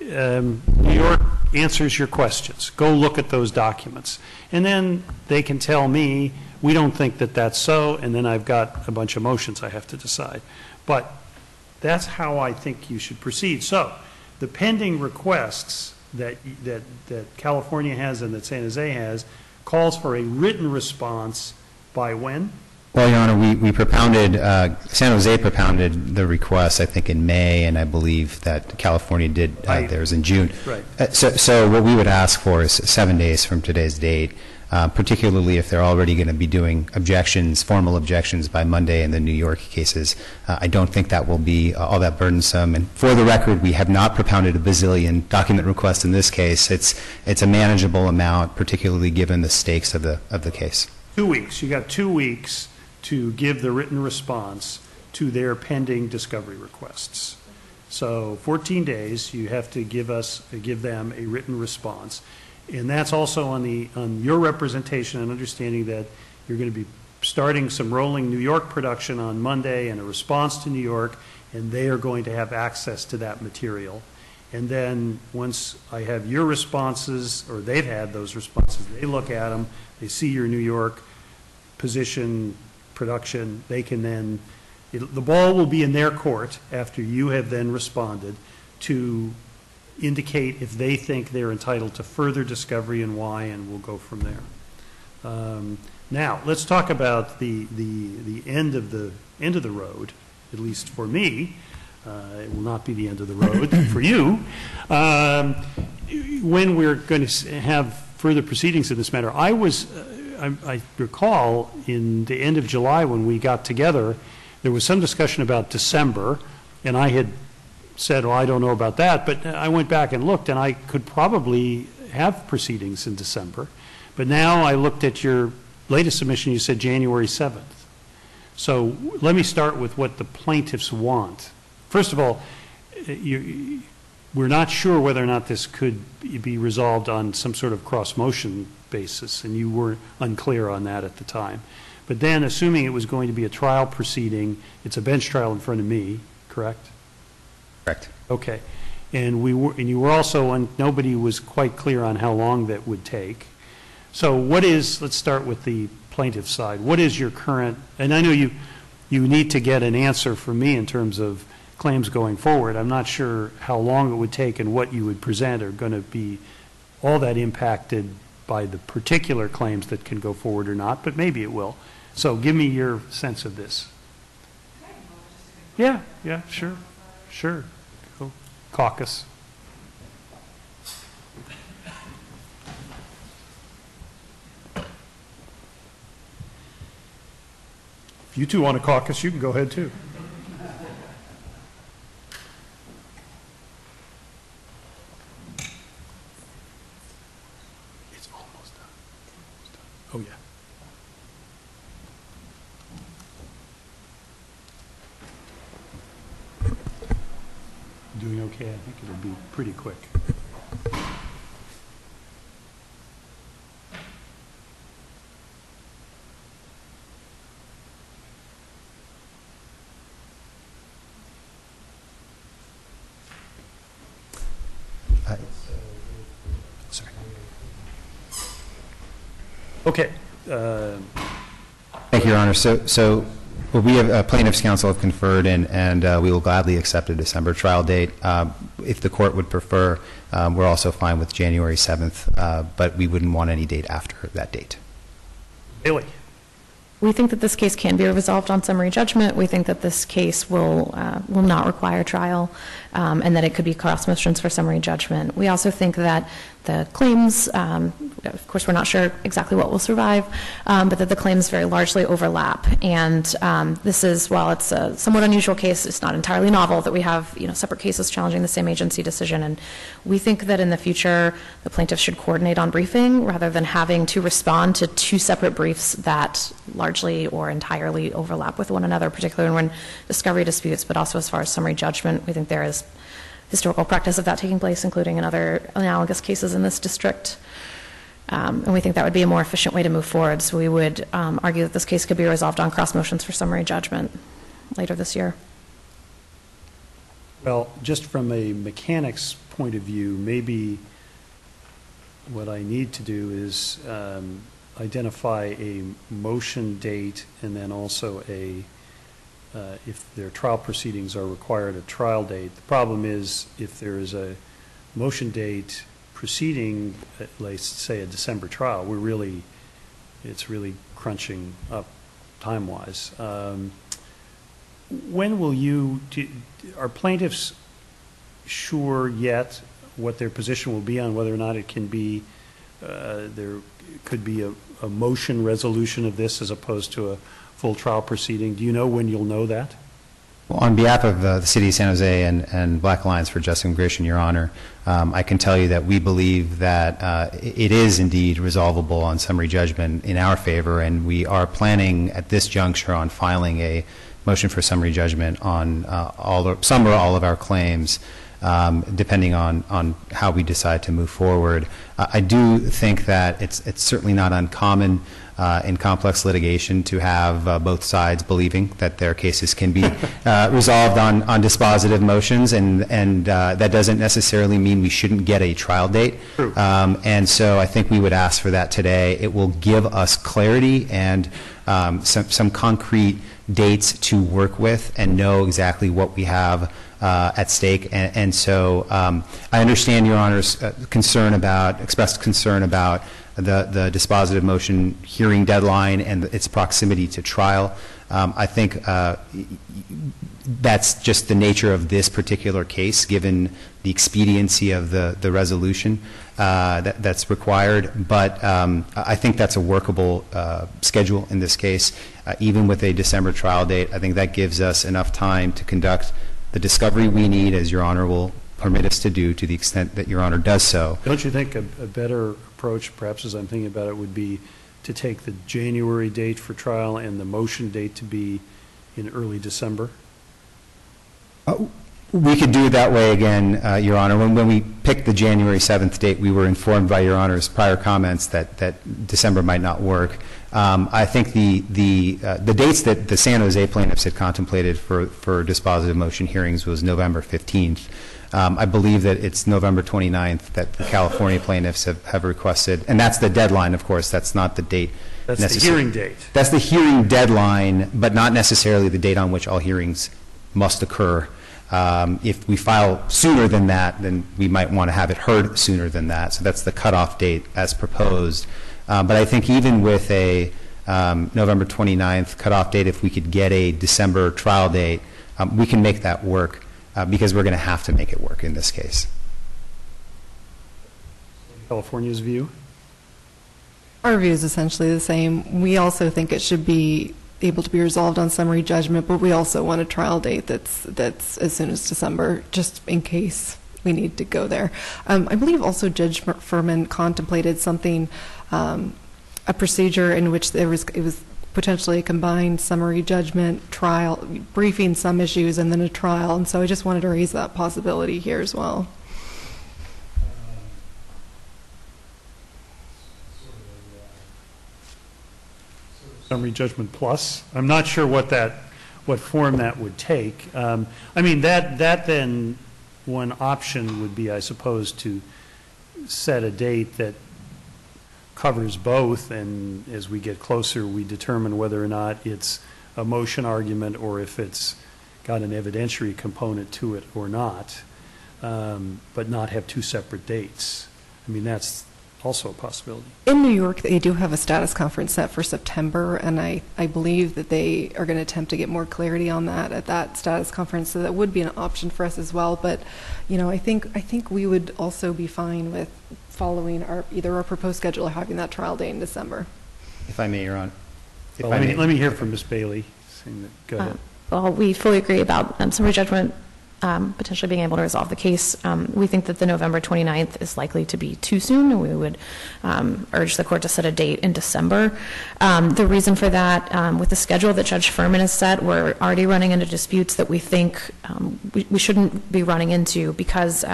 New York answers your questions. Go look at those documents. And then they can tell me, we don't think that that's so, and then I've got a bunch of motions I have to decide. But that's how I think you should proceed. So the pending requests that California has and that San Jose has calls for a written response by when? Well, Your Honor, we propounded, San Jose propounded the request, I think, in May, and I believe that California did theirs in June. Right. So what we would ask for is 7 days from today's date, particularly if they're already going to be doing objections, formal objections by Monday in the New York cases. I don't think that will be all that burdensome. And for the record, we have not propounded a bazillion document requests in this case. It's a manageable amount, particularly given the stakes of the case. 2 weeks. You got 2 weeks to give the written response to their pending discovery requests. So 14 days, you have to give them a written response. And that's also on your representation and understanding that You're going to be starting some rolling New York production on Monday in a response to New York, and they are going to have access to that material. And then once I have your responses, or they've had those responses, they look at them, they see your New York position, production, they can then, the ball will be in their court after you have then responded to indicate if they think they're entitled to further discovery and why, and we'll go from there. Now, let's talk about the end of the road, at least for me. It will not be the end of the road for you. When we're going to have further proceedings in this matter, I was, I recall in the end of July when we got together, there was some discussion about December, and I had said, well, I don't know about that, but I went back and looked, and I could probably have proceedings in December. But now I looked at your latest submission, you said January 7th. So let me start with what the plaintiffs want. First of all, we're not sure whether or not this could be resolved on some sort of cross-motion basis, and you were unclear on that at the time. But then, assuming it was going to be a trial proceeding, it's a bench trial in front of me, correct? Correct. Okay. And we were, and you were also, nobody was quite clear on how long that would take. So what is, let's start with the plaintiff side. What is your current, and I know you need to get an answer from me in terms of claims going forward. I'm not sure how long it would take and what you would present are going to be all that impacted by the particular claims that can go forward or not, but maybe it will. So give me your sense of this. Yeah, yeah, sure, sure. Cool. Caucus. If you two want to caucus, you can go ahead too. Okay, I think it'll be pretty quick. Sorry. Okay. Thank you, Your Honor. So well, we have plaintiffs' counsel have conferred, and we will gladly accept a December trial date. If the court would prefer, we're also fine with January 7th, but we wouldn't want any date after that date. Bailey. We think that this case can be resolved on summary judgment. We think that this case will not require trial, and that it could be cross motions for summary judgment. We also think that the claims, of course, we're not sure exactly what will survive, but that the claims very largely overlap. And this is, while it's a somewhat unusual case, it's not entirely novel that we have, you know, separate cases challenging the same agency decision. And we think that in the future, the plaintiffs should coordinate on briefing rather than having to respond to two separate briefs that largely or entirely overlap with one another, particularly when discovery disputes, but also as far as summary judgment. We think there is historical practice of that taking place, including in other analogous cases in this district. And we think that would be a more efficient way to move forward. So we would argue that this case could be resolved on cross motions for summary judgment later this year. Well, just from a mechanics point of view, maybe what I need to do is identify a motion date, and then also a, if their trial proceedings are required, a trial date. The problem is if there is a motion date proceeding, at least say a December trial, we're really, it's really crunching up time-wise. When will you, are plaintiffs sure yet what their position will be on whether or not it can be, there could be a motion resolution of this as opposed to a full trial proceeding? Do you know when you'll know that? Well, on behalf of the City of San Jose and Black Alliance for Just Immigration, Your Honor, I can tell you that we believe that it is indeed resolvable on summary judgment in our favor, and we are planning at this juncture on filing a motion for summary judgment on some or all of our claims depending on how we decide to move forward. I do think that it's certainly not uncommon in complex litigation to have both sides believing that their cases can be resolved on dispositive motions, and that doesn't necessarily mean we shouldn't get a trial date. And so I think we would ask for that today. It will give us clarity and some concrete dates to work with and know exactly what we have at stake. And so I understand Your Honor's expressed concern about the dispositive motion hearing deadline and its proximity to trial. I think that's just the nature of this particular case, given the expediency of the resolution that's required. But I think that's a workable schedule in this case. Even with a December trial date, I think that gives us enough time to conduct the discovery we need, as Your Honor will permit us to do, to the extent that Your Honor does so. Don't you think a better approach, perhaps as I'm thinking about it, would be to take the January date for trial and the motion date to be in early December? We could do it that way again, Your Honor. When we picked the January 7th date, we were informed by Your Honor's prior comments that December might not work. I think the dates that the San Jose plaintiffs had contemplated for dispositive motion hearings was November 15th. I believe that it's November 29th that the California plaintiffs have requested, and that's the deadline, of course. That's not the date. That's the hearing date. That's the hearing deadline, but not necessarily the date on which all hearings must occur. If we file sooner than that, then we might want to have it heard sooner than that. So that's the cutoff date as proposed. But I think even with a November 29th cutoff date, if we could get a December trial date, we can make that work because we're going to have to make it work in this case. California's view? Our view is essentially the same. We also think it should be able to be resolved on summary judgment, but we also want a trial date that's as soon as December, just in case we need to go there. I believe also Judge Furman contemplated something, a procedure in which it was potentially a combined summary judgment, trial, briefing some issues, and then a trial. And so I just wanted to raise that possibility here as well. Summary judgment plus. I'm not sure what form that would take. I mean, that then one option would be, I suppose, to set a date that covers both, and as we get closer, we determine whether or not it's a motion argument or if it's got an evidentiary component to it or not, but not have two separate dates. I mean, that's also a possibility. In New York, they do have a status conference set for September, and I believe that they are going to attempt to get more clarity on that at that status conference, so that would be an option for us as well. But, you know, I think we would also be fine with following either our proposed schedule or having that trial date in December. If I may, Your Honor. Well, let me hear from Ms. Bailey. Go ahead. Well, we fully agree about summary judgment potentially being able to resolve the case. We think that the November 29th is likely to be too soon, and we would urge the court to set a date in December. The reason for that, with the schedule that Judge Furman has set, we're already running into disputes that we think we shouldn't be running into, because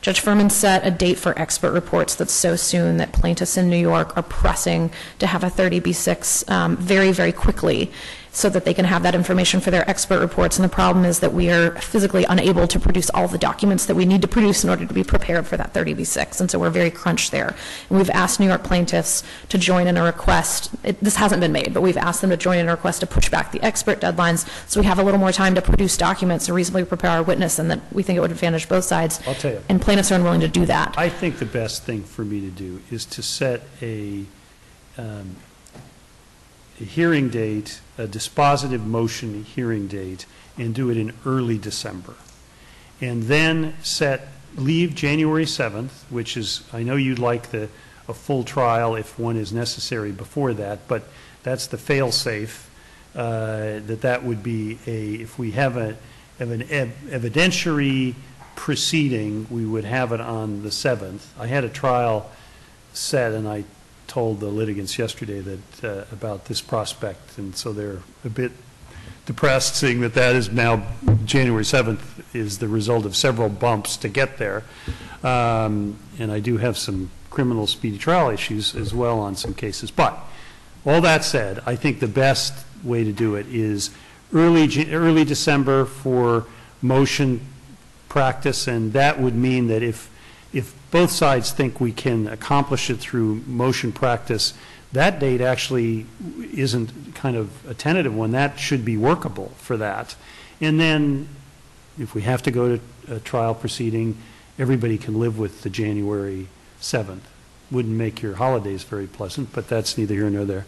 Judge Furman set a date for expert reports that's so soon that plaintiffs in New York are pressing to have a 30B6 very, very quickly, so that they can have that information for their expert reports. And the problem is that we are physically unable to produce all the documents that we need to produce in order to be prepared for that 30B6, and so we're very crunched there. And we've asked New York plaintiffs to join in a request. This hasn't been made, but we've asked them to join in a request to push back the expert deadlines so we have a little more time to produce documents and reasonably prepare our witness, and that we think it would advantage both sides. I'll tell you. And plaintiffs are unwilling to do that. I think the best thing for me to do is to set a hearing date, a dispositive motion hearing date, and do it in early December. And then leave January 7th, which is, I know you'd like a full trial if one is necessary before that, but that's the fail-safe, that would be if we have an evidentiary proceeding, we would have it on the 7th. I had a trial set, and I told the litigants yesterday that about this prospect, and so they're a bit depressed seeing that that is now January 7th is the result of several bumps to get there. And I do have some criminal speedy trial issues as well on some cases. But all that said, I think the best way to do it is early December for motion practice, and that would mean that if both sides think we can accomplish it through motion practice, that date actually isn't kind of a tentative one. That should be workable for that. And then if we have to go to a trial proceeding, everybody can live with the January 7th. Wouldn't make your holidays very pleasant, but that's neither here nor there.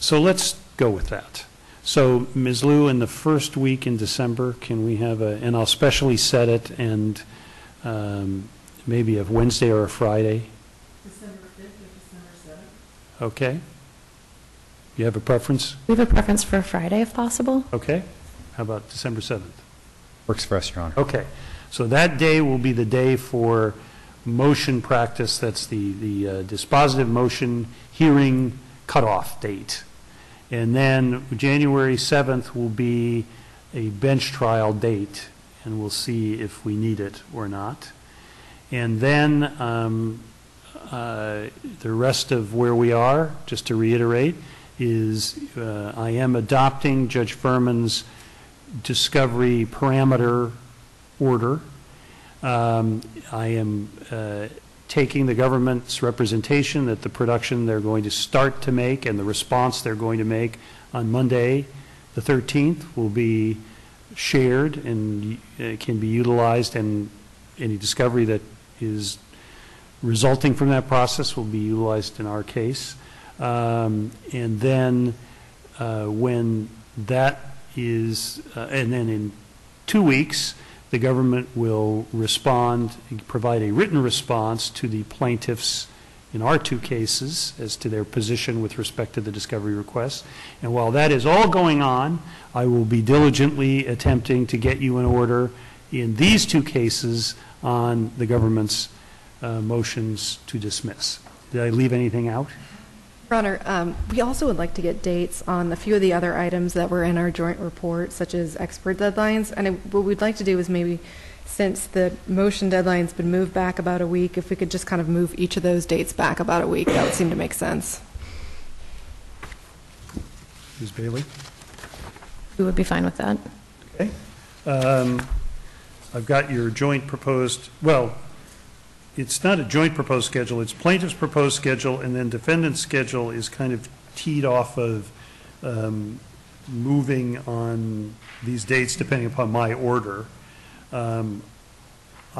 So let's go with that. So Ms. Liu, in the first week in December, can we have a, and I'll specially set it, and maybe a Wednesday or a Friday? December 5th or December 7th. Okay. You have a preference? We have a preference for a Friday, if possible. Okay. How about December 7th? Works for us, Your Honor. Okay. So that day will be the day for motion practice. That's the dispositive motion hearing cutoff date. And then January 7th will be a bench trial date, and we'll see if we need it or not. And then the rest of where we are, just to reiterate, is I am adopting Judge Furman's discovery parameter order. I am taking the government's representation that the production they're going to start to make and the response they're going to make on Monday, the 13th, will be shared and can be utilized, and any discovery that is resulting from that process will be utilized in our case. And then when that is, and then in 2 weeks, the government will respond, provide a written response to the plaintiffs in our two cases as to their position with respect to the discovery request. And while that is all going on, I will be diligently attempting to get you an order in these two cases on the government's motions to dismiss. Did I leave anything out? Your Honor, we also would like to get dates on a few of the other items that were in our joint report, such as expert deadlines. And what we'd like to do is maybe, since the motion deadline's been moved back about a week, if we could just kind of move each of those dates back about a week, that would seem to make sense. Ms. Bailey? We would be fine with that. Okay. I've got your joint proposed, well, it's not a joint proposed schedule, it's plaintiff's proposed schedule, and then defendant's schedule is kind of teed off of moving on these dates depending upon my order. I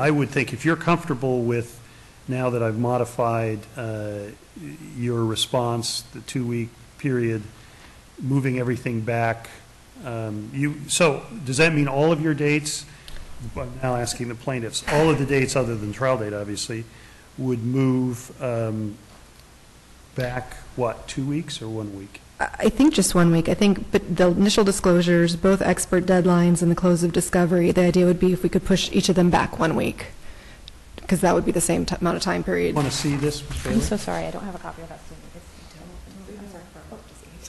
would think if you're comfortable with, now that I've modified your response, the 2 week period, moving everything back, so does that mean all of your dates? I'm now asking the plaintiffs, all of the dates other than trial date, obviously, would move back, what, 2 weeks or 1 week? I think just 1 week. I think, but the initial disclosures, both expert deadlines and the close of discovery, the idea would be if we could push each of them back 1 week, because that would be the same amount of time period. Want to see this? I'm so sorry, I don't have a copy of that.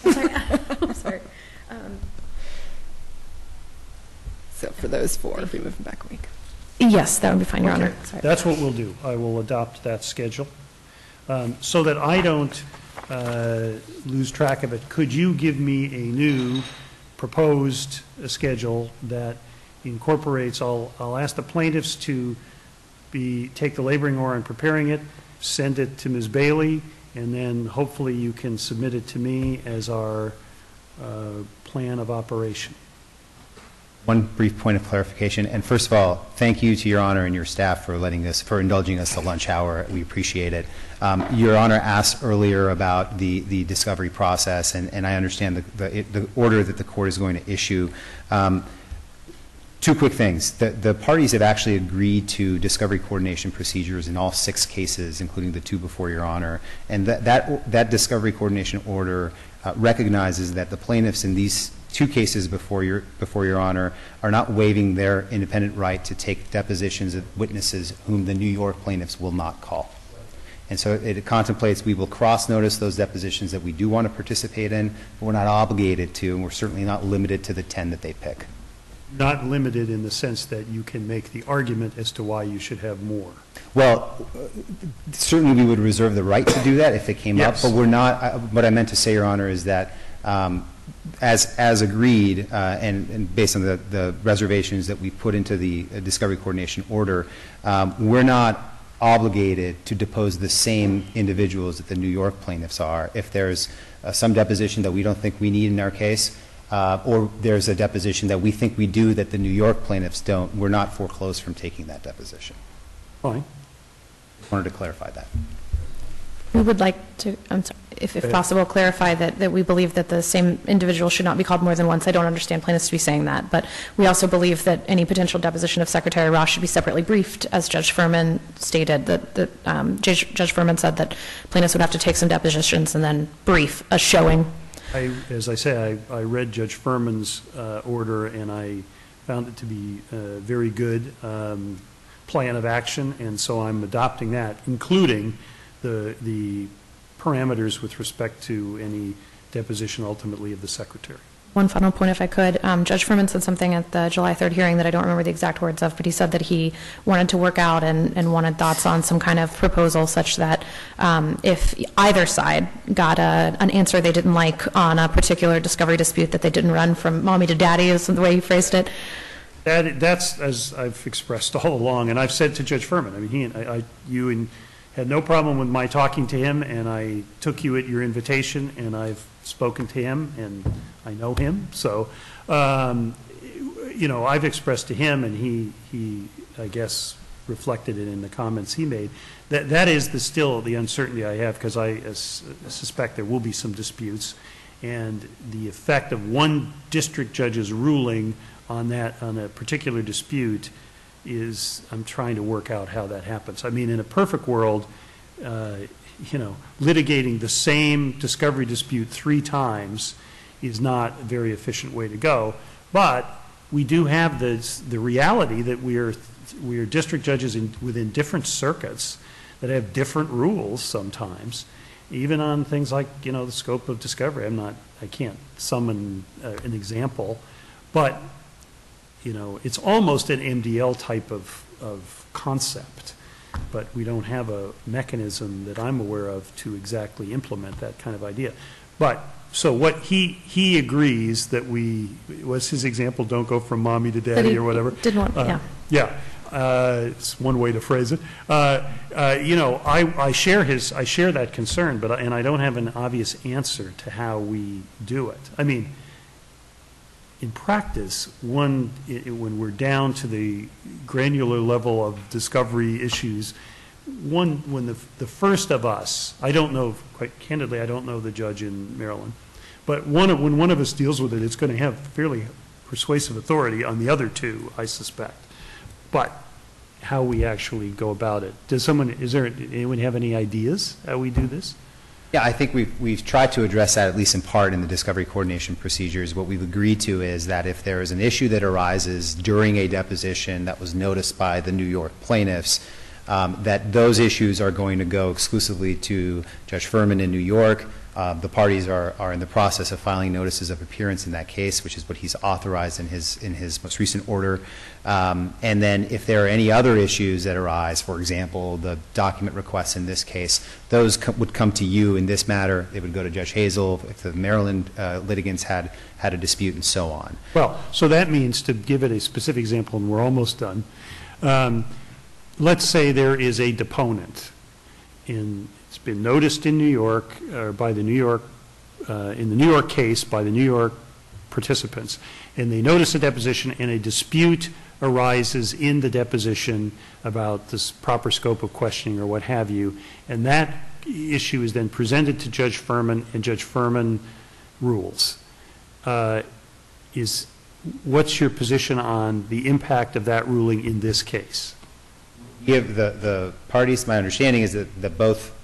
I'm sorry. I'm sorry. So for those four, if we move them back a week. Yes, that would be fine, Your Honor. Sorry. That's what we'll do. I will adopt that schedule. So that I don't lose track of it, could you give me a new proposed schedule that incorporates, I'll ask the plaintiffs to take the laboring oar in preparing it, send it to Ms. Bailey, and then hopefully you can submit it to me as our plan of operation. One brief point of clarification, and first of all, thank you to Your Honor and your staff for indulging us the lunch hour. We appreciate it. Your Honor asked earlier about the discovery process, and I understand the order that the court is going to issue. Two quick things. The parties have actually agreed to discovery coordination procedures in all 6 cases, including the 2 before Your Honor. And that discovery coordination order recognizes that the plaintiffs in these 2 cases before your Honor are not waiving their independent right to take depositions of witnesses whom the New York plaintiffs will not call. And so it contemplates we will cross-notice those depositions that we do want to participate in, but we're not obligated to, and we're certainly not limited to the 10 that they pick. Not limited in the sense that you can make the argument as to why you should have more. Well, certainly we would reserve the right to do that if it came up, but we're not, what I meant to say, Your Honor, is that as agreed and based on the reservations that we put into the discovery coordination order, we're not obligated to depose the same individuals that the New York plaintiffs are. If there's some deposition that we don't think we need in our case, or there's a deposition that we think we do that the New York plaintiffs don't, we're not foreclosed from taking that deposition. Fine. I wanted to clarify that. We would like to, I'm sorry, if possible, clarify that we believe that the same individual should not be called more than once. I don't understand plaintiffs to be saying that, but we also believe that any potential deposition of Secretary Ross should be separately briefed, as Judge Furman stated. Judge Furman said that plaintiffs would have to take some depositions and then brief a showing. As I say, I read Judge Furman's order, and I found it to be a very good plan of action, and so I'm adopting that, including the parameters with respect to any deposition ultimately of the Secretary. One final point, if I could. Judge Furman said something at the July 3rd hearing that I don't remember the exact words of, but he said that he wanted to work out and wanted thoughts on some kind of proposal such that if either side got an answer they didn't like on a particular discovery dispute, that they didn't run from mommy to daddy, is the way he phrased it. That's as I've expressed all along, and I've said to Judge Furman, I mean, he and you and had no problem with my talking to him, and I took you at your invitation, and I've spoken to him, and I know him. So, you know, I've expressed to him, and he I guess, reflected it in the comments he made. That is still the uncertainty I have, because I suspect there will be some disputes, and the effect of one district judge's ruling on that, on a particular dispute, is I'm trying to work out how that happens. I mean, in a perfect world, you know, litigating the same discovery dispute 3 times is not a very efficient way to go. But we do have the reality that we are district judges within different circuits that have different rules sometimes, even on things like, you know, the scope of discovery. I can't summon an example, but you know, it's almost an MDL type of concept, but we don't have a mechanism that I'm aware of to exactly implement that kind of idea. But so what he agrees that we, was his example, don't go from mommy to daddy or whatever. Didn't want, yeah. It's one way to phrase it. You know, I share that concern, but and I don't have an obvious answer to how we do it. I mean, in practice, when we're down to the granular level of discovery issues, when the first of us, I don't know, quite candidly, I don't know the judge in Maryland, but when one of us deals with it, it's going to have fairly persuasive authority on the other two, I suspect. But how we actually go about it, does anyone have any ideas how we do this? Yeah, I think we've tried to address that, at least in part, in the discovery coordination procedures. What we've agreed to is that if there is an issue that arises during a deposition that was noticed by the New York plaintiffs, that those issues are going to go exclusively to Judge Furman in New York. The parties are in the process of filing notices of appearance in that case, which is what he's authorized in his most recent order. And then if there are any other issues that arise, for example, the document requests in this case, those would come to you in this matter. They would go to Judge Hazel if the Maryland litigants had a dispute, and so on. Well, so that means, to give it a specific example, and we're almost done, let's say there is a deponent in, it's been noticed in New York, by the New York, in the New York case, by the New York participants, and they notice a deposition, and a dispute arises in the deposition about this proper scope of questioning or what have you, and that issue is then presented to Judge Furman, and Judge Furman rules. What's your position on the impact of that ruling in this case? The parties, my understanding is that both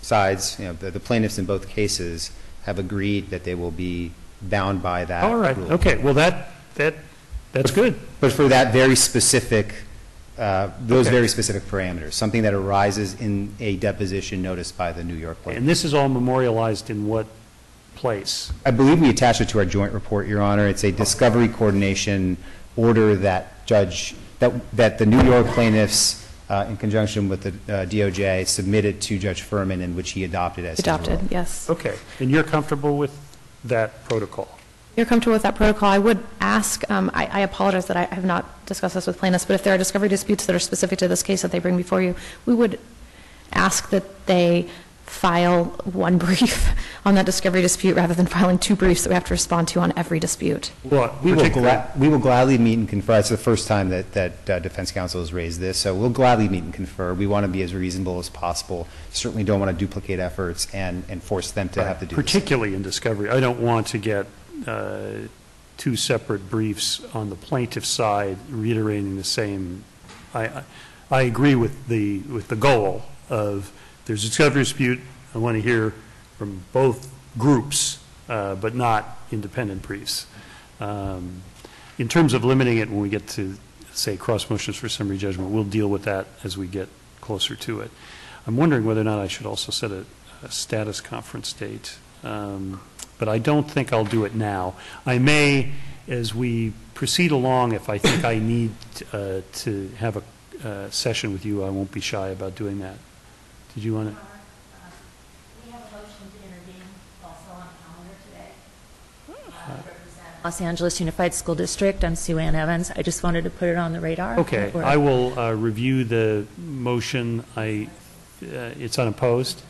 sides, you know, the plaintiffs in both cases have agreed that they will be bound by that. All right. Rule. Okay. Well, that's good. But for that very specific those very specific parameters, something that arises in a deposition notice by the New York plaintiff. And this is all memorialized in what place? I believe we attach it to our joint report, Your Honor. It's a discovery coordination order that the New York plaintiffs, in conjunction with the DOJ, submitted to Judge Furman, in which he adopted as adopted. Yes. Okay. And you're comfortable with that protocol? You're comfortable with that protocol. I would ask, I apologize that I have not discussed this with plaintiffs, but if there are discovery disputes that are specific to this case that they bring before you, we would ask that they file one brief on that discovery dispute rather than filing two briefs that we have to respond to on every dispute. Well, we will gladly meet and confer. It's the first time that, defense counsel has raised this, so we'll gladly meet and confer. We want to be as reasonable as possible. Certainly don't want to duplicate efforts and force them to have to do particularly in discovery. I don't want to get two separate briefs on the plaintiff's side reiterating the same. I agree with the goal of there's a discovery dispute. I want to hear from both groups, but not independent briefs. In terms of limiting it when we get to, say, cross motions for summary judgment, we'll deal with that as we get closer to it. I'm wondering whether or not I should also set a status conference date, but I don't think I'll do it now. I may, as we proceed along, if I think I need to have a session with you, I won't be shy about doing that. Did you want to? We have a motion to intervene also on calendar today. Los Angeles Unified School District. I'm Sue Ann Evans. I just wanted to put it on the radar. Okay. I will review the motion. It's unopposed.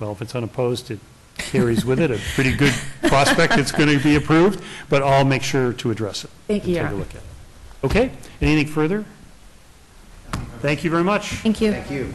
Well, if it's unopposed, it carries with it a pretty good prospect it's going to be approved, but I'll make sure to address it. Thank you. Take a look at it. Okay. Anything further? Thank you very much. Thank you. Thank you.